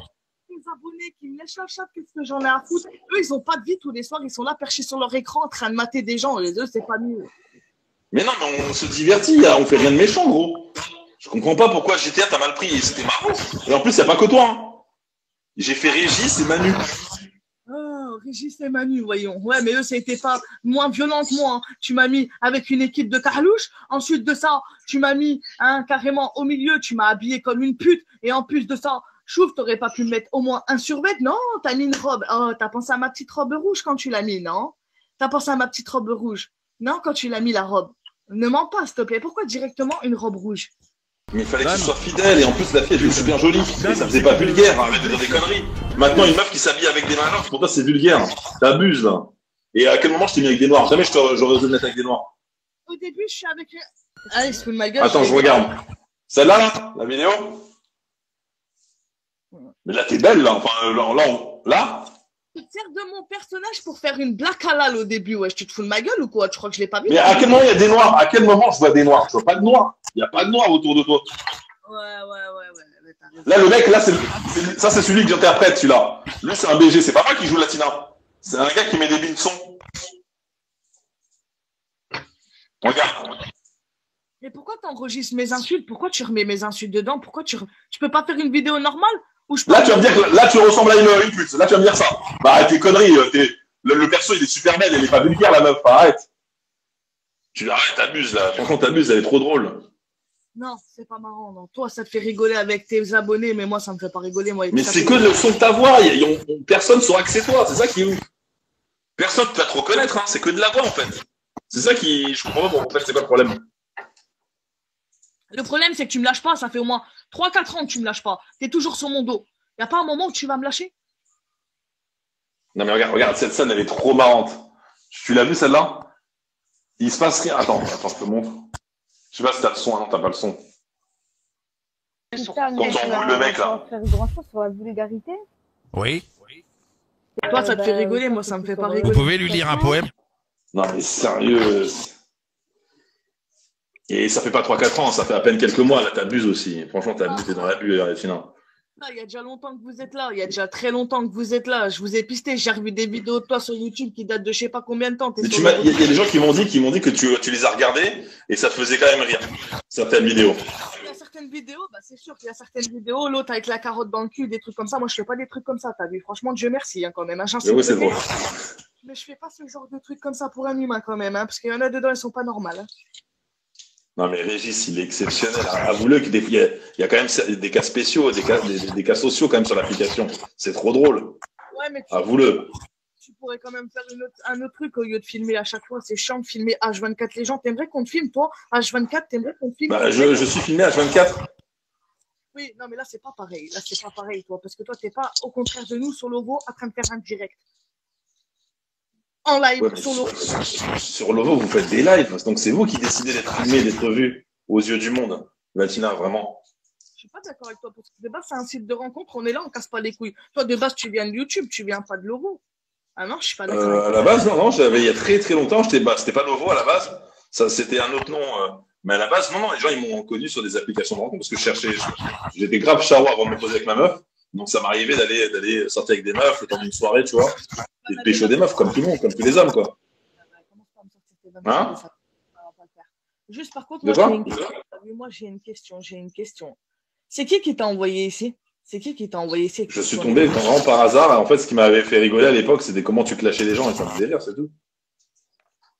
Les abonnés qui me lèchent la chatte, qu'est-ce que j'en ai à foutre? Eux, ils ont pas de vie tous les soirs, ils sont là perchés sur leur écran en train de mater des gens. Les eux, c'est pas mieux. Mais non, mais on se divertit, on fait rien de méchant, gros. Je comprends pas pourquoi GTA t'as mal pris, c'était marrant. Et en plus, y a pas que toi. Hein. J'ai fait Régis et Manu. Oh, Régis et Manu, voyons. Ouais, mais eux, ça a été pas moins violent que moi. Hein. Tu m'as mis avec une équipe de carlouches. Ensuite de ça, tu m'as mis carrément au milieu. Tu m'as habillé comme une pute. Et en plus de ça, chouf, t'aurais pas pu me mettre au moins un survêt. Non, t'as mis une robe. Oh, t'as pensé à ma petite robe rouge quand tu l'as mis, non? T'as pensé à ma petite robe rouge? Non, quand tu l'as mis, la robe. Ne mens pas, s'il te plaît. Pourquoi directement une robe rouge? Mais il fallait que tu sois fidèle. Et en plus, la fille, elle est super jolie. Et ça faisait pas vulgaire. Arrête de dire des conneries. Maintenant, une meuf qui s'habille avec des noirs, pour toi, c'est vulgaire. T'abuses, là. Et à quel moment je t'ai mis avec des noirs? Jamais j'aurais osé me mettre avec des noirs. Au début, je suis avec... Allez, se fout de ma gueule. Attends, je regarde. Celle-là, la vidéo. Mais là, t'es belle, là. Enfin, là. Tu te sers de mon personnage pour faire une blague halal au début, ouais. Tu te fous de ma gueule ou quoi? Tu crois que je l'ai pas vu? Mais à quel moment il y a des noirs? À quel moment je vois des noirs? Je vois pas de noirs. Il n'y a pas de noirs autour de toi. Ouais. Là, le mec, là, ça, c'est celui que j'interprète, celui-là. Lui, c'est un BG. C'est pas moi qui joue Latina. C'est un gars qui met des billes de son. Regarde. Mais pourquoi tu enregistres mes insultes? Pourquoi tu remets mes insultes dedans? Pourquoi tu peux pas faire une vidéo normale? Là, tu vas me dire que là, tu ressembles à une pute. Là, tu vas me dire ça. Bah, arrête tes conneries. Le perso, il est super belle. Elle est pas vulgaire, la meuf. Arrête. T'abuses, là. Franchement, t'abuses. Elle est trop drôle. Non, c'est pas marrant. Non. Toi, ça te fait rigoler avec tes abonnés, mais moi, ça me fait pas rigoler. Moi, mais c'est que le son de ta voix. Personne saura que c'est toi. C'est ça qui est ouf. Personne ne va te reconnaître. Hein. C'est que de la voix, en fait. C'est ça qui. Je comprends pas. En fait, c'est quoi le problème? Le problème, c'est que tu me lâches pas. Ça fait au moins 3-4 ans que tu me lâches pas. Tu es toujours sur mon dos. Il n'y a pas un moment où tu vas me lâcher? Non, mais regarde, cette scène, elle est trop marrante. Tu l'as vue, celle-là? Il se passe rien. Attends, je te montre. Je sais pas si t'as le son. Ah non, t'as pas le son. Putain, quand on voit le mec, là. Faire grand-chose sur la vulgarité. Oui. Et toi, ça te fait rigoler. Moi, ça me fait pas rigoler. Vous pouvez lui lire un poème? Non, mais sérieux. Et ça fait pas 3-4 ans, ça fait à peine quelques mois, là, t'abuses aussi. Franchement, t'abuses, t'es dans l'abus, Réfina. Il y a déjà longtemps que vous êtes là, il y a déjà très longtemps que vous êtes là. Je vous ai pisté, j'ai revu des vidéos de toi sur YouTube qui datent de je sais pas combien de temps. Il y a des gens qui m'ont dit, que tu les as regardées et ça te faisait quand même rire, certaines vidéos. Il y a certaines vidéos, bah, c'est sûr qu'il y a certaines vidéos, l'autre avec la carotte dans le cul, des trucs comme ça. Moi, je fais pas des trucs comme ça, t'as vu. Franchement, Dieu merci, hein, quand même. Oui, c'est drôle. Mais je fais pas ce genre de trucs comme ça pour un humain, quand même, hein, parce qu'il y en a dedans, ils sont pas normaux. Hein. Non, mais Régis, il est exceptionnel. Avoue-le qu'il y a quand même des cas spéciaux, des cas sociaux quand même sur l'application. C'est trop drôle. Ouais, mais avoue-le. Tu pourrais quand même faire un autre truc au lieu de filmer à chaque fois. C'est chiant de filmer H24 les gens. T'aimerais qu'on te filme, toi? H24, t'aimerais qu'on te filme? Bah, je suis filmé H24. Oui, non, mais là, c'est pas pareil. Là, c'est pas pareil, toi. Parce que toi, t'es pas, au contraire de nous, sur Lovoo, en train de faire un direct. En live, ouais, sur Lovoo. Sur Lovoo, vous faites des lives, donc c'est vous qui décidez d'être filmé, d'être vu aux yeux du monde. Latina, vraiment. Je suis pas d'accord avec toi, parce que de base, c'est un site de rencontre, on est là, on casse pas les couilles. Toi, de base, tu viens de YouTube, tu viens pas de Lovoo. Ah non, je suis pas d'accord. À la base, non, il y a très très longtemps, c'était pas Lovoo à la base, c'était un autre nom. Mais à la base, non, non, les gens, ils m'ont connu sur des applications de rencontre parce que je cherchais, j'étais grave charroi avant de me poser avec ma meuf. Donc, ça m'arrivait d'aller sortir avec des meufs le temps d'une soirée, tu vois, et de pécho des meufs, comme tout le monde, comme tous les hommes, quoi. Hein? Juste, par contre, moi, j'ai une question, C'est qui t'a envoyé ici? Je suis tombé vraiment par hasard. En fait, ce qui m'avait fait rigoler à l'époque, c'était comment tu clashais les gens et ça me faisait rire, c'est tout.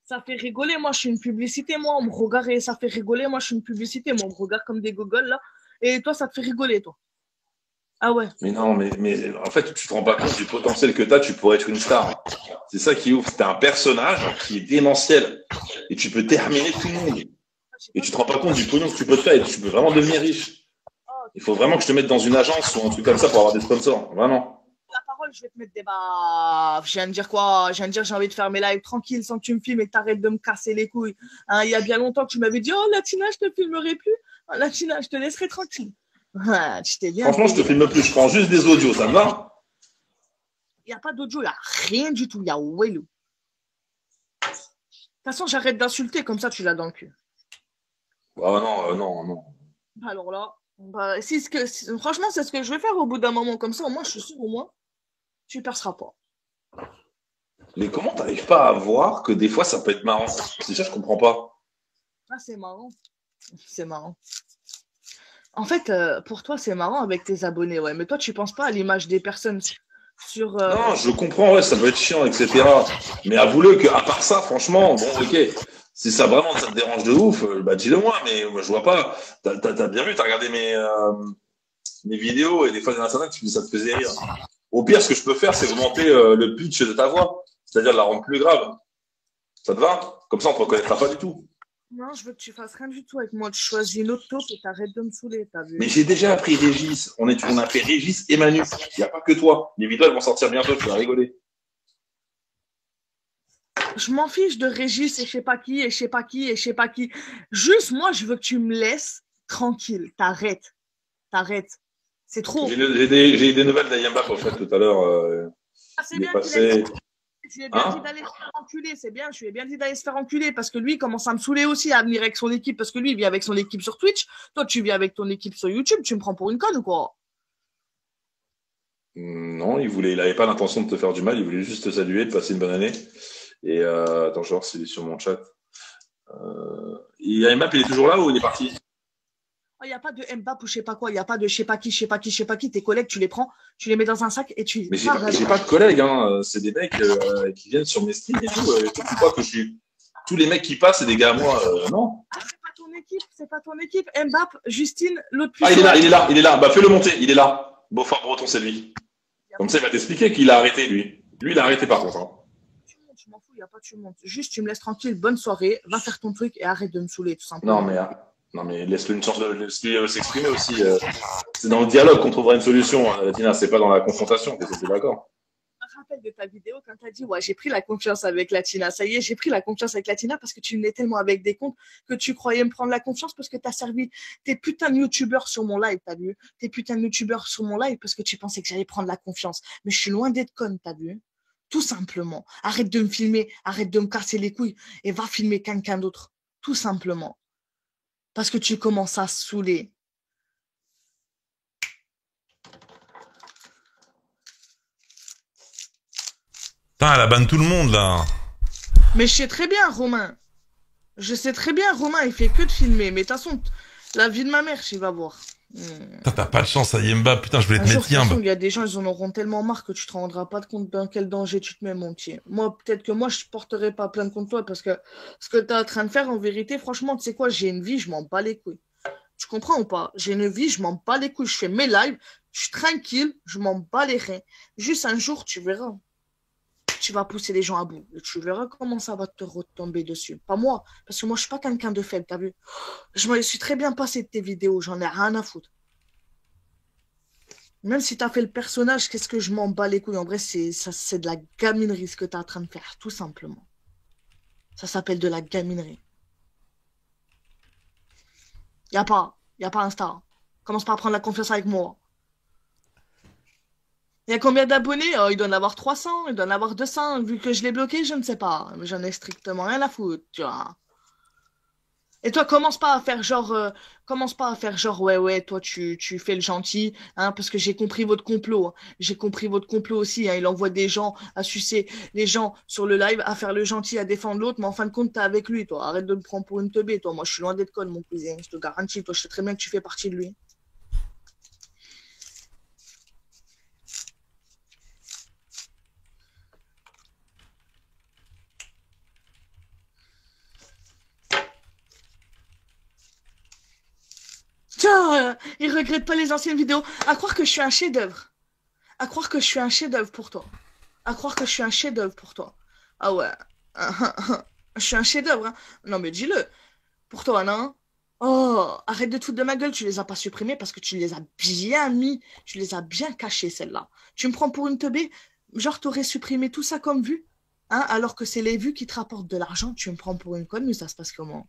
Ça fait rigoler, moi je suis une publicité, moi on me regarde et ça fait rigoler, moi je suis une publicité, moi on me regarde comme des gogoles là, et toi ça te fait rigoler toi. Ah ouais. Mais non, mais en fait tu te rends pas compte du potentiel que tu as, tu pourrais être une star. C'est ça qui est ouf, t'as un personnage qui est démentiel et tu peux terminer tout le monde. Et tu te rends pas compte du pognon que tu peux te faire et tu peux vraiment devenir riche. Il faut vraiment que je te mette dans une agence ou un truc comme ça pour avoir des sponsors, vraiment. Je vais te mettre des baffes. Je viens de dire quoi? Je viens de dire j'ai envie de faire mes lives tranquilles sans que tu me filmes et que tu arrêtes de me casser les couilles. Hein, il y a bien longtemps que tu m'avais dit oh Latina, je te filmerai plus. Oh, Latina, je te laisserai tranquille. Ah, tu t'es bien. Franchement, je te filme plus. Je prends juste des audios, ça me va? Il n'y a pas d'audio, il n'y a rien du tout. Il y a Wello. De toute façon, j'arrête d'insulter comme ça, tu l'as dans le cul. Ah non, non, non. Alors là, bah, franchement, c'est ce que je vais faire au bout d'un moment comme ça. Au moins, je suis sûr, au moins. Tu perceras pas. Mais comment t'arrives pas à voir que des fois ça peut être marrant? C'est ça, je comprends pas. Ah, c'est marrant. C'est marrant. En fait, pour toi, c'est marrant avec tes abonnés, ouais. Mais toi, tu penses pas à l'image des personnes sur. Non, je comprends, ouais, ça peut être chiant, etc. Mais avoue-le qu'à part ça, franchement, bon, ok. Si ça vraiment ça te dérange de ouf, bah dis-le moi, mais je vois pas. T'as bien vu, t'as regardé mes vidéos et des fois, il y en a certaines, ça te faisait rire. Au pire, ce que je peux faire, c'est augmenter le pitch de ta voix, c'est-à-dire la rendre plus grave. Ça te va? Comme ça, on ne te reconnaîtra pas du tout. Non, je veux que tu fasses rien du tout avec moi. Tu choisis une autre taupe et t'arrêtes de me saouler. Mais j'ai déjà appris Régis. On a fait Régis et Manu. Il n'y a pas que toi. Les vidéos, elles vont sortir bientôt. Tu vas rigoler. Je m'en fiche de Régis et je sais pas qui, et je sais pas qui, et je sais pas qui. Juste, moi, je veux que tu me laisses tranquille. T'arrêtes. T'arrêtes. C'est trop. J'ai eu des nouvelles d'Ayamba en fait tout à l'heure. Ah, c'est bien, passé... Je lui ai bien dit d'aller se faire enculer, c'est bien, je lui ai bien dit d'aller se faire enculer parce que lui il commence à me saouler aussi à venir avec son équipe parce que lui il vient avec son équipe sur Twitch, toi tu viens avec ton équipe sur YouTube, tu me prends pour une conne ou quoi? Non, il n'avait pas l'intention de te faire du mal, il voulait juste te saluer, te passer une bonne année. Et attends, je vais voir s'il est sur mon chat. Ayamba, il est toujours là ou il est parti? Il n'y a pas de Mbappé ou je sais pas quoi, il n'y a pas de je sais pas qui, je sais pas qui, je sais pas qui, tes collègues, tu les prends, tu les mets dans un sac et tu. Mais j'ai pas de collègues, hein. C'est des mecs qui viennent sur mes streams et tout. Tous les mecs qui passent, c'est des gars à moi, non? Ah, c'est pas ton équipe, c'est pas ton équipe. Mbappé, Justine, l'autre plus. Ah, il est là, il est là, il est là. Bah, fais-le monter, il est là. Beaufort Breton, c'est lui. Comme ça, il va t'expliquer qu'il a arrêté, lui. Lui, il a arrêté par contre. Hein. Je m'en fous, il n'y a pas de tu montes. Juste, tu me laisses tranquille, bonne soirée, va faire ton truc et arrête de me saouler, tout simplement. Non, mais. Non, mais laisse-le une chance de s'exprimer aussi. C'est dans le dialogue qu'on trouvera une solution, hein, Tina. C'est pas dans la confrontation, t'es d'accord? Je me rappelle de ta vidéo quand t'as dit « Ouais, j'ai pris la confiance avec la Tina. Ça y est, j'ai pris la confiance avec la Tina parce que tu venais tellement avec des comptes que tu croyais me prendre la confiance parce que t'as servi tes putains de youtubeurs sur mon live, t'as vu? Tes putains de youtubeurs sur mon live parce que tu pensais que j'allais prendre la confiance. Mais je suis loin d'être conne, t'as vu? Tout simplement. Arrête de me filmer, arrête de me casser les couilles et va filmer quelqu'un d'autre. Tout simplement. Parce que tu commences à saouler. Putain, elle abonne tout le monde, là. Mais je sais très bien, Romain. Je sais très bien, Romain, il fait que de filmer. Mais de toute façon, la vie de ma mère, je vais voir. T'as pas de chance, Ayemba. Putain, je voulais te mettre tiens. Il y a des gens, ils en auront tellement marre que tu te rendras pas de compte dans quel danger tu te mets, mon petit. Moi, peut-être que moi, je porterai pas plainte contre toi parce que ce que t'es en train de faire, en vérité, franchement, tu sais quoi, j'ai une vie, je m'en bats les couilles. Tu comprends ou pas? J'ai une vie, je m'en bats les couilles. Je fais mes lives, je suis tranquille, je m'en bats les reins. Juste un jour, tu verras. Tu vas pousser les gens à bout. Et tu verras comment ça va te retomber dessus. Pas moi, parce que moi, je suis pas quelqu'un de faible, t'as vu? Je me suis très bien passé de tes vidéos, j'en ai rien à foutre. Même si t'as fait le personnage, qu'est-ce que je m'en bats les couilles? En vrai, c'est de la gaminerie ce que t'es en train de faire, tout simplement. Ça s'appelle de la gaminerie. Y a pas Insta. Commence pas à prendre la confiance avec moi. Il y a combien d'abonnés? Il doit en avoir 300, il doit en avoir 200. Vu que je l'ai bloqué, je ne sais pas. J'en ai strictement rien à foutre, tu vois. Et toi, commence pas à faire genre, ouais, toi, tu fais le gentil, hein, parce que j'ai compris votre complot. Hein. J'ai compris votre complot aussi. Hein. Il envoie des gens à sucer les gens sur le live, à faire le gentil, à défendre l'autre, mais en fin de compte, t'es avec lui, toi. Arrête de me prendre pour une teubée, toi. Moi, je suis loin d'être conne, mon cousin. Je te garantis, toi, je sais très bien que tu fais partie de lui. Il regrette pas les anciennes vidéos. À croire que je suis un chef-d'œuvre. À croire que je suis un chef-d'œuvre pour toi. À croire que je suis un chef-d'œuvre pour toi. Ah ouais. Je suis un chef-d'œuvre. Hein. Non mais dis-le. Pour toi, non. Oh, arrête de te foutre de ma gueule. Tu les as pas supprimés parce que tu les as bien mis. Tu les as bien cachés, celles-là. Tu me prends pour une teubée. Genre, t'aurais supprimé tout ça comme vue. Hein, alors que c'est les vues qui te rapportent de l'argent. Tu me prends pour une conne, mais ça se passe comment?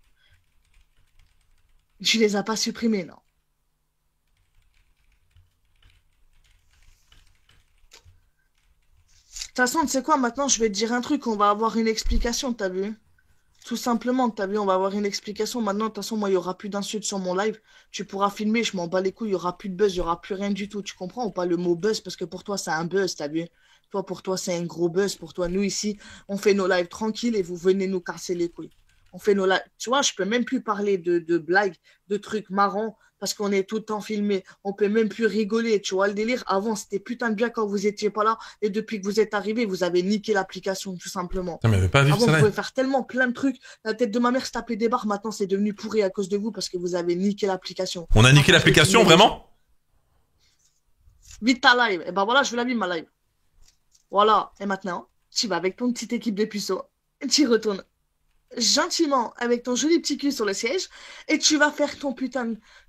Tu les as pas supprimés, non. De toute façon, tu sais quoi, maintenant, je vais te dire un truc, on va avoir une explication, t'as vu? Tout simplement, t'as vu, on va avoir une explication. Maintenant, de toute façon, moi, il n'y aura plus d'insultes sur mon live. Tu pourras filmer, je m'en bats les couilles, il n'y aura plus de buzz, il n'y aura plus rien du tout. Tu comprends ou pas le mot buzz? Parce que pour toi, c'est un buzz, t'as vu? Toi, pour toi, c'est un gros buzz. Pour toi, nous, ici, on fait nos lives tranquilles et vous venez nous casser les couilles. On fait nos lives. Tu vois, je peux même plus parler de blagues, de trucs marrants, parce qu'on est tout le temps filmé. On peut même plus rigoler, tu vois le délire. Avant, c'était putain de bien quand vous étiez pas là. Et depuis que vous êtes arrivé, vous avez niqué l'application, tout simplement. Non, mais veut pas vivre avant, ça, vous pouvez faire tellement plein de trucs. La tête de ma mère se tapait des barres. Maintenant, c'est devenu pourri à cause de vous parce que vous avez niqué l'application. On a niqué l'application, vraiment? Vite ta live. Et ben voilà, je veux la vivre, ma live. Voilà. Et maintenant, tu vas avec ton petite équipe de puceaux. Tu retournes gentiment avec ton joli petit cul sur le siège. Et tu vas faire ton putain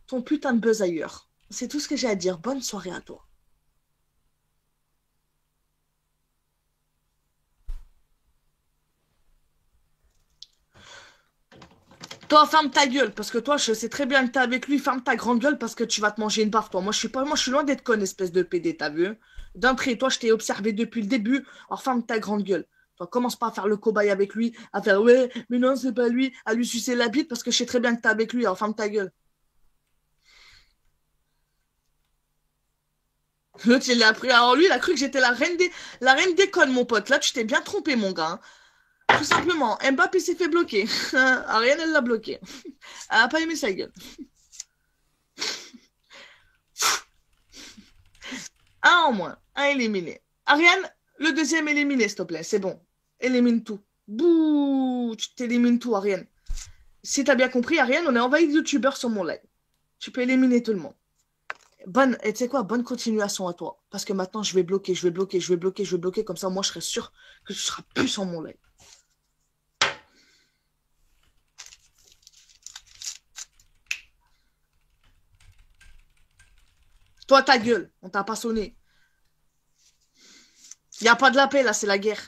de buzz ailleurs. C'est tout ce que j'ai à dire. Bonne soirée à toi. Toi, ferme ta gueule, parce que toi, je sais très bien que t'es avec lui. Ferme ta grande gueule, parce que tu vas te manger une baffe, toi. Moi, je suis loin d'être conne, espèce de PD, t'as vu? D'entrée, toi, je t'ai observé depuis le début. Alors, ferme ta grande gueule. Toi, commence pas à faire le cobaye avec lui, à faire « Ouais, mais non, c'est pas lui », à lui sucer la bite, parce que je sais très bien que t'es avec lui. Alors, ferme ta gueule. L'autre, il a pris. Alors lui, il a cru que j'étais la reine des connes, mon pote. Là, tu t'es bien trompé, mon gars. Hein. Tout simplement, Mbappé s'est fait bloquer. Ariane, elle l'a bloqué. Elle n'a pas aimé sa gueule. Un en moins. Un éliminé. Ariane, le deuxième éliminé, s'il te plaît. C'est bon. Élimine tout. Bouh, tu t'élimines tout, Ariane. Si t'as bien compris, Ariane, on est envahi de youtubeurs sur mon live. Tu peux éliminer tout le monde. Et tu sais quoi, bonne continuation à toi. Parce que maintenant, je vais bloquer. Comme ça, moi, je serai sûr que tu seras plus sur mon live. Toi, ta gueule, on t'a pas sonné. Il n'y a pas de la paix, là, c'est la guerre.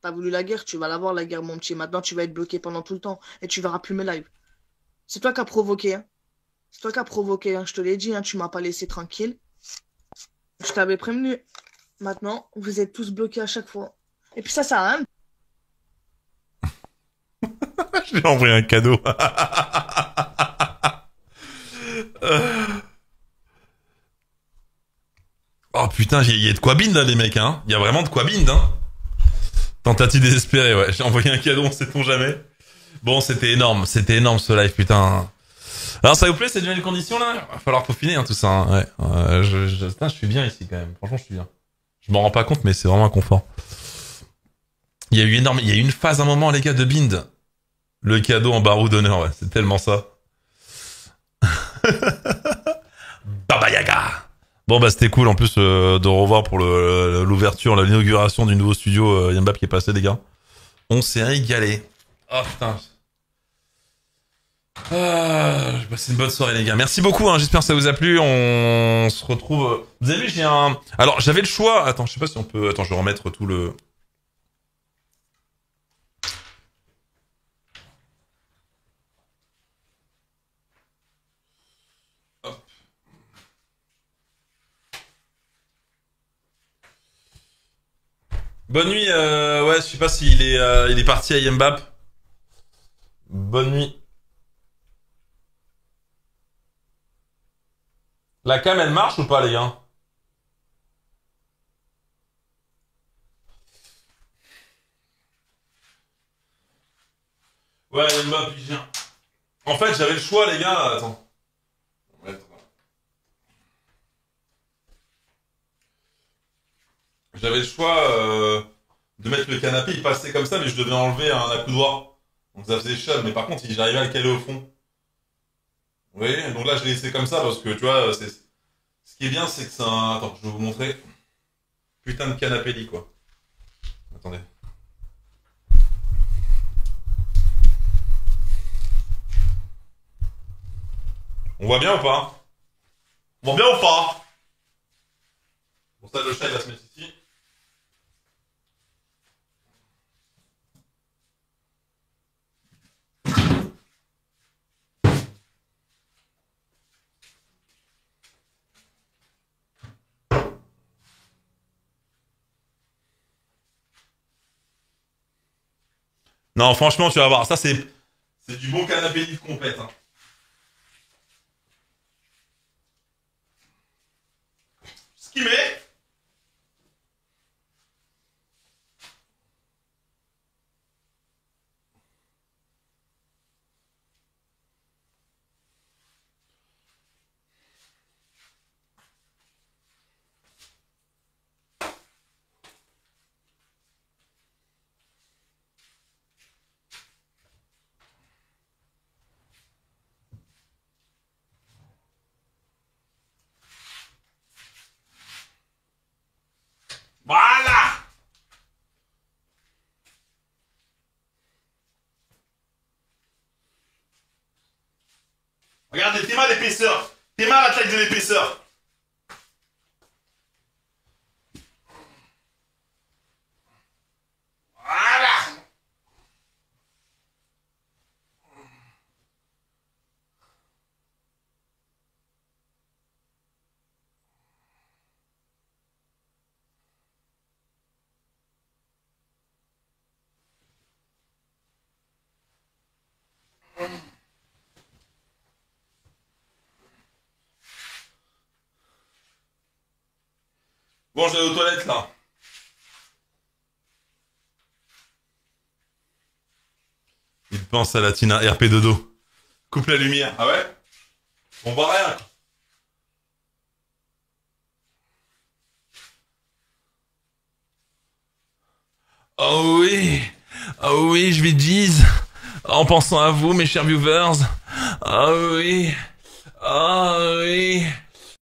T'as voulu la guerre, tu vas l'avoir, la guerre, mon petit. Maintenant, tu vas être bloqué pendant tout le temps et tu verras plus mes lives. C'est toi qui as provoqué, hein. C'est toi qui as provoqué, hein. Je te l'ai dit, hein. Tu m'as pas laissé tranquille. Je t'avais prévenu. Maintenant, vous êtes tous bloqués à chaque fois. Et puis ça, ça a un... Je vais envoyer un cadeau. Oh putain, il y a de quoi binde, hein, les mecs, hein. Il y a vraiment de quoi binde, hein. Tentative désespérée, ouais. J'ai envoyé un cadeau, on sait-on jamais. Bon, c'était énorme ce live, putain. Alors ça vous plaît, cette nouvelle condition là? Va falloir peaufiner, hein, tout ça. Hein. Ouais. Putain, je suis bien ici quand même. Franchement, je suis bien. Je m'en rends pas compte, mais c'est vraiment un confort. Il y a eu énorme. Il y a eu une phase, un moment, les gars, de bind. Le cadeau en barreau d'honneur, ouais. C'est tellement ça. Baba Yaga. Bon bah c'était cool en plus de revoir pour l'ouverture, l'inauguration du nouveau studio Yambap qui est passé, les gars. On s'est régalé. Oh putain. Ah, j'ai passé une bonne soirée, les gars. Merci beaucoup, hein. J'espère que ça vous a plu. On se retrouve. Vous avez vu, j'ai un. Alors, j'avais le choix. Attends, je sais pas si on peut. Attends, je vais remettre tout le. Hop. Bonne nuit. Ouais, je sais pas s'il est parti à Yembap. Bonne nuit. La cam, elle marche ou pas, les gars? Ouais, Yamba, Pigien. En fait, j'avais le choix, les gars. Attends. J'avais le choix de mettre le canapé, il passait comme ça, mais je devais enlever un accoudoir. Donc ça faisait chum, mais par contre, j'arrivais à le caler au fond. Vous voyez? Donc là, je l'ai laissé comme ça, parce que, tu vois, c'est... Ce qui est bien, c'est que c'est un... Attends, je vais vous montrer. Putain de canapé-lit, quoi. Attendez. On voit bien ou pas? On voit bien ou pas? Bon, ça, le chat, il va se mettre ici. Non, franchement, tu vas voir. Ça, c'est du bon canapé livre complète. Hein. Ce qui met. Voilà! Regardez, t'es mal l'épaisseur. T'es mal la taille de l'épaisseur. Bon, je vais aux toilettes là. Il pense à la Tina RP Dodo. Coupe la lumière. Ah ouais? On voit rien. Oh oui, je vais jeez. En pensant à vous, mes chers viewers. Oh oui.